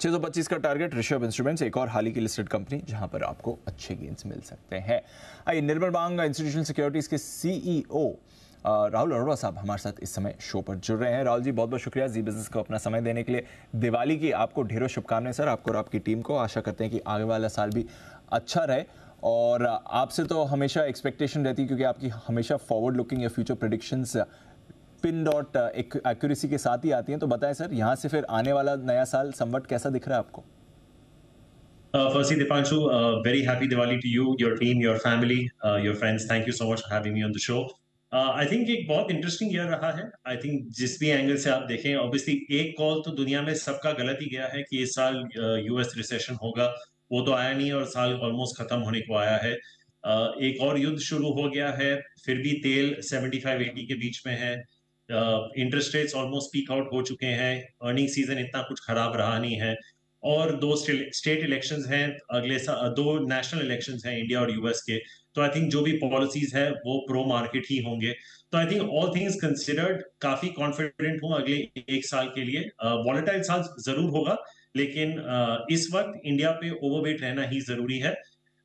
छह सौ पच्चीस का टारगेट ऋषभ इंस्ट्रूमेंट्स, एक और हाल ही की लिस्टेड कंपनी जहां पर आपको अच्छे गेंस मिल सकते हैं। आइए निर्मल बांग इंस्टीट्यूशनल सिक्योरिटीज के सीईओ राहुल अरोड़ा साहब हमारे साथ इस समय शो पर जुड़ रहे हैं। राहुल जी बहुत बहुत शुक्रिया जी बिजनेस को अपना समय देने के लिए। दिवाली की आपको ढेरों शुभकामनाएं सर, आपको और आपकी टीम को। आशा करते हैं कि आगे वाला साल भी अच्छा रहे और आपसे तो हमेशा एक्सपेक्टेशन रहती है क्योंकि आपकी हमेशा फॉरवर्ड लुकिंग या future predictions pin dot accuracy के साथ ही आती हैं। तो बताएं सर यहाँ से फिर आने वाला नया साल समवट कैसा दिख रहा है आपको? Firstly Deepanshu, very happy Diwali to you, your team, your family, your friends. Thank you so much for having me on the show. I think एक बहुत इंटरेस्टिंग ईयर रहा है। आई थिंक जिस भी एंगल से आप देखें, ऑब्वियसली एक कॉल तो दुनिया में सबका गलत ही गया है कि इस साल यूएस uh, रिसेशन होगा, वो तो आया नहीं और साल ऑलमोस्ट खत्म होने को आया है। uh, एक और युद्ध शुरू हो गया है, फिर भी तेल सेवेंटी फाइव एटी के बीच में है, interest rates almost peak out हो चुके हैं, अर्निंग सीजन इतना कुछ खराब रहा नहीं है और दो स्टेट इलेक्शंस हैं अगले साल, दो नेशनल इलेक्शंस हैं इंडिया और यूएस के। तो आई थिंक जो भी पॉलिसीज है वो प्रो मार्केट ही होंगे। तो आई थिंक ऑल थिंग्स कंसिडर्ड काफी कॉन्फिडेंट हूँ अगले एक साल के लिए। वॉलेटाइल uh, साल जरूर होगा लेकिन uh, इस वक्त इंडिया पे ओवरवेट रहना ही जरूरी है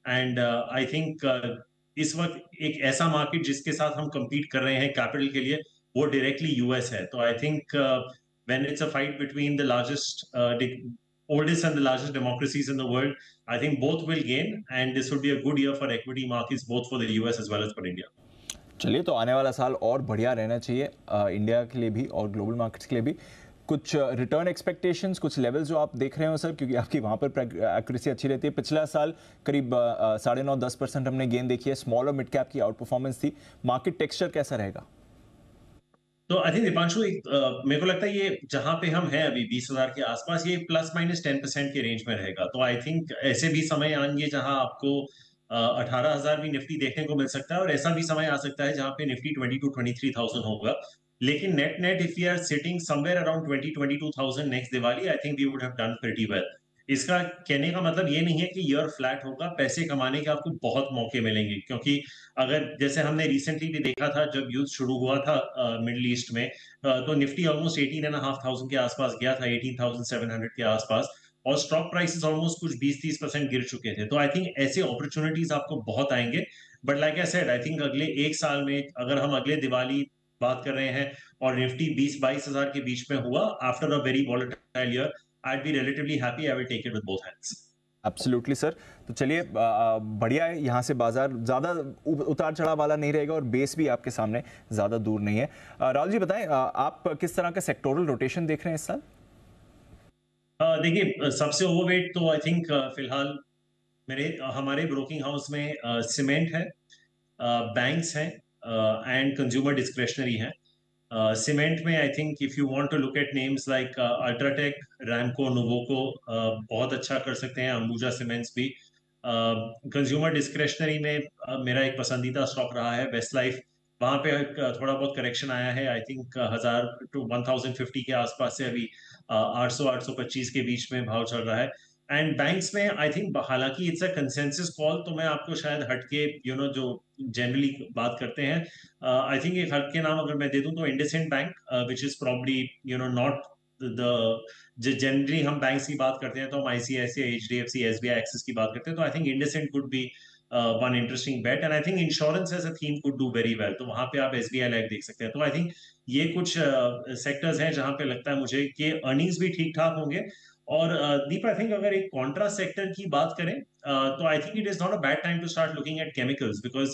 एंड आई थिंक इस वक्त एक ऐसा मार्केट जिसके साथ हम कम्पीट कर रहे हैं कैपिटल के लिए वो डायरेक्टली यूएस है। तो आई think when it's a fight between the largest oldest and the largest democracies in the world, I think both will gain and this would be a good year for equity markets both for the U S as well as for India. चलिए तो आने वाला साल और बढ़िया रहना चाहिए India के लिए भी और ग्लोबल मार्केट्स के लिए भी। कुछ रिटर्न एक्सपेक्टेशंस, कुछ लेवल्स जो आप देख रहे हो सर, क्योंकि आपकी वहाँ पर एक्यूरेसी अच्छी रहती है। पिछला साल करीब साढ़े नौ दस परसेंट हमने गेन देखी है, स्मॉल और मिड कैप की आउट परफॉर्मेंस थी। मार्केट टेक्सचर कैसा रहेगा? तो आई थिंक दीपांशु मेरे को लगता है ये जहां पे हम हैं अभी बीस हज़ार के आसपास, ये प्लस माइनस टेन परसेंट के रेंज में रहेगा। तो आई थिंक ऐसे भी समय आएंगे जहां आपको अठारह हज़ार भी निफ्टी देखने को मिल सकता है और ऐसा भी समय आ सकता है जहां पे निफ्टी बाईस टू तेईस हज़ार होगा। लेकिन net net if you are sitting somewhere around बाईस टू बाईस हज़ार next Diwali, I think we would have done pretty well. इसका कहने का मतलब ये नहीं है कि ईयर फ्लैट होगा, पैसे कमाने के आपको बहुत मौके मिलेंगे क्योंकि अगर जैसे हमने रिसेंटली भी देखा था जब युद्ध शुरू हुआ था मिडिल uh, ईस्ट में uh, तो Nifty almost eighteen and half thousand के आसपास गया था, एटीन थाउजेंड सेवन हंड्रेड के आसपास और स्टॉक प्राइसेस ऑलमोस्ट कुछ बीस तीस परसेंट गिर चुके थे। तो आई थिंक ऐसे अपॉर्चुनिटीज आपको बहुत आएंगे but like I said I think अगले एक साल में अगर हम अगले दिवाली बात कर रहे हैं और निफ्टी बीस बाईस हज़ार के बीच में हुआ after a very volatile year. I will be relatively happy, I will take it with both hands. Absolutely sir, तो चलिए बढ़िया है, यहाँ से बाजार ज़्यादा उतार चढ़ाव वाला नहीं रहेगा और बेस भी आपके सामने ज़्यादा दूर नहीं है। राहुल जी बताएं, आप किस तरह का सेक्टोरल रोटेशन देख रहे हैं इस साल? देखिए, सबसे ओवरवेट तो आई थिंक फिलहाल मेरे हमारे ब्रोकिंग हाउस में सीमेंट है, बैंक्स हैं एंड कंज्यूमर डिस्क्रेशनरी है। सीमेंट में I think if you want to look at names like UltraTech, Ramco, Nuvoco बहुत अच्छा कर सकते हैं, अंबुजा सीमेंट्स भी। कंज्यूमर uh, डिस्क्रेशनरी में uh, मेरा एक पसंदीदा स्टॉक रहा है वेस्ट लाइफ, वहाँ पे थोड़ा बहुत करेक्शन आया है। आई थिंक हजार टू वन थाउजेंड फिफ्टी के आसपास से अभी आठ सौ आठ सौ पच्चीस के बीच में भाव चल रहा है। एंड बैंक्स में आई थिंक हालांकि इट्स अ कंसेंसस कॉल, तो मैं आपको शायद हटके यू नो जो जनरली बात करते हैं आई थिंक एक हटके नाम अगर मैं दे दूं तो IndusInd bank which is probably you know not the generally हम बैंक्स की बात करते हैं तो हम आईसीआईसीआई, एचडीएफसी, एसबीआई, एक्सिस की बात करते हैं, तो आई think IndusInd could be one interesting bet. And I think insurance as a theme could do very well, तो वहाँ पे आप एसबीआई लाइफ देख सकते हैं। तो आई थिंक ये कुछ सेक्टर्स uh, हैं जहाँ पे लगता है मुझे कि अर्निंग्स भी ठीक ठाक होंगे। और दीप आई थिंक अगर एक कॉन्ट्रा सेक्टर की बात करें तो आई think it is not a bad time to start looking at chemicals because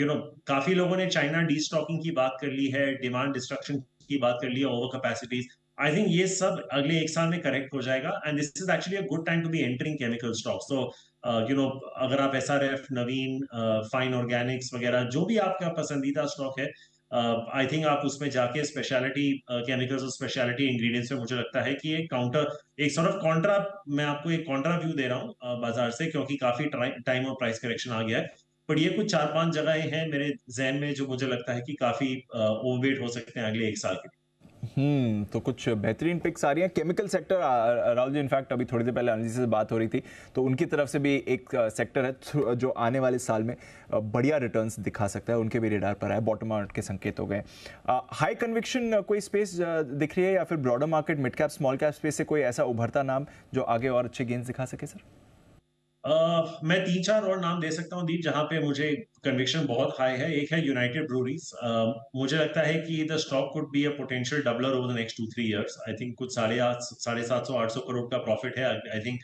you know काफी लोगों ने चाइना डीस्टॉकिंग की बात कर ली है, डिमांड डिस्ट्रक्शन की बात कर ली है, ओवर कैपेसिटीज। आई थिंक ये सब अगले एक साल में करेक्ट हो जाएगा and this is actually a good time to be entering chemical stocks. तो यू नो अगर आप S R F, Navin, fine organics वगैरह जो भी आपका पसंदीदा स्टॉक है आई uh, थिंक आप उसमें जाके स्पेशलिटी केमिकल्स और स्पेशलिटी इंग्रेडिएंट्स में मुझे लगता है कि एक काउंटर एक सॉर्ट ऑफ कॉन्ट्रा, मैं आपको एक कॉन्ट्रा व्यू दे रहा हूँ uh, बाजार से, क्योंकि काफी टाइम और प्राइस करेक्शन आ गया है। बट ये कुछ चार पांच जगहें हैं मेरे जहन में जो मुझे लगता है कि काफी ओवरवेट uh, हो सकते हैं अगले एक साल के। हम्म तो कुछ बेहतरीन पिक्स आ रही हैं chemical sector. Rahul ji in fact अभी थोड़ी देर पहले अनिल जी से बात हो रही थी तो उनकी तरफ से भी एक सेक्टर है जो आने वाले साल में बढ़िया रिटर्न्स दिखा सकता है, उनके भी रेडार पर है, बॉटम आउट के संकेत हो गए। हाई कन्विक्शन कोई स्पेस दिख रही है या फिर broader market, mid cap, small cap space से कोई ऐसा उभरता नाम जो आगे और अच्छे गेंस दिखा सके सर? Uh, मैं तीन चार और नाम दे सकता हूँ दीप जहाँ पे मुझे कन्विक्शन बहुत हाई है। एक है यूनाइटेड ब्रूरीज, uh, मुझे लगता है कि the stock could be a potential doubler over the next two three years. I think कुछ साढ़े आठ साढ़े सात सौ आठ सौ करोड़ का प्रॉफिट है। आई थिंक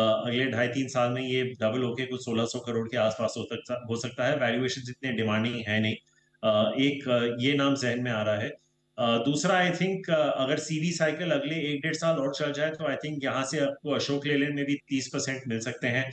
अगले ढाई तीन साल में ये डबल होके कुछ सोलह सौ करोड़ के आसपास हो, हो सकता है। वैल्यूएशन इतने डिमांडिंग है नहीं। uh, एक uh, ये नाम जहन में आ रहा है। Uh, दूसरा आई थिंक uh, अगर सीवी साइकिल अगले एक डेढ़ साल और चल जाए तो आई थिंक यहाँ से आपको अशोक लेलैंड में भी तीस परसेंट मिल सकते हैं।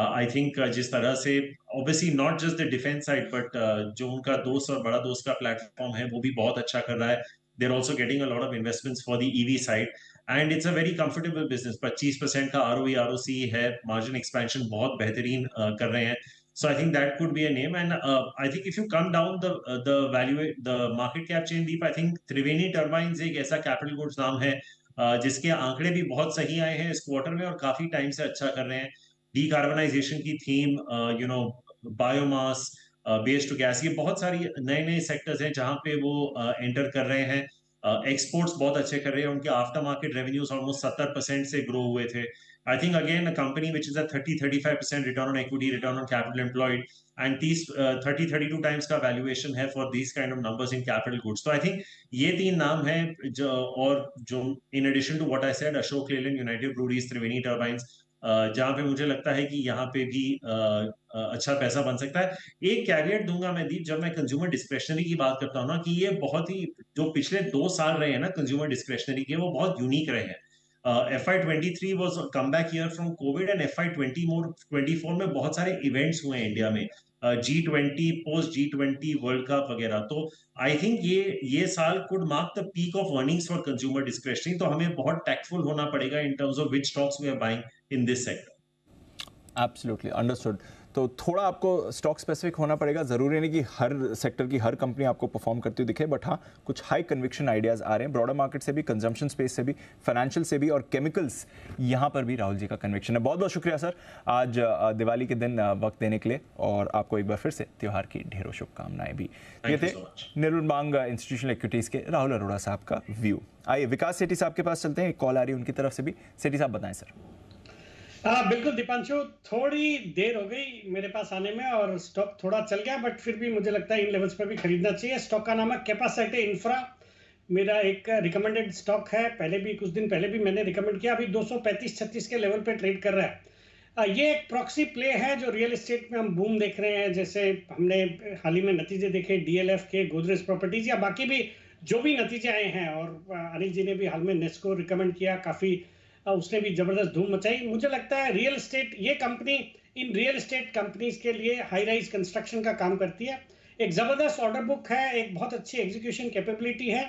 आई uh, थिंक uh, जिस तरह से obviously not just the defence side but जो उनका दोस्त और बड़ा दोस्त का प्लेटफॉर्म है वो भी बहुत अच्छा कर रहा है। They are also getting a lot of investments for the EV side and it's a very comfortable business. पच्चीस परसेंट का आरओई आरओसी है, मार्जिन एक्सपेंशन बहुत बेहतरीन uh, कर रहे हैं। So I think that could be a name, and uh, I think if you come down the uh, the value the market cap chain deep, I think Triveni Turbines एक ऐसा capital goods नाम है uh, जिसके आंकड़े भी बहुत सही आए हैं इस क्वार्टर में और काफी टाइम से अच्छा कर रहे हैं। डीकार्बनाइजेशन की theme, you know biomass, base to gas, ये बहुत सारी नए नए सेक्टर्स हैं जहाँ पे वो एंटर uh, कर रहे हैं। एक्सपोर्ट्स uh, बहुत अच्छे कर रहे हैं, उनके आफ्टर मार्केट रेवेन्यूज ऑलमोस्ट सत्तर परसेंट से ग्रो हुए थे। I think again a company which is a thirty to thirty-five percent return on equity, return on capital employed, and these uh, thirty to thirty-two times का valuation है for these kind of numbers in capital goods. So I think ये तीन नाम हैं जो और जो in addition to what I said, Ashok Leyland, United Breweries, Triveni Turbines, uh, जहाँ पे मुझे लगता है कि यहाँ पे भी uh, uh, अच्छा पैसा बन सकता है। एक caveat दूंगा मैं दीप, जब मैं consumer discretionary की बात करता हूँ ना कि ये बहुत ही जो पिछले दो साल रहे हैं ना consumer discretionary के, वो बहुत यूनिक रहे हैं। FY twenty three was a comeback year from Covid and FY twenty twenty four में बहुत सारे इवेंट्स हुए हैं इंडिया में, G twenty, post G twenty, world cup वगैरह। तो आई थिंक ये ये साल could mark the peak of earnings for consumer discretionary. तो हमें बहुत टैक्टफुल होना पड़ेगा in terms of which stocks we are buying in this sector. Absolutely understood. तो थोड़ा आपको स्टॉक स्पेसिफिक होना पड़ेगा, जरूरी नहीं कि हर सेक्टर की हर कंपनी आपको परफॉर्म करती हुई दिखे, बट हाँ कुछ हाई कन्विक्शन आइडियाज़ आ रहे हैं ब्रॉडर मार्केट से भी, कंजम्पशन स्पेस से भी, फाइनेंशियल से भी, और केमिकल्स यहाँ पर भी राहुल जी का कन्विक्शन है। बहुत बहुत शुक्रिया सर आज दिवाली के दिन वक्त देने के लिए, और आपको एक बार फिर से त्यौहार की ढेरों शुभकामनाएं भी। ये थे निरुल बांग, इंस्टीट्यूशनल इक्विटीज़ के राहुल अरोड़ा साहब का व्यू। आइए विकास सेठी साहब के पास चलते हैं, एक कॉल आ रही है उनकी तरफ से भी। सेठी साहब बताएं सर। हाँ बिल्कुल दीपांशु, थोड़ी देर हो गई मेरे पास आने में और स्टॉक थोड़ा चल गया, बट फिर भी मुझे लगता है इन लेवल्स पर भी खरीदना चाहिए। स्टॉक का नाम है कैपेसिटी इंफ्रा, मेरा एक रिकमेंडेड स्टॉक है, पहले भी कुछ दिन पहले भी मैंने रिकमेंड किया। अभी दो सौ पैंतीस छत्तीस के लेवल पे ट्रेड कर रहा है। ये एक प्रॉक्सी प्ले है जो रियल एस्टेट में हम बूम देख रहे हैं, जैसे हमने हाल ही में नतीजे देखे डीएलएफ के, गोदरेज प्रॉपर्टीज या बाकी भी जो भी नतीजे आए हैं। और अनिल जी ने भी हाल में नेस्को रिकमेंड किया, काफ़ी उसने भी जबरदस्त धूम मचाई। मुझे लगता है रियल एस्टेट ये कंपनी इन रियल एस्टेट कंपनीज के लिए हाई राइज कंस्ट्रक्शन का काम करती है। एक ज़बरदस्त ऑर्डर बुक है, एक बहुत अच्छी एग्जीक्यूशन कैपेबिलिटी है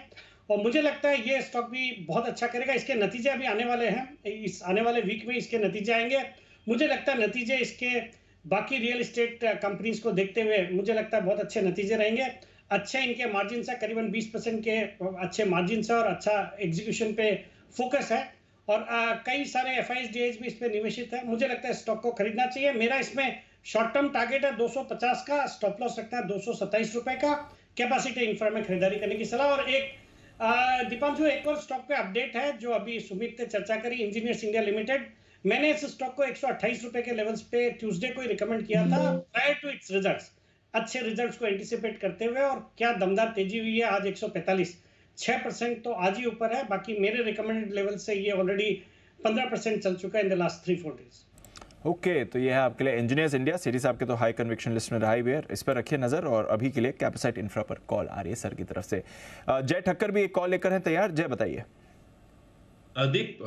और मुझे लगता है ये स्टॉक भी बहुत अच्छा करेगा। इसके नतीजे अभी आने वाले हैं, इस आने वाले वीक में इसके नतीजे आएंगे। मुझे लगता है नतीजे इसके बाकी रियल एस्टेट कंपनीज को देखते हुए मुझे लगता है बहुत अच्छे नतीजे रहेंगे। अच्छे इनके मार्जिन है, करीबन बीस परसेंट के अच्छे मार्जिन है और अच्छा एग्जीक्यूशन पे फोकस है और आ, कई सारे F I S D H भी इस पर निवेशित है। मुझे लगता है स्टॉक को खरीदना चाहिए। मेरा इसमें शॉर्ट टर्म टारगेट है दो सौ पचास का, स्टॉप लॉस रखना है दो सौ सत्ताईस रुपए का। कैपेसिटी इंफ्रा में खरीदारी करने की सलाह। और एक दीपांशु, एक और स्टॉक पे अपडेट है जो अभी सुमित ने चर्चा करी, इंजीनियर्स इंडिया लिमिटेड। मैंने इस स्टॉक को एक सौ अट्ठाईस रुपए के लेवल्स पे ट्यूजडे को ही रिकमेंड किया था प्रायर टू इट्स रिजल्ट्स, अच्छे रिजल्ट्स को एंटिसिपेट करते हुए। और क्या दमदार तेजी हुई है आज, एक सौ पैंतालीस, छः परसेंट तो आज ही ऊपर है। बाकी मेरे रिकमेंडेड लेवल से ये ऑलरेडी पंद्रह परसेंट चल चुका है in the last three four days. Okay, तो ये है आपके लिए इंजीनियर्स इंडिया सीरीज, आपके तो हाई कन्विक्शन लिस्ट में रहा है, इस पर रखिए नजर। और अभी के लिए कैपेसिटी इंफ्रा पर कॉल आ रही है सर की तरफ से। जय ठक्कर भी एक कॉल लेकर है तैयार। जय बताइए। देख,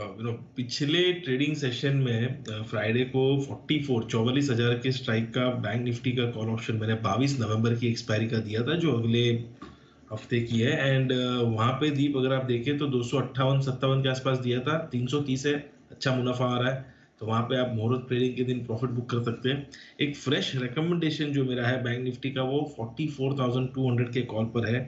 पिछले ट्रेडिंग सेशन में फ्राइडे को चौवालीस हजार के स्ट्राइक का बैंक निफ्टी का कॉल ऑप्शन मैंने बाईस नवंबर की एक्सपायरी का दिया था जो अगले हफ्ते की है। एंड वहाँ पे दीप अगर आप देखें तो दो सौ अट्ठावन सत्तावन के आसपास दिया था, तीन सौ तीस है, अच्छा मुनाफा आ रहा है। तो वहाँ पे आप मुहूर्त ट्रेडिंग के दिन प्रॉफिट बुक कर सकते हैं। एक फ्रेश रिकमेंडेशन जो मेरा है बैंक निफ्टी का वो चौवालीस हजार दो सौ के कॉल पर है,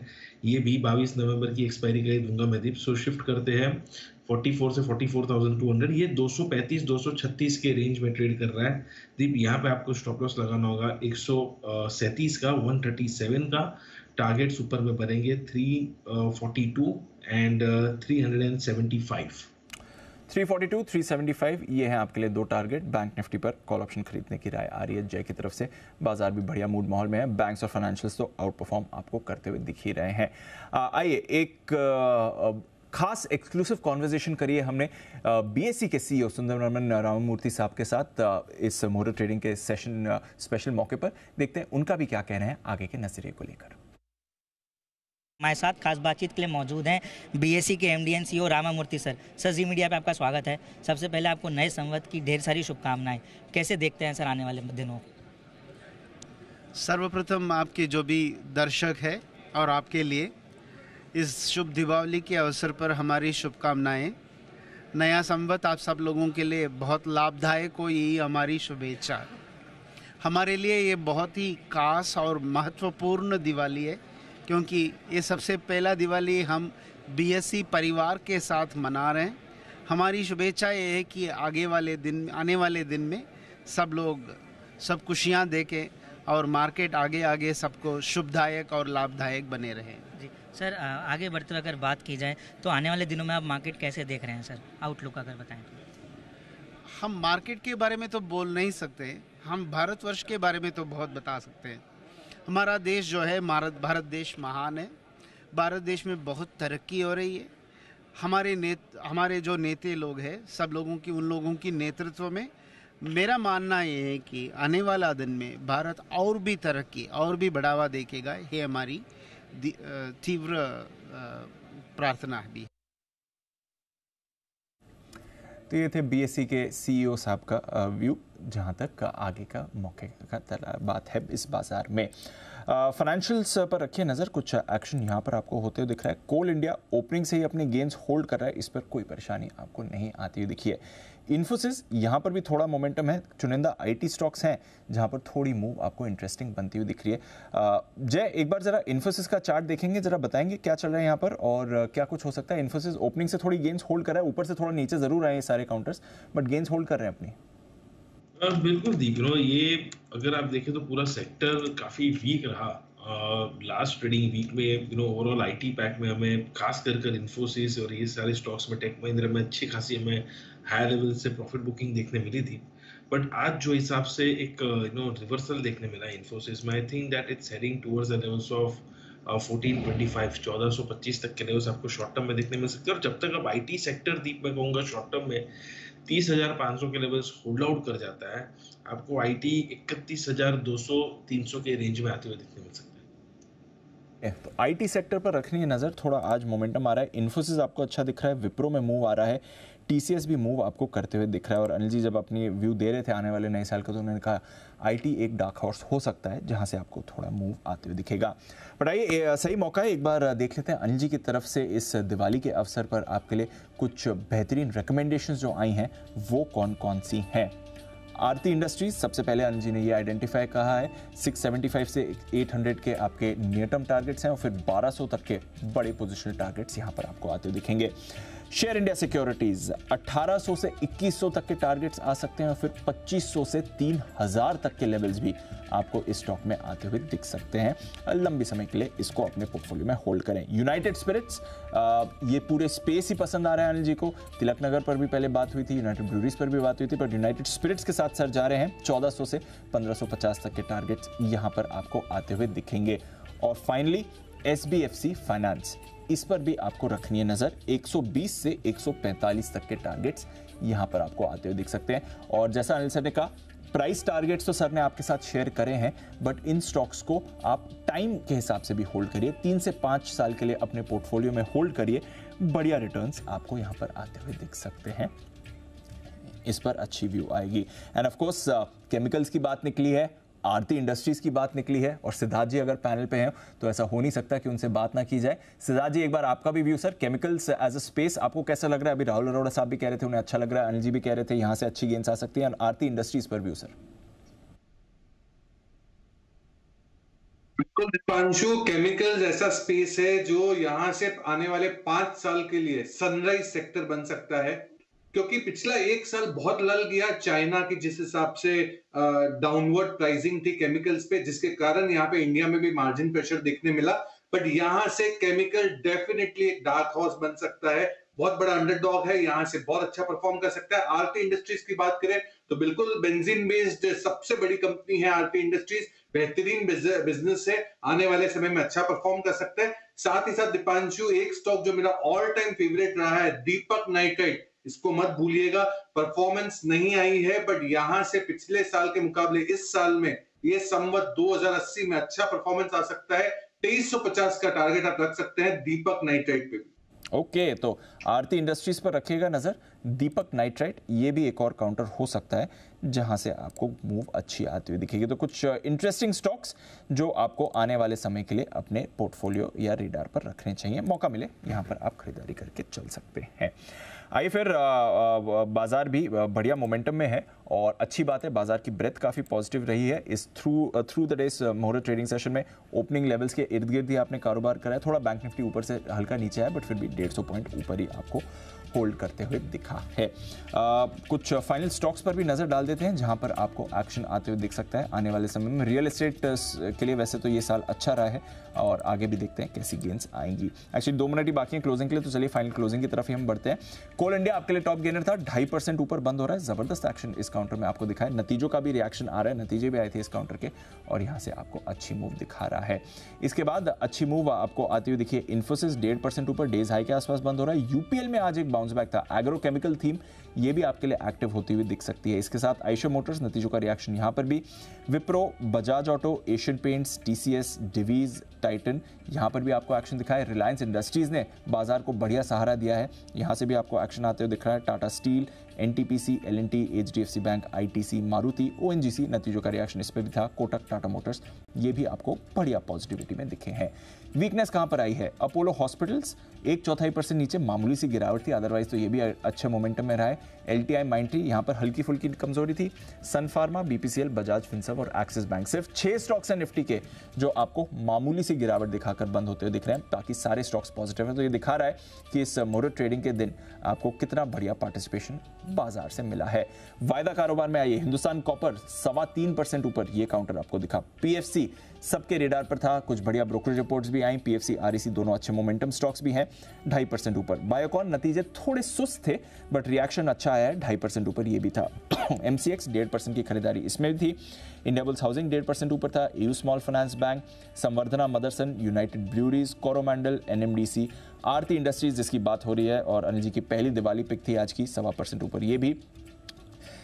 ये भी बाईस नवंबर की एक्सपायरी का ही दूंगा मैं दीप। सो शिफ्ट करते हैं चौवालीस से चौवालीस हजार दो सौ, ये दो सौ पैंतीस दो सौ छत्तीस के रेंज में ट्रेड कर रहा है दीप। यहाँ पे आपको स्टॉप लॉस लगाना होगा एक सौ सैंतीस का, एक सौ सैंतीस का। टारगेट्स ऊपर में बनेंगे तीन सौ बयालीस एंड तीन सौ पचहत्तर। तीन सौ बयालीस, तीन सौ पचहत्तर ये हैं आपके लिए दो टारगेट। बैंक निफ्टी पर कॉल ऑप्शन खरीदने की राय आ रही है जय की तरफ से। बाजार भी बढ़िया मूड माहौल में है, बैंक्स और फाइनेंशियल्स तो आउट परफॉर्म आपको करते हुए दिख ही रहे हैं। आइए एक आ, खास एक्सक्लूसिव कॉन्वर्जेशन करिए हमने बीएसई के सीईओ सुंदररमन राममूर्ति साहब के साथ इस मुहूर्त ट्रेडिंग के सेशन स्पेशल मौके पर। देखते हैं उनका भी क्या कहना है आगे के नजरिए को लेकर। हमारे साथ खास बातचीत के लिए मौजूद हैं बीएसई के MD and CEO Ramamurthy sir. Sir, Zee media पे आपका स्वागत है। सबसे पहले आपको नए संवत की ढेर सारी शुभकामनाएं। कैसे देखते हैं सर आने वाले दिनों? सर्वप्रथम आपके जो भी दर्शक है और आपके लिए इस शुभ दीपावली के अवसर पर हमारी शुभकामनाएं। नया संवत आप सब लोगों के लिए बहुत लाभदायक हो, यही हमारी शुभेच्छा। हमारे लिए ये बहुत ही खास और महत्वपूर्ण दिवाली है क्योंकि ये सबसे पहला दिवाली हम बीएसई परिवार के साथ मना रहे हैं। हमारी शुभेच्छा ये है कि आगे वाले दिन आने वाले दिन में सब लोग सब खुशियाँ देखें और मार्केट आगे आगे सबको शुभदायक और लाभदायक बने रहे। जी सर, आगे बढ़ते हुए अगर बात की जाए तो आने वाले दिनों में आप मार्केट कैसे देख रहे हैं सर? आउटलुक अगर बताएँ। हम मार्केट के बारे में तो बोल नहीं सकते, हम भारतवर्ष के बारे में तो बहुत बता सकते हैं। हमारा देश जो है भारत भारत देश महान है, भारत देश में बहुत तरक्की हो रही है। हमारे नेत हमारे जो नेता लोग हैं सब लोगों की उन लोगों की नेतृत्व में मेरा मानना ये है कि आने वाला दिन में भारत और भी तरक्की और भी बढ़ावा देखेगा, ये हमारी तीव्र प्रार्थना भी। तो ये थे बीएसई के सीईओ साहब का व्यू जहाँ तक आगे का मौके का बात है इस बाजार में। फाइनेंशियल्स पर रखिए नज़र, कुछ एक्शन यहाँ पर आपको होते हुए दिख रहा है। कोल इंडिया ओपनिंग से ही अपने गेंस होल्ड कर रहा है, इस पर कोई परेशानी आपको नहीं आती हुई दिखी है। इन्फोसिस यहाँ पर भी थोड़ा मोमेंटम है, चुनिंदा आईटी स्टॉक्स हैं जहाँ पर थोड़ी मूव आपको इंटरेस्टिंग बनती हुई दिख रही है। जय, एक बार जरा इन्फोसिस का चार्ट देखेंगे, जरा बताएंगे क्या चल रहा है यहाँ पर और क्या कुछ हो सकता है। इन्फोसिस ओपनिंग से थोड़ी गेंस होल्ड कर रहा है, ऊपर से थोड़ा नीचे ज़रूर आए ये सारे काउंटर्स, बट गेंस होल्ड कर रहे हैं अपनी। बिल्कुल दीप, ये अगर आप देखें तो पूरा सेक्टर काफ़ी वीक रहा लास्ट ट्रेडिंग वीक में। You know overall IT pack में हमें खास कर कर इन्फोसिस और ये सारे स्टॉक्स में, टेक महिंद्रा में अच्छी खासी हमें हाई लेवल से प्रॉफिट बुकिंग देखने मिली थी, बट आज जो हिसाब से एक यू नो रिवर्सल देखने मिला इन्फोसिस में, I think that it's heading towards the levels of चौदह सौ पच्चीस चौदह सौ पच्चीस तक के लेवल्स आपको शॉर्ट टर्म में देखने मिल सकते हैं। और जब तक आप आईटी सेक्टर दीप में कहूँगा शॉर्ट टर्म में तीस हज़ार पाँच सौ के लेवल्स होल्ड आउट कर जाता है, आपको आईटी इकतीस हज़ार दो सौ तीन सौ के रेंज में आते हुए देखने मिल सकते हैं। तो आईटी सेक्टर पर रखनी है नज़र, थोड़ा आज मोमेंटम आ रहा है, इन्फोसिस आपको अच्छा दिख रहा है, विप्रो में मूव आ रहा है, टीसीएस भी मूव आपको करते हुए दिख रहा है। और अनिल जी जब अपनी व्यू दे रहे थे आने वाले नए साल का, तो उन्होंने कहा आईटी एक डार्क हॉर्स हो सकता है जहां से आपको थोड़ा मूव आते हुए दिखेगा। बट आइए, सही मौका है, एक बार देख लेते हैं अनिल जी की तरफ से इस दिवाली के अवसर पर आपके लिए कुछ बेहतरीन रिकमेंडेशन जो आई हैं वो कौन कौन सी हैं। आरती इंडस्ट्रीज, सबसे पहले अनिल जी ने ये आइडेंटिफाई कहा है, छह सौ पचहत्तर से आठ सौ के आपके नियरटर्म टारगेट्स हैं और फिर बारह सौ तक के बड़े पोजिशनल टारगेट्स यहाँ पर आपको आते हुए दिखेंगे। शेयर इंडिया सिक्योरिटीज, अठारह सौ से इक्कीस सौ तक के टारगेट्स आ सकते हैं और फिर पच्चीस सौ से तीन हज़ार तक के लेवल्स भी आपको इस स्टॉक में आते हुए दिख सकते हैं। लंबे समय के लिए इसको अपने पोर्टफोलियो में होल्ड करें। यूनाइटेड स्पिरिट्स, ये पूरे स्पेस ही पसंद आ रहा है अनिल जी को, तिलक नगर पर भी पहले बात हुई थी, यूनाइटेड ब्रूरीज पर भी बात हुई थी, पर यूनाइटेड स्पिरिट्स के साथ सर जा रहे हैं, चौदह सौ से पंद्रह सौ पचास तक के टारगेट्स यहाँ पर आपको आते हुए दिखेंगे। और फाइनली एसबीएफसी फाइनेंस, इस पर भी आपको रखनी है नज़र, एक सौ बीस से एक सौ पैंतालीस तक के टारगेट्स यहाँ पर आपको आते हुए दिख सकते हैं। और जैसा अनिल सर ने कहा प्राइस टारगेट्स तो सर ने आपके साथ शेयर करे हैं, बट इन स्टॉक्स को आप टाइम के हिसाब से भी होल्ड करिए, तीन से पाँच साल के लिए अपने पोर्टफोलियो में होल्ड करिए, बढ़िया रिटर्न्स आपको यहाँ पर आते हुए दिख सकते हैं, इस पर अच्छी व्यू आएगी। एंड ऑफ कोर्स केमिकल्स की बात निकली है, आरती इंडस्ट्रीज़ की बात निकली है, और सिद्धार्थ जी अगर पैनल पे हैं तो ऐसा हो नहीं सकता कि उनसे बात ना की जाए। सिद्धार्थ जी, एक बार आपका भी view sir, chemicals as a space आपको कैसा लग रहा है? अभी राहुल अरोड़ा साहब भी कह रहे थे उन्हें अच्छा लग रहा है, अनिल जी भी कह रहे थे यहाँ से अच्छी गेंस आ सकती है, और आरती इंडस्ट्रीज पर व्यू सर। बिल्कुल दीपांशु, केमिकल्स ऐसा स्पेस है जो यहाँ से आने वाले पांच साल के लिए सनराइज सेक्टर बन सकता है, क्योंकि पिछला एक साल बहुत लल गया चाइना की जिस हिसाब से डाउनवर्ड प्राइसिंग थी केमिकल्स पे, जिसके कारण यहाँ पे इंडिया में भी मार्जिन प्रेशर देखने मिला, बट यहाँ से केमिकल डेफिनेटली एक डार्क हॉर्स बन सकता है, बहुत बड़ा अंडरडॉग है, यहाँ से बहुत अच्छा परफॉर्म कर सकता है। आरती इंडस्ट्रीज की बात करें तो बिल्कुल बेंजीन बेस्ड सबसे बड़ी कंपनी है आरती इंडस्ट्रीज, बेहतरीन बिजनेस है, आने वाले समय में अच्छा परफॉर्म कर सकता है। साथ ही साथ दीपांशु, एक स्टॉक जो मेरा ऑल टाइम फेवरेट रहा है, दीपक नाइट्राइट, इसको मत भूलिएगा, परफॉर्मेंस नहीं आई है बट यहाँ से पिछले साल के मुकाबले इस साल में ये संवत दो हज़ार अस्सी में अच्छा परफॉर्मेंस आ सकता है, तेईस सौ पचास का टारगेट आप रख सकते हैं दीपक नाइट्राइट पे भी। ओके okay, तो आरती इंडस्ट्रीज पर रखिएगा नज़र, दीपक नाइट्राइट ये भी एक और काउंटर हो सकता है जहां से आपको मूव अच्छी आती हुई दिखेगी। तो कुछ इंटरेस्टिंग स्टॉक्स जो आपको आने वाले समय के लिए अपने पोर्टफोलियो या रेडार पर रखने चाहिए, मौका मिले यहां पर आप खरीदारी करके चल सकते हैं। आइए फिर, बाज़ार भी बढ़िया मोमेंटम में है और अच्छी बात है, बाजार की ब्रेथ काफ़ी पॉजिटिव रही है इस थ्रू थ्रू द डेज मोहर ट्रेडिंग सेशन में, ओपनिंग लेवल्स के इर्द गिर्द ही आपने कारोबार करा है, थोड़ा बैंक निफ्टी ऊपर से हल्का नीचे है बट फिर भी डेढ़ सौ पॉइंट ऊपर ही आपको होल्ड करते हुए दिखा है। आ, कुछ फाइनल स्टॉक्स पर भी नज़र डाल देते हैं जहां पर आपको एक्शन आते हुए दिख सकता है आने वाले समय में। रियल एस्टेट के लिए वैसे तो ये साल अच्छा रहा है और आगे भी देखते हैं कैसी गेंस आएंगी। एक्चुअली दो मिनट ही बाकी हैं क्लोजिंग के लिए, तो चलिए फाइनल क्लोजिंग की तरफ ही हम बढ़ते हैं। कोल इंडिया आपके लिए टॉप गेनर था, ढाई परसेंट ऊपर बंद हो रहा है, ज़बरदस्त एक्शन इस काउंटर में आपको दिखा है, नतीजों का भी रिएक्शन आ रहा है, नतीजे भी आए थे इस काउंटर के और यहाँ से आपको अच्छी मूव दिखा रहा है। इसके बाद अच्छी मूव आपको आती हुई देखिए इन्फोसिस डेढ़ परसेंट ऊपर डेज हाई के आसपास बंद हो रहा है। यूपीएल में आज एक बाउंस बैक था, एग्रोकेमिकल थीम ये भी आपके लिए एक्टिव होती हुई दिख सकती है। इसके साथ आइशर मोटर्स, नतीजों का रिएक्शन यहाँ पर भी, Wipro, Bajaj auto, Asian paints, TCS, Divi's, Titan यहाँ पर भी आपको एक्शन दिखा है। रिलायंस इंडस्ट्रीज़ ने बाजार को बढ़िया सहारा दिया है, यहाँ से भी आपको एक्शन आते हुए दिख रहा है। Tata steel, NTPC, LNT, HDFC bank, ITC, Maruti, ONGC, नतीजों का रिएक्शन इस पर भी था। कोटक, टाटा मोटर्स ये भी आपको बढ़िया पॉजिटिविटी में दिखे हैं। वीकनेस कहाँ पर आई है? अपोलो हॉस्पिटल्स एक चौथाई परसेंट नीचे, मामूली सी गिरावट थी, अदरवाइज तो ये भी अच्छे मोमेंटम में रहा है। एलटीआई माइंट्री यहाँ पर हल्की फुल्की कमजोरी थी। सन फार्मा, बीपीसीएल, बजाज फिनसर्व और एक्सिस बैंक, सिर्फ छह स्टॉक्स हैं निफ्टी के जो आपको मामूली सी गिरावट दिखाकर बंद होते हुए दिख रहे हैं, बाकी सारे स्टॉक्स पॉजिटिव हैं। तो ये दिखा रहा है कि इस मोरल ट्रेडिंग के दिन आपको कितना बढ़िया पार्टिसिपेशन बाजार से मिला है। वायदा कारोबार में आइए, हिंदुस्तान कॉपर सवा तीन परसेंट ऊपर ये काउंटर आपको दिखा। पीएफसी सबके रेडार पर था। कुछ बढ़िया ब्रोकरेज रिपोर्ट्स भी आई, पीएफसी आरईसी दोनों अच्छे मोमेंटम स्टॉक्स भी हैं, ढाई परसेंट ऊपर। बायोकॉन नतीजे थोड़े सुस्त थे बट रिएक्शन अच्छा आया है, ढाई परसेंट ऊपर ये भी था। एमसीएक्स डेढ़ परसेंट की खरीदारी इसमें भी थी। इंडिया बुल्स हाउसिंग डेढ़ परसेंट ऊपर था। AU small finance bank, Samvardhana Motherson, United breweries, Coromandel, NMDC, Aarti industries जिसकी बात हो रही है और अनिल जी की पहली दिवाली पिक थी आज की, सवा परसेंट ऊपर ये भी।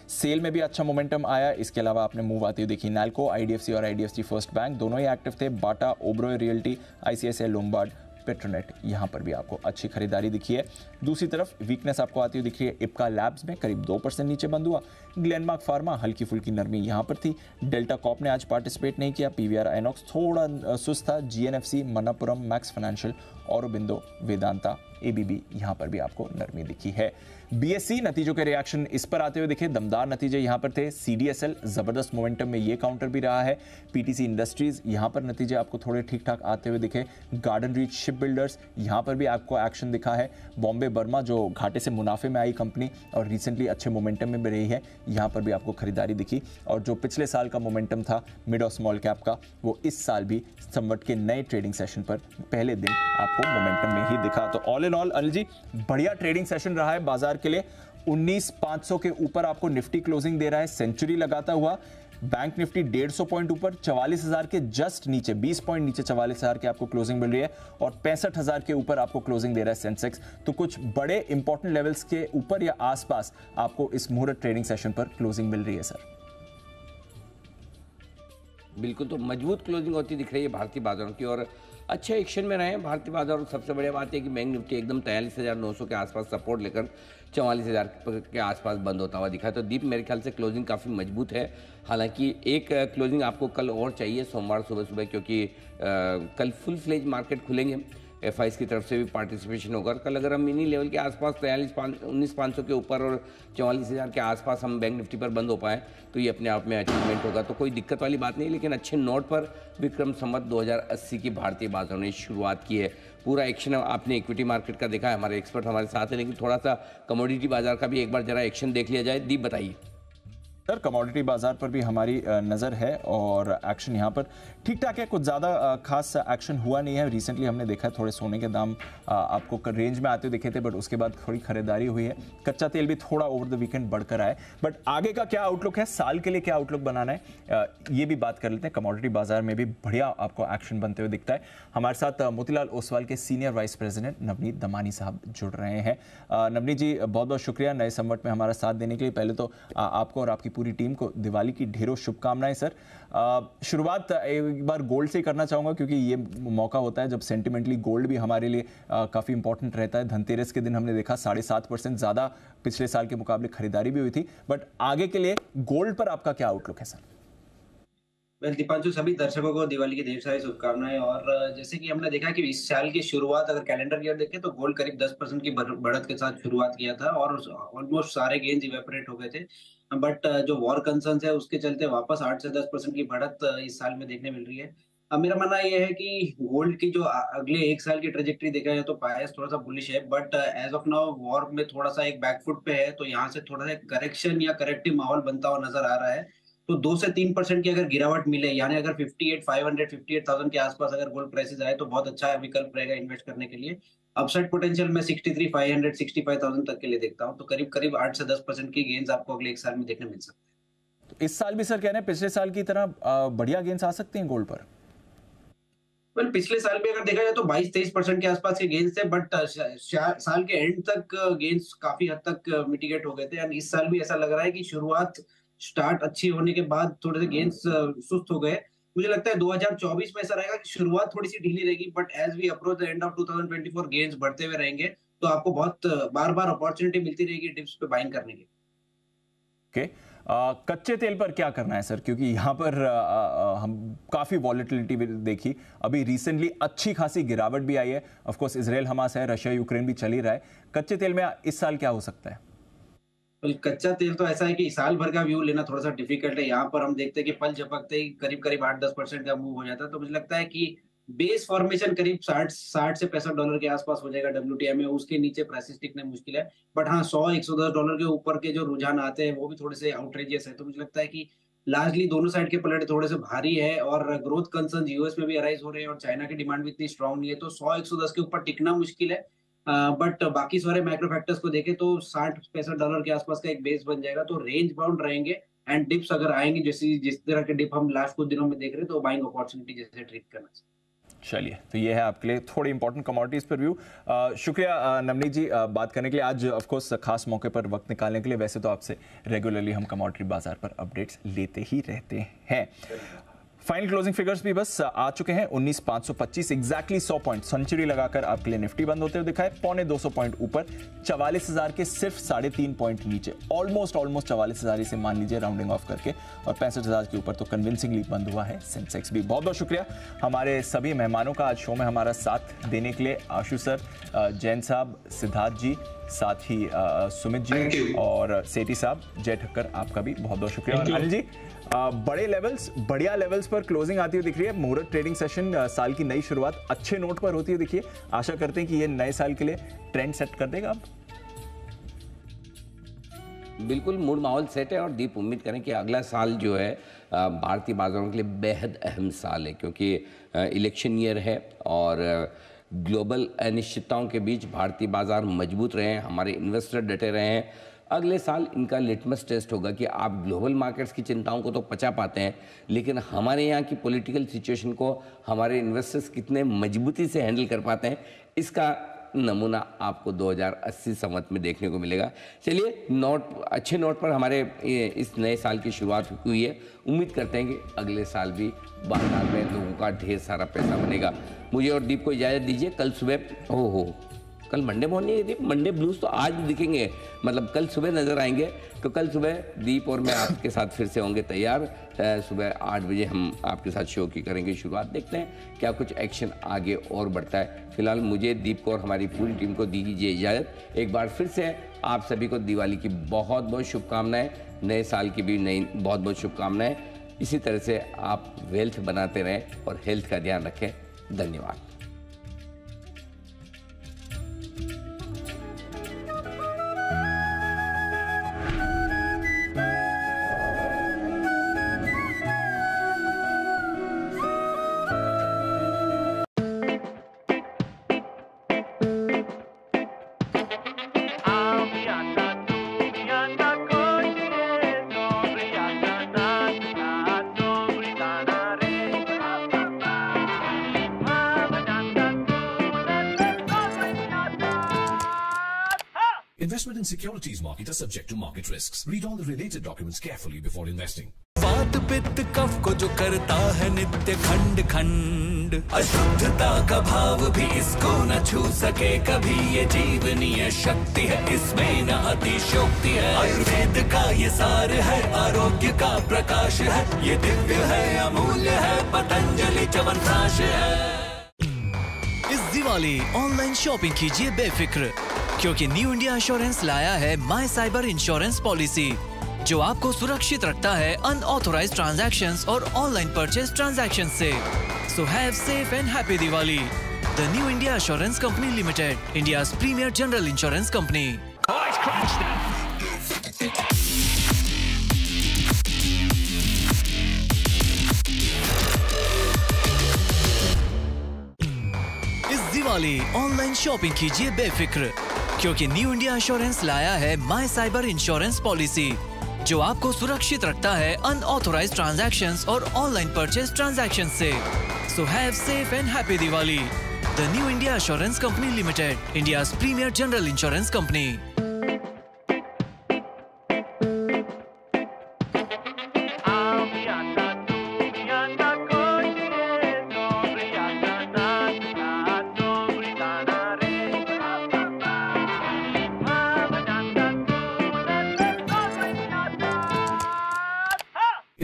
सेल में भी अच्छा मोमेंटम आया। इसके अलावा आपने मूव आती हुई देखी नालको, आईडीएफसी और आईडीएफसी फर्स्ट बैंक दोनों ही एक्टिव थे। Bata, Oberoi realty, ICICI Lombard, Petronet, यहाँ पर भी आपको अच्छी खरीदारी दिखी है। दूसरी तरफ वीकनेस आपको आती हुई दिख रही है इप्का लैब्स में, करीब दो परसेंट नीचे बंद हुआ। ग्लेनमार्क फार्मा हल्की फुल्की नरमी यहाँ पर थी। डेल्टा कॉप ने आज पार्टिसिपेट नहीं किया। पीवीआर आइनॉक्स थोड़ा सुस्त था। GNFC, Manappuram, max financial, Aurobindo, Vedanta, ABB यहाँ पर भी आपको नरमी दिखी है। बीएससी नतीजों के रिएक्शन इस पर आते हुए दिखे, दमदार नतीजे यहाँ पर थे। सीडीएसएल जबरदस्त मोमेंटम में ये काउंटर भी रहा है। पीटीसी इंडस्ट्रीज यहाँ पर नतीजे आपको थोड़े ठीक ठाक आते हुए दिखे। गार्डन रीच शिप बिल्डर्स यहाँ पर भी आपको एक्शन दिखा है। बॉम्बे बर्मा जो घाटे से मुनाफे में आई कंपनी और रिसेंटली अच्छे मोमेंटम में भी रही है, यहाँ पर भी आपको खरीदारी दिखी। और जो पिछले साल का मोमेंटम था मिड और स्मॉल कैप का, वो इस साल भी संवट के नए ट्रेडिंग सेशन पर पहले दिन आपको मोमेंटम में ही दिखा। तो all in all Anil ji बढ़िया ट्रेडिंग सेशन रहा है बाजार के लिए। उन्नीस हज़ार पाँच सौ के ऊपर आपको निफ्टी क्लोजिंग दे रहा है सेंचुरी लगाता हुआ। बैंक निफ्टी डेढ़ सौ पॉइंट ऊपर, चवालीस हज़ार के जस्ट नीचे, बीस पॉइंट नीचे चवालीस हज़ार के आपको क्लोजिंग मिल रही है और पैंसठ हज़ार के ऊपर आपको क्लोजिंग दे रहा है सेंसेक्स। तो कुछ बड़े इंपॉर्टेंट लेवल्स के ऊपर या आसपास आपको इस मुहूर्त ट्रेडिंग सेशन पर क्लोजिंग मिल रही है। सर बिल्कुल, तो मजबूत क्लोजिंग होती दिख रही है भारतीय बाजारों की और अच्छे एक्शन में रहे हैं भारतीय बाजार। सबसे बढ़िया बात है कि बैंक निफ्टी एकदम तैंतालीस हज़ार नौ सौ के आसपास सपोर्ट लेकर चवालीस हज़ार के आसपास बंद होता हुआ दिखा। तो दीप मेरे ख्याल से क्लोजिंग काफ़ी मजबूत है। हालांकि एक क्लोजिंग आपको कल और चाहिए सोमवार सुबह सुबह, क्योंकि आ, कल फुल फ्लेज मार्केट खुलेंगे। एफ आईज की तरफ से भी पार्टिसिपेशन होगा। कल अगर हम इन्हीं लेवल के आसपास तैंतालीस पाँच उन्नीस पाँच सौ के ऊपर और चवालीस हज़ार के आसपास हम बैंक निफ्टी पर बंद हो पाए तो ये अपने आप में अचीवमेंट होगा। तो कोई दिक्कत वाली बात नहीं, लेकिन अच्छे नोट पर विक्रम संवत दो हज़ार अस्सी की भारतीय बाजारों ने शुरुआत की है। पूरा एक्शन आपने इक्विटी मार्केट का देखा है, हमारे एक्सपर्ट हमारे साथ हैं, लेकिन थोड़ा सा कमोडिटी बाजार का भी एक बार जरा एक्शन देख लिया जाए। दीप बताइए। सर कमोडिटी बाजार पर भी हमारी नज़र है और एक्शन यहाँ पर ठीक ठाक है, कुछ ज़्यादा खास एक्शन हुआ नहीं है। रिसेंटली हमने देखा है थोड़े सोने के दाम आपको रेंज में आते दिखे थे बट उसके बाद थोड़ी खरीदारी हुई है। कच्चा तेल भी थोड़ा ओवर द वीकेंड बढ़कर आए, बट आगे का क्या आउटलुक है, साल के लिए क्या आउटलुक बनाना है, ये भी बात कर लेते हैं। कमोडिटी बाजार में भी बढ़िया आपको एक्शन बनते हुए दिखता है। हमारे साथ मोतीलाल ओसवाल के senior vice president Navneet Damani साहब जुड़ रहे हैं। नवनीत जी बहुत बहुत शुक्रिया नए संवट में हमारा साथ देने के लिए। पहले तो आपको और आपकी पूरी टीम को दिवाली की ढेरों शुभकामनाएं। सर आ, शुरुआत एक बार गोल्ड से करना चाहूँगा क्योंकि ये मौका होता है जब सेंटिमेंटली गोल्ड भी हमारे लिए काफ़ी इंपॉर्टेंट रहता है। धनतेरस के दिन हमने देखा साढ़े सात परसेंट ज़्यादा पिछले साल के मुकाबले खरीदारी भी हुई थी, बट आगे के लिए गोल्ड पर आपका क्या आउटलुक है सर? वेल दीपांशु, सभी दर्शकों को दिवाली की ढेर सारी शुभकामनाएं। और जैसे कि हमने देखा कि इस साल की शुरुआत अगर कैलेंडर ईयर देखें तो गोल्ड करीब दस परसेंट की बढ़त के साथ शुरुआत किया था और ऑलमोस्ट सारे गेंस इवेपोरेट हो गए थे। बट जो वॉर कंसर्न्स है उसके चलते वापस आठ से दस परसेंट की बढ़त इस साल में देखने मिल रही है। अब मेरा मानना यह है कि गोल्ड की जो अगले एक साल की ट्रेजेक्ट्री देखा जाए तो बायस थोड़ा सा बुलिश है, but as of now war में थोड़ा सा एक बैकफुट पे है, तो यहाँ से थोड़ा सा करेक्शन या करेक्टिव माहौल बनता हुआ नजर आ रहा है। तो दो से तीन परसेंट की अगर गिरावट मिले, यानी अगर अट्ठावन हज़ार पाँच सौ, अट्ठावन हज़ार के आसपास अगर गोल्ड प्राइसेस आए तो बहुत अच्छा विकल्प रहेगा इन्वेस्ट करने के लिए। अपसाइड पोटेंशियल मैं तिरेसठ हज़ार पाँच सौ, पैंसठ हज़ार तक के लिए देखता हूं। तो करीब करीब आठ से दस परसेंट की गेंस आपको अगले एक साल में देखने मिल सकते हैं। तो इस साल भी सर कह रहे हैं पिछले साल की तरह बढ़िया गेंस आ सकते हैं गोल्ड पर? well, पिछले साल भी अगर देखा जाए तो बाईस तेईस परसेंट के आसपास के गेंस थे, बट साल के एंड तक गेंस काफी हद तक मिटिगेट हो गए थे। इस साल भी ऐसा लग रहा है कि शुरुआत स्टार्ट अच्छी होने के बाद थोड़े से गेंस सुस्त हो गए। मुझे लगता है दो हज़ार चौबीस में ऐसा रहेगा कि शुरुआत थोड़ी सी ढीली रहेगी, but as we approach the end of दो हज़ार चौबीस गेंस बढ़ते हुए रहेंगे। तो आपको बहुत बार बार अपॉर्चुनिटी मिलती रहेगी डिप्स पे बाइंग करने की। okay. आ, कच्चे तेल पर क्या करना है सर, क्योंकि यहाँ पर आ, आ, हम काफ़ी वॉलेटिलिटी भी देखी, अभी रिसेंटली अच्छी खासी गिरावट भी आई है। ऑफकोर्स इसराइल हमास है, रशिया यूक्रेन भी चल ही रहा है। कच्चे तेल में इस साल क्या हो सकता है? कच्चा तेल तो ऐसा है कि साल भर का व्यू लेना थोड़ा सा डिफिकल्ट है। यहाँ पर हम देखते हैं कि पल झपकते ही करीब करीब आठ दस परसेंट का मूव हो जाता है। तो मुझे लगता है कि बेस फॉर्मेशन करीब साठ साठ से पैंसठ डॉलर के आसपास हो जाएगा डब्ल्यूटीआई में। उसके नीचे प्राइसेस टिकने मुश्किल है, बट हाँ सौ एक सौ दस डॉलर के ऊपर के जो रुझान आते हैं वो भी थोड़े से आउटरेजियस है। तो मुझे लगता है कि लार्जली दोनों साइड के पलड़े थोड़े से भारी है और ग्रोथ कंसर्न यूएस में भी अराइज हो रहे हैं और चाइना की डिमांड भी इतनी स्ट्रांग नहीं है, तो सौ एक सौ दस के ऊपर टिकना मुश्किल है। बट बाकी सारे माइक्रो फैक्टर्स को देखें तो साठ पैंसठ डॉलर के आसपास का एक बेस बन जाएगा, तो रेंज बाउंड रहेंगे एंड डिप्स अगर आएंगे जैसी जिस तरह के डिप हम लास्ट कुछ दिनों में देख रहे हैं तो बाइंग अपॉर्चुनिटी जैसे ट्रीट करना चाहिए। चलिए, तो ये है आपके लिए थोड़ी इंपॉर्टेंट कमोडिटीज पर व्यू। शुक्रिया नवनीत जी बात करने के लिए, आज ऑफ कोर्स खास मौके पर वक्त निकालने के लिए। वैसे तो आपसे रेगुलरली हम कमोडिटी बाजार पर अपडेट्स लेते ही रहते हैं। फाइनल क्लोजिंग फिगर्स भी बस आ चुके हैं, उन्नीस हज़ार पाँच सौ पच्चीस एक्जैक्टली सौ पॉइंट सेंचुरी लगाकर आपके लिए निफ्टी बंद होते हुए दिखाए, पौने दो सौ पॉइंट ऊपर, चवालीस हज़ार के सिर्फ साढ़े तीन पॉइंट नीचे, ऑलमोस्ट ऑलमोस्ट चवालीस हज़ार इसे मान लीजिए राउंडिंग ऑफ करके, और पैंसठ हज़ार के ऊपर तो कन्विंसिंगली बंद हुआ है सेंसेक्स भी। बहुत बहुत शुक्रिया हमारे सभी मेहमानों का आज शो में हमारा साथ देने के लिए, आशु सर, जैन साहब, सिद्धार्थ जी, साथ ही सुमित जी और सेठी साहब, जय ठक्कर आपका भी बहुत बहुत शुक्रिया। और अनिल जी आ, बड़े लेवल्स बढ़िया लेवल्स पर क्लोजिंग आती हुई दिख रही है, मुहूर्त ट्रेडिंग सेशन आ, साल की नई शुरुआत अच्छे नोट पर होती हुई दिखी है। आशा करते हैं कि ये नए साल के लिए ट्रेंड सेट कर देगा। अब बिल्कुल मूड माहौल सेट है और दीप उम्मीद करें कि अगला साल जो है भारतीय बाजारों के लिए बेहद अहम साल है, क्योंकि इलेक्शन ईयर है और ग्लोबल अनिश्चितताओं के बीच भारतीय बाजार मजबूत रहे हैं, हमारे इन्वेस्टर डटे रहे हैं। अगले साल इनका लिटमस टेस्ट होगा कि आप ग्लोबल मार्केट्स की चिंताओं को तो पचा पाते हैं, लेकिन हमारे यहाँ की पॉलिटिकल सिचुएशन को हमारे इन्वेस्टर्स कितने मजबूती से हैंडल कर पाते हैं, इसका नमूना आपको दो हज़ार अस्सी समत में देखने को मिलेगा। चलिए, नोट अच्छे नोट पर हमारे इस नए साल की शुरुआत हुई है, उम्मीद करते हैं कि अगले साल भी बाजार में लोगों का ढेर सारा पैसा बनेगा। मुझे और दीप को इजाज़त दीजिए, कल सुबह ओ हो कल मंडे मॉर्निंग है दीप, मंडे ब्लूज तो आज दिखेंगे, मतलब कल सुबह नज़र आएंगे, तो कल सुबह दीप और मैं आपके साथ फिर से होंगे तैयार। सुबह आठ बजे हम आपके साथ शो की करेंगे शुरुआत, देखते हैं क्या कुछ एक्शन आगे और बढ़ता है। फिलहाल मुझे, दीप को और हमारी पूरी टीम को दीजिए इजाज़त। एक बार फिर से आप सभी को दिवाली की बहुत बहुत शुभकामनाएँ, नए साल की भी नई बहुत बहुत शुभकामनाएँ। इसी तरह से आप वेल्थ बनाते रहें और हेल्थ का ध्यान रखें। धन्यवाद। Investment in securities market are subject to market risks. Read all the related documents carefully before investing. फात पित्त कफ को जो करता है नित्य खंड खंड, अशुद्धता का भाव भी इसको न छू सके कभी, ये जीवनीय शक्ति है इसमें न अतिशयोक्ति है। आयुर्वेद का ये सार है, आरोग्य का प्रकाश है, ये दिव्य है अमूल्य है, पतंजलि च्यवनप्राश है। इस दिवाली ऑनलाइन शॉपिंग कीजिए बेफिक्र, क्योंकि न्यू इंडिया इंश्योरेंस लाया है माय साइबर इंश्योरेंस पॉलिसी, जो आपको सुरक्षित रखता है अनऑथोराइज्ड ट्रांजैक्शंस और ऑनलाइन परचेज ट्रांजैक्शंस से। So have safe and happy Diwali. The new India insurance company limited, India's premier general insurance company. Online shopping कीजिए बेफिक्र, क्योंकि न्यू इंडिया इंश्योरेंस लाया है माय साइबर इंश्योरेंस पॉलिसी, जो आपको सुरक्षित रखता है अनऑथोराइज्ड ट्रांजैक्शंस और ऑनलाइन परचेज ट्रांजैक्शंस से। So have safe and happy Diwali. The new India insurance company limited, India's premier general insurance company.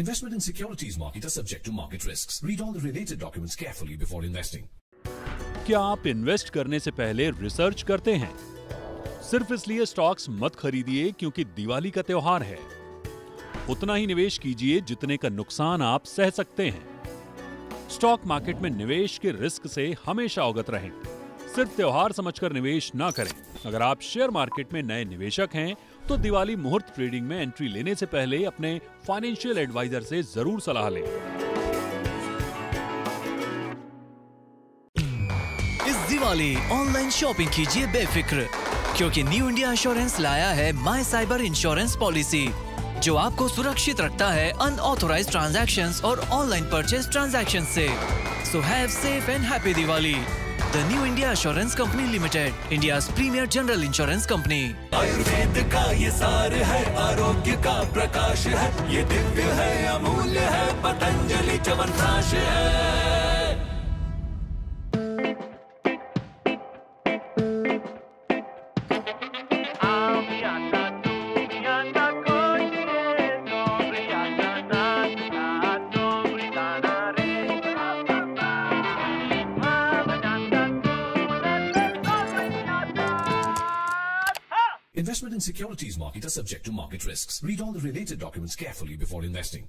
Investment in securities market are subject to market risks. Read all the related documents carefully before investing. क्या आप invest करने से पहले research करते हैं? सिर्फ इसलिए stocks मत खरीदिए क्योंकि दिवाली का त्योहार है। उतना ही निवेश कीजिए जितने का नुकसान आप सह सकते हैं। स्टॉक मार्केट में निवेश के रिस्क से हमेशा अवगत रहें। सिर्फ त्योहार समझकर निवेश ना करें। अगर आप शेयर मार्केट में नए निवेशक हैं तो दिवाली मुहूर्त ट्रेडिंग में एंट्री लेने से पहले अपने फाइनेंशियल एडवाइजर से जरूर सलाह लें। इस दिवाली ऑनलाइन शॉपिंग कीजिए बेफिक्र, क्योंकि न्यू इंडिया इंश्योरेंस लाया है माय साइबर इंश्योरेंस पॉलिसी, जो आपको सुरक्षित रखता है अनऑथोराइज्ड ट्रांजैक्शंस और ऑनलाइन परचेज ट्रांजैक्शंस से। So have safe and happy Diwali. The new India insurance company limited, India's premier general insurance company. Ayurveda का ये सार है, आरोग्य का प्रकाश है, ये दिव्य है, अमूल्य है, पतंजलि च्यवनप्राश है। Investment in securities market are subject to market risks. Read all the related documents carefully before investing.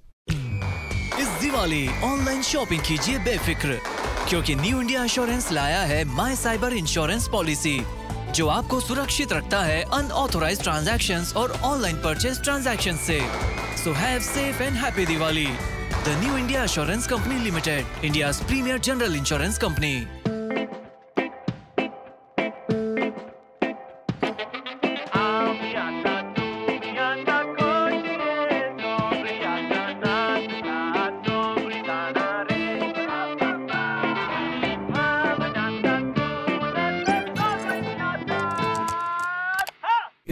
इस दिवाली ऑनलाइन शॉपिंग कीजिए बेफिक्र, क्योंकि न्यू इंडिया इंश्योरेंस लाया है माय साइबर इंश्योरेंस पॉलिसी, जो आपको सुरक्षित रखता है अनऑथोराइज्ड ट्रांजैक्शंस और ऑनलाइन परचेज ट्रांजैक्शंस से। So have safe and happy Diwali. The new India insurance company limited, India's premier general insurance company.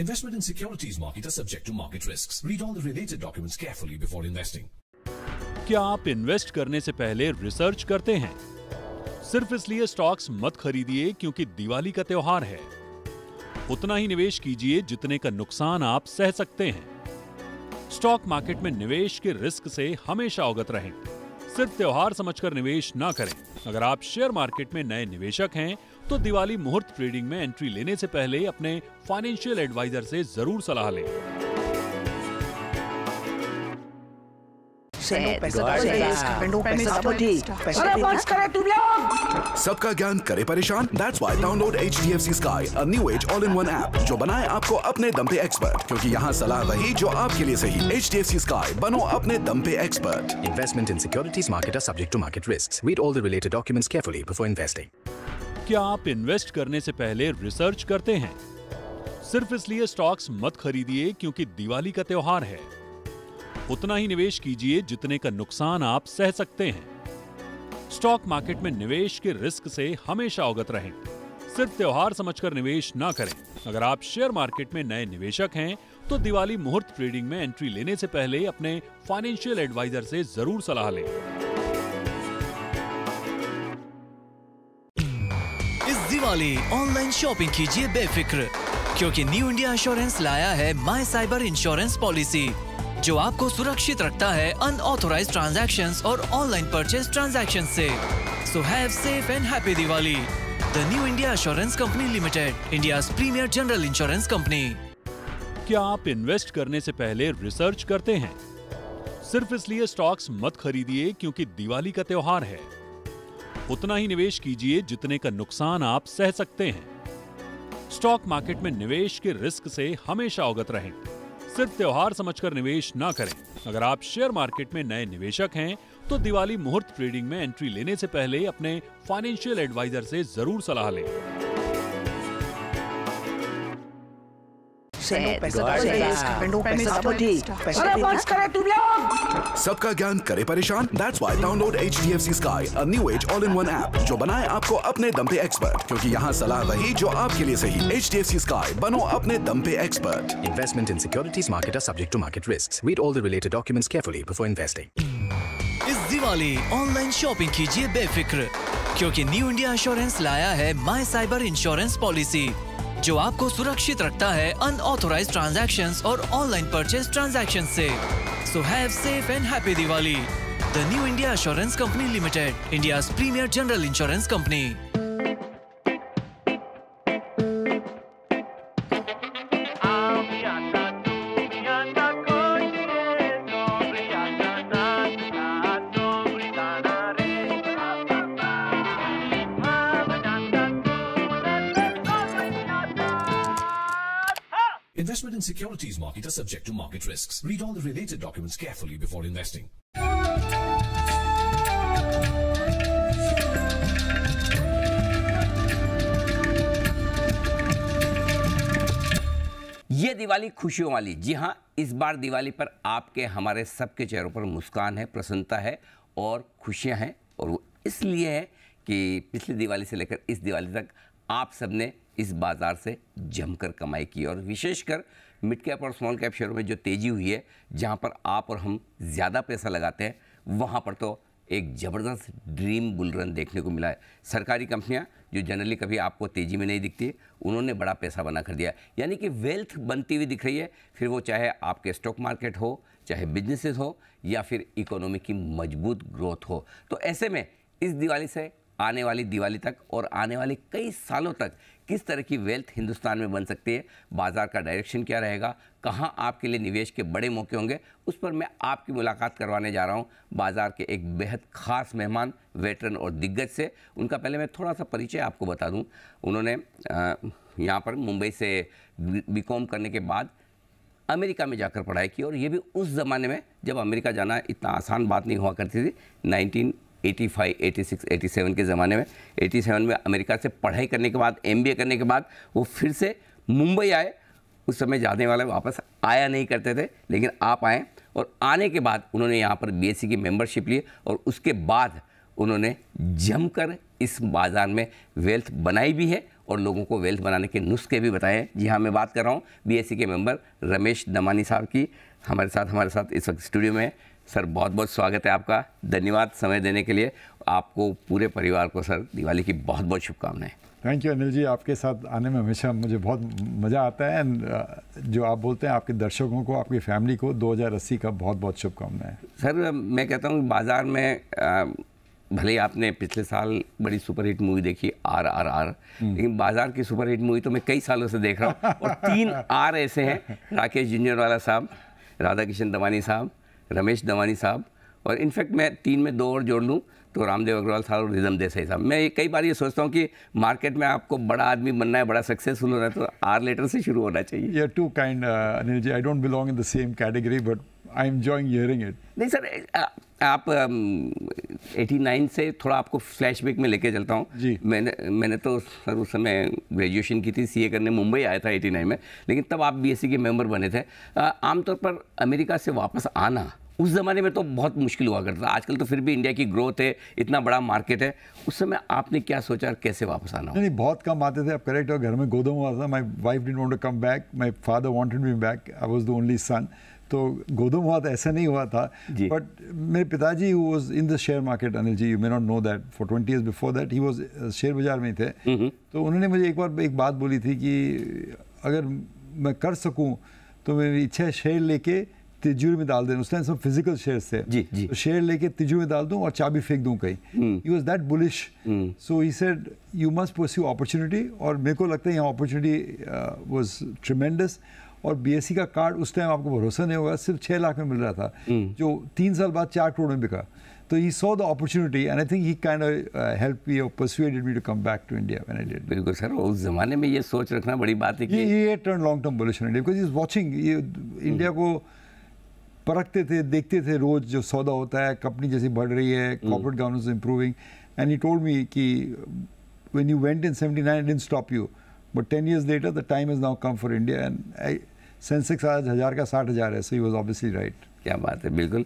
Investment in securities market are subject to market risks. Read all the related documents carefully before investing. क्या आप invest करने से पहले research करते हैं? सिर्फ इसलिए stocks मत खरीदिए क्योंकि दिवाली का त्योहार है। उतना ही निवेश कीजिए जितने का नुकसान आप सह सकते हैं। स्टॉक मार्केट में निवेश के रिस्क से हमेशा अवगत रहें। सिर्फ त्योहार समझकर निवेश ना करें। अगर आप शेयर मार्केट में नए निवेशक हैं तो दिवाली मुहूर्त ट्रेडिंग में एंट्री लेने से पहले अपने फाइनेंशियल एडवाइजर से जरूर सलाह लें। सबका ज्ञान करे परेशान, that's why download H D F C Sky, a new age all in one app जो बनाए आपको अपने दम पे एक्सपर्ट, क्योंकि यहाँ सलाह वही जो आपके लिए सही। H D F C Sky, बनो अपने दम पे expert. Investment in securities market are subject to market risks. Read all the related documents carefully before investing. क्या आप इन्वेस्ट करने से पहले रिसर्च करते हैं? सिर्फ इसलिए स्टॉक्स मत खरीदिए क्योंकि दिवाली का त्योहार है। उतना ही निवेश कीजिए जितने का नुकसान आप सह सकते हैं। स्टॉक मार्केट में निवेश के रिस्क से हमेशा अवगत रहें। सिर्फ त्योहार समझकर निवेश ना करें। अगर आप शेयर मार्केट में नए निवेशक हैं तो दिवाली मुहूर्त ट्रेडिंग में एंट्री लेने से पहले अपने फाइनेंशियल एडवाइजर से जरूर सलाह लें। इस दिवाली ऑनलाइन शॉपिंग कीजिए बेफिक्र, क्योंकि न्यू इंडिया इंश्योरेंस लाया है माय साइबर इंश्योरेंस पॉलिसी, जो आपको सुरक्षित रखता है अनऑथोराइज्ड ट्रांजैक्शंस और ऑनलाइन परचेज ट्रांजैक्शंस से। So have safe and happy Diwali. The new India insurance company limited, India's premier general insurance company. क्या आप इन्वेस्ट करने से पहले रिसर्च करते हैं? सिर्फ इसलिए स्टॉक्स मत खरीदिए क्योंकि दिवाली का त्योहार है। उतना ही निवेश कीजिए जितने का नुकसान आप सह सकते हैं। स्टॉक मार्केट में निवेश के रिस्क से हमेशा अवगत रहें। सिर्फ त्योहार समझकर निवेश ना करें। अगर आप शेयर मार्केट में नए निवेशक हैं तो दिवाली मुहूर्त ट्रेडिंग में एंट्री लेने से पहले अपने फाइनेंशियल एडवाइजर से जरूर सलाह लें। सबका ज्ञान करे परेशान, that's why download H D F C Sky, a new age all in one app जो बनाए आपको अपने दम पे एक्सपर्ट, क्योंकि यहाँ सलाह वही जो आपके लिए सही। H D F C Sky, बनो अपने दम पे expert. Investment in securities market are subject to market risks. Read all the related documents carefully before investing. इस दिवाली ऑनलाइन शॉपिंग कीजिए बेफिक्र, क्योंकि न्यू इंडिया इंश्योरेंस लाया है माय साइबर इंश्योरेंस पॉलिसी, जो आपको सुरक्षित रखता है अनऑथोराइज्ड ट्रांजैक्शंस और ऑनलाइन परचेज ट्रांजैक्शंस से। So have safe and happy Diwali. The new India insurance company limited, India's premier general insurance company. Investment in securities market are subject to market risks. Read all the related documents carefully before investing. ये दिवाली खुशियों वाली, जी हाँ, इस बार दिवाली पर आपके हमारे सबके चेहरों पर मुस्कान है, प्रसन्नता है और खुशियाँ हैं। और वो इसलिए है कि पिछली दिवाली से लेकर इस दिवाली तक आप सबने इस बाज़ार से जमकर कमाई की और विशेषकर मिड कैप और स्मॉल कैप शेयरों में जो तेज़ी हुई है, जहाँ पर आप और हम ज़्यादा पैसा लगाते हैं, वहाँ पर तो एक ज़बरदस्त ड्रीम बुल रन देखने को मिला है। सरकारी कंपनियां जो जनरली कभी आपको तेज़ी में नहीं दिखती, उन्होंने बड़ा पैसा बना कर दिया, यानी कि वेल्थ बनती हुई दिख रही है। फिर वो चाहे आपके स्टॉक मार्केट हो, चाहे बिजनेसेस हो, या फिर इकोनॉमी की मजबूत ग्रोथ हो। तो ऐसे में इस दिवाली से आने वाली दिवाली तक और आने वाले कई सालों तक किस तरह की वेल्थ हिंदुस्तान में बन सकती है, बाज़ार का डायरेक्शन क्या रहेगा, कहाँ आपके लिए निवेश के बड़े मौके होंगे, उस पर मैं आपकी मुलाकात करवाने जा रहा हूँ बाज़ार के एक बेहद ख़ास मेहमान, वेटरन और दिग्गज से। उनका पहले मैं थोड़ा सा परिचय आपको बता दूँ। उन्होंने यहाँ पर मुंबई से बी कॉम करने के बाद अमेरिका में जाकर पढ़ाई की, और ये भी उस ज़माने में जब अमेरिका जाना इतना आसान बात नहीं हुआ करती थी। Nineteen eighty five, eighty six, eighty seven के ज़माने में, एटी सेवन में अमेरिका से पढ़ाई करने के बाद, एमबीए करने के बाद वो फिर से मुंबई आए। उस समय जाने वाले वापस आया नहीं करते थे, लेकिन आप आए और आने के बाद उन्होंने यहाँ पर बीएससी की मेंबरशिप ली और उसके बाद उन्होंने जमकर इस बाज़ार में वेल्थ बनाई भी है और लोगों को वेल्थ बनाने के नुस्खे भी बताए हैं। जी हाँ, मैं बात कर रहा हूँ बीएससी के मेंबर रमेश दमानी साहब की। हमारे साथ हमारे साथ इस वक्त स्टूडियो में। सर, बहुत बहुत स्वागत है आपका, धन्यवाद समय देने के लिए। आपको, पूरे परिवार को सर, दिवाली की बहुत बहुत शुभकामनाएं। थैंक यू अनिल जी, आपके साथ आने में हमेशा मुझे बहुत मज़ा आता है। एंड जो आप बोलते हैं, आपके दर्शकों को, आपकी फैमिली को दो हज़ार अस्सी का बहुत बहुत शुभकामनाएं। सर, मैं कहता हूँ बाज़ार में आ, भले ही आपने पिछले साल बड़ी सुपरहिट मूवी देखी आर आर आर, लेकिन बाज़ार की सुपरहिट मूवी तो मैं कई सालों से देख रहा हूँ और तीन आर ऐसे हैं, राकेश झुंझुनवाला साहब, राधा किशन दमानी साहब, रमेश दमानी साहब, और इनफैक्ट मैं तीन में दो और जोड़ लूँ तो रामदेव अग्रवाल साहब और रिदम देसाई साहब। मैं कई बार ये सोचता हूँ कि मार्केट में आपको बड़ा आदमी बनना है, बड़ा सक्सेसफुल होना है, तो आर लेटर से शुरू होना चाहिए। You are too kind Anil ji, I don't belong in the same category but I am enjoying hearing it. नहीं सर, आ, आप एटी नाइन से थोड़ा आपको फ्लैशबैक में लेके चलता हूँ जी। मैंने मैंने तो सर उस समय ग्रेजुएशन की थी, सीए करने मुंबई आया था एटी नाइन में, लेकिन तब आप बीएससी के मेंबर बने थे। आमतौर पर अमेरिका से वापस आना उस ज़माने में तो बहुत मुश्किल हुआ करता था, आजकल तो फिर भी इंडिया की ग्रोथ है, इतना बड़ा मार्केट है। उस समय आपने क्या सोचा और कैसे वापस आना? नहीं, बहुत कम आते थे, आप करेक्ट हो। घर में गोदम हुआ था, my wife didn't want to come back, my father wanted me back, I was the only son. तो गोदम हुआ था, ऐसा नहीं हुआ था। बट मेरे पिताजी who was in the share market, Anil ji, you may not know that, for twenty years before that he was share बाजार में थे। तो उन्होंने मुझे एक बार एक बात बोली थी कि अगर मैं कर सकूँ तो मेरी इच्छा है शेयर लेके तिजोरी में डाल दें। उस टाइम सब फिजिकल शेयर्स थे, जी, जी. तो शेयर लेके तिजोरी में डाल दूं और चाबी फेंक दूं कहीं। He was that bullish. So he said you must pursue opportunity, और मेरे को लगता है यहाँ अपॉर्चुनिटी वाज ट्रिमेंडस। और बीएससी का कार्ड उस टाइम आपको भरोसा नहीं होगा, सिर्फ छः लाख में मिल रहा था, mm. जो तीन साल बाद चार करोड़ में बिका। तो he saw the opportunity and I think he kind of help me और persuaded me to come back to India when I did. बिल्कुल सर, उस जमाने में ये सोच रखना बड़ी बात है कि ये turn long term bullish India, because he is watching. ये इंडिया को परखते थे, देखते थे रोज जो सौदा होता है, कंपनी जैसी बढ़ रही है, corporate governance improving. And he told me कि when you went in seventy nine didn't stop you, but ten years later the time is now come for India. And I Sensex आज हज़ार का साठ हज़ार है, so he was obviously right. क्या बात है, बिल्कुल।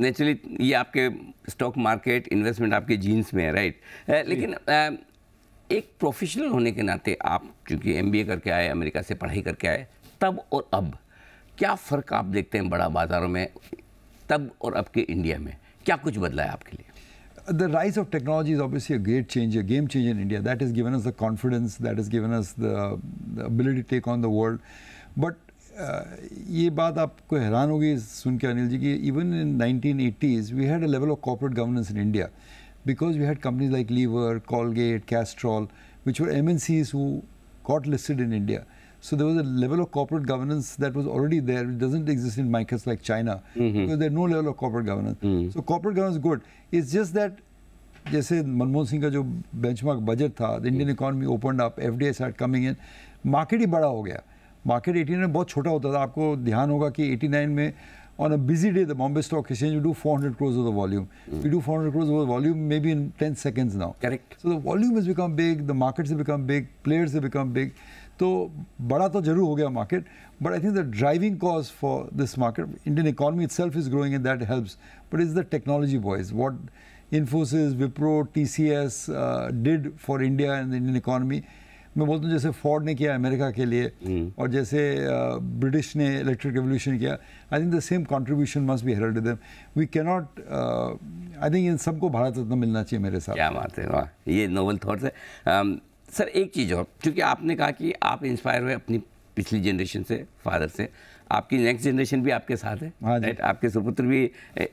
नेचुरली ये आपके स्टॉक मार्केट इन्वेस्टमेंट आपके जीन्स में है, राइट। uh, लेकिन uh, एक प्रोफेशनल होने के नाते आप चूँकि एम बी ए करके आए, अमेरिका से पढ़ाई करके आए, तब और अब क्या फ़र्क आप देखते हैं बड़ा बाज़ारों में, तब और अब के इंडिया में क्या कुछ बदला है आपके लिए? The rise of technology is obviously a great change, a game change in India. That has given us the confidence, that has given us the, the ability to take on the world. But uh, ये बात आपको हैरान होगी सुन के अनिल जी कि even in nineteen eighties we had a level of corporate governance in India because we had companies like Lever, Colgate, Castrol, which were M N Cs who got listed in India. So there was a level of corporate governance that was already there. It doesn't exist in markets like China mm-hmm. because there's no level of corporate governance. Mm-hmm. So corporate governance is good. It's just that, जैसे मनमोहन सिंह का जो benchmark budget था, the Indian economy opened up, F D I started coming in, market ही बड़ा हो गया. Market eighty nine बहुत छोटा होता था, आपको ध्यान होगा कि एटी नाइन में on a busy day the Bombay Stock Exchange we do four hundred crores of the volume. Mm. We do four hundred crores of the volume maybe in ten seconds now. Correct. So the volume has become big, the markets have become big, players have become big. So bada to zarur ho gaya market, but I think the driving cause for this market, Indian economy itself is growing and that helps. But it's the technology boys, what Infosys, Wipro, T C S uh, did for India and the Indian economy. मैं बोलता हूँ जैसे Ford ने किया America के लिए और जैसे ब्रिटिश ने इलेक्ट्रिक रेवोल्यूशन किया, I think the same contribution must be held them. We can not, I think इन सबको भारत रत्न मिलना चाहिए मेरे हिसाब से. क्या बात है, वाह, ये नोबल थॉट्स है. um, सर एक चीज़ और, क्योंकि आपने कहा कि आप इंस्पायर हुए अपनी पिछली जनरेशन से, फादर से, आपकी नेक्स्ट जनरेशन भी आपके साथ है, राइट? आपके सुपुत्र भी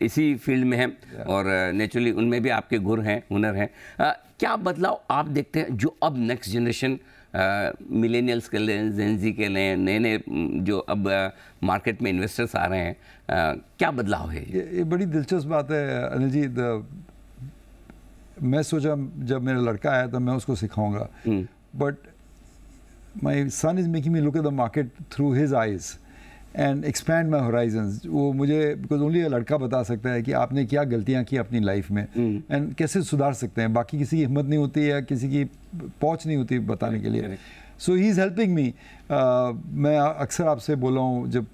इसी फील्ड में हैं और नेचुरली उनमें भी आपके गुण हैं, हुनर हैं. क्या बदलाव आप देखते हैं जो अब नेक्स्ट जनरेशन मिलेनियल्स के लें, जेनजी के लें, नए नए जो अब मार्केट में इन्वेस्टर्स आ रहे हैं, आ, क्या बदलाव है? ये, ये बड़ी दिलचस्प बात है अनिल जी. द, मैं सोचा जब मेरा लड़का आया तो मैं उसको सिखाऊंगा, but my son is making me look at the market through his eyes and expand my horizons. वो मुझे, बिकॉज ओनली अ लड़का बता सकता है कि आपने क्या गलतियाँ की अपनी लाइफ में एंड mm. कैसे सुधार सकते हैं. बाकी किसी की हिम्मत नहीं होती या किसी की पहुँच नहीं होती बताने mm. के लिए. So he is helping me. मैं अक्सर आपसे बोला हूँ जब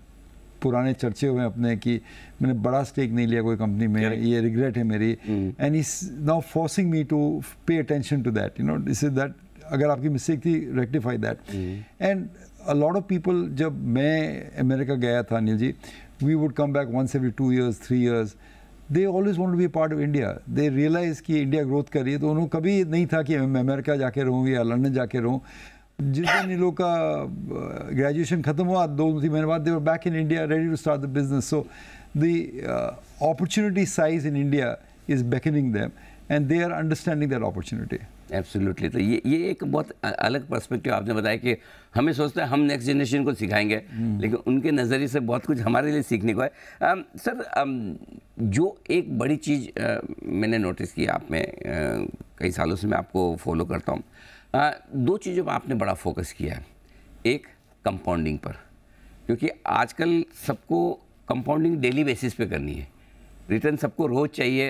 पुराने चर्चे हुए अपने कि मैंने बड़ा स्टेक नहीं लिया कोई कंपनी में, yeah. ये रिग्रेट है मेरी. And he is now forcing me to pay attention to that, you know, this is that. अगर आपकी मिस्टेक थी, rectify that. And a lot of people, जब मैं अमेरिका गया था Anil ji, we would come back once every two years three years. They always want to be part of India. They realise कि India growth कर रही है, तो उन्होंने कभी नहीं था कि मैं अमेरिका जाके रहूँ या लंदन जाके रहूँ. जिस दिन इन लोग का ग्रेजुएशन ख़त्म हुआ, दो तीन महीने बाद they were back in India ready to start the business. So the opportunity size in India is beckoning them and they are understanding that opportunity. Absolutely. तो ये ये एक बहुत अलग पर्सपेक्टिव आपने बताया कि हमें सोचते हैं हम नेक्स्ट जनरेशन को सिखाएंगे, लेकिन उनके नज़रिए से बहुत कुछ हमारे लिए सीखने को है. आम, सर आम, जो एक बड़ी चीज़ आ, मैंने नोटिस की आप में, आ, कई सालों से मैं आपको फॉलो करता हूँ, दो चीज़ों पर आपने बड़ा फोकस किया है. एक कंपाउंडिंग पर, क्योंकि आजकल सबको कंपाउंडिंग डेली बेसिस पे करनी है, रिटर्न सबको रोज़ चाहिए,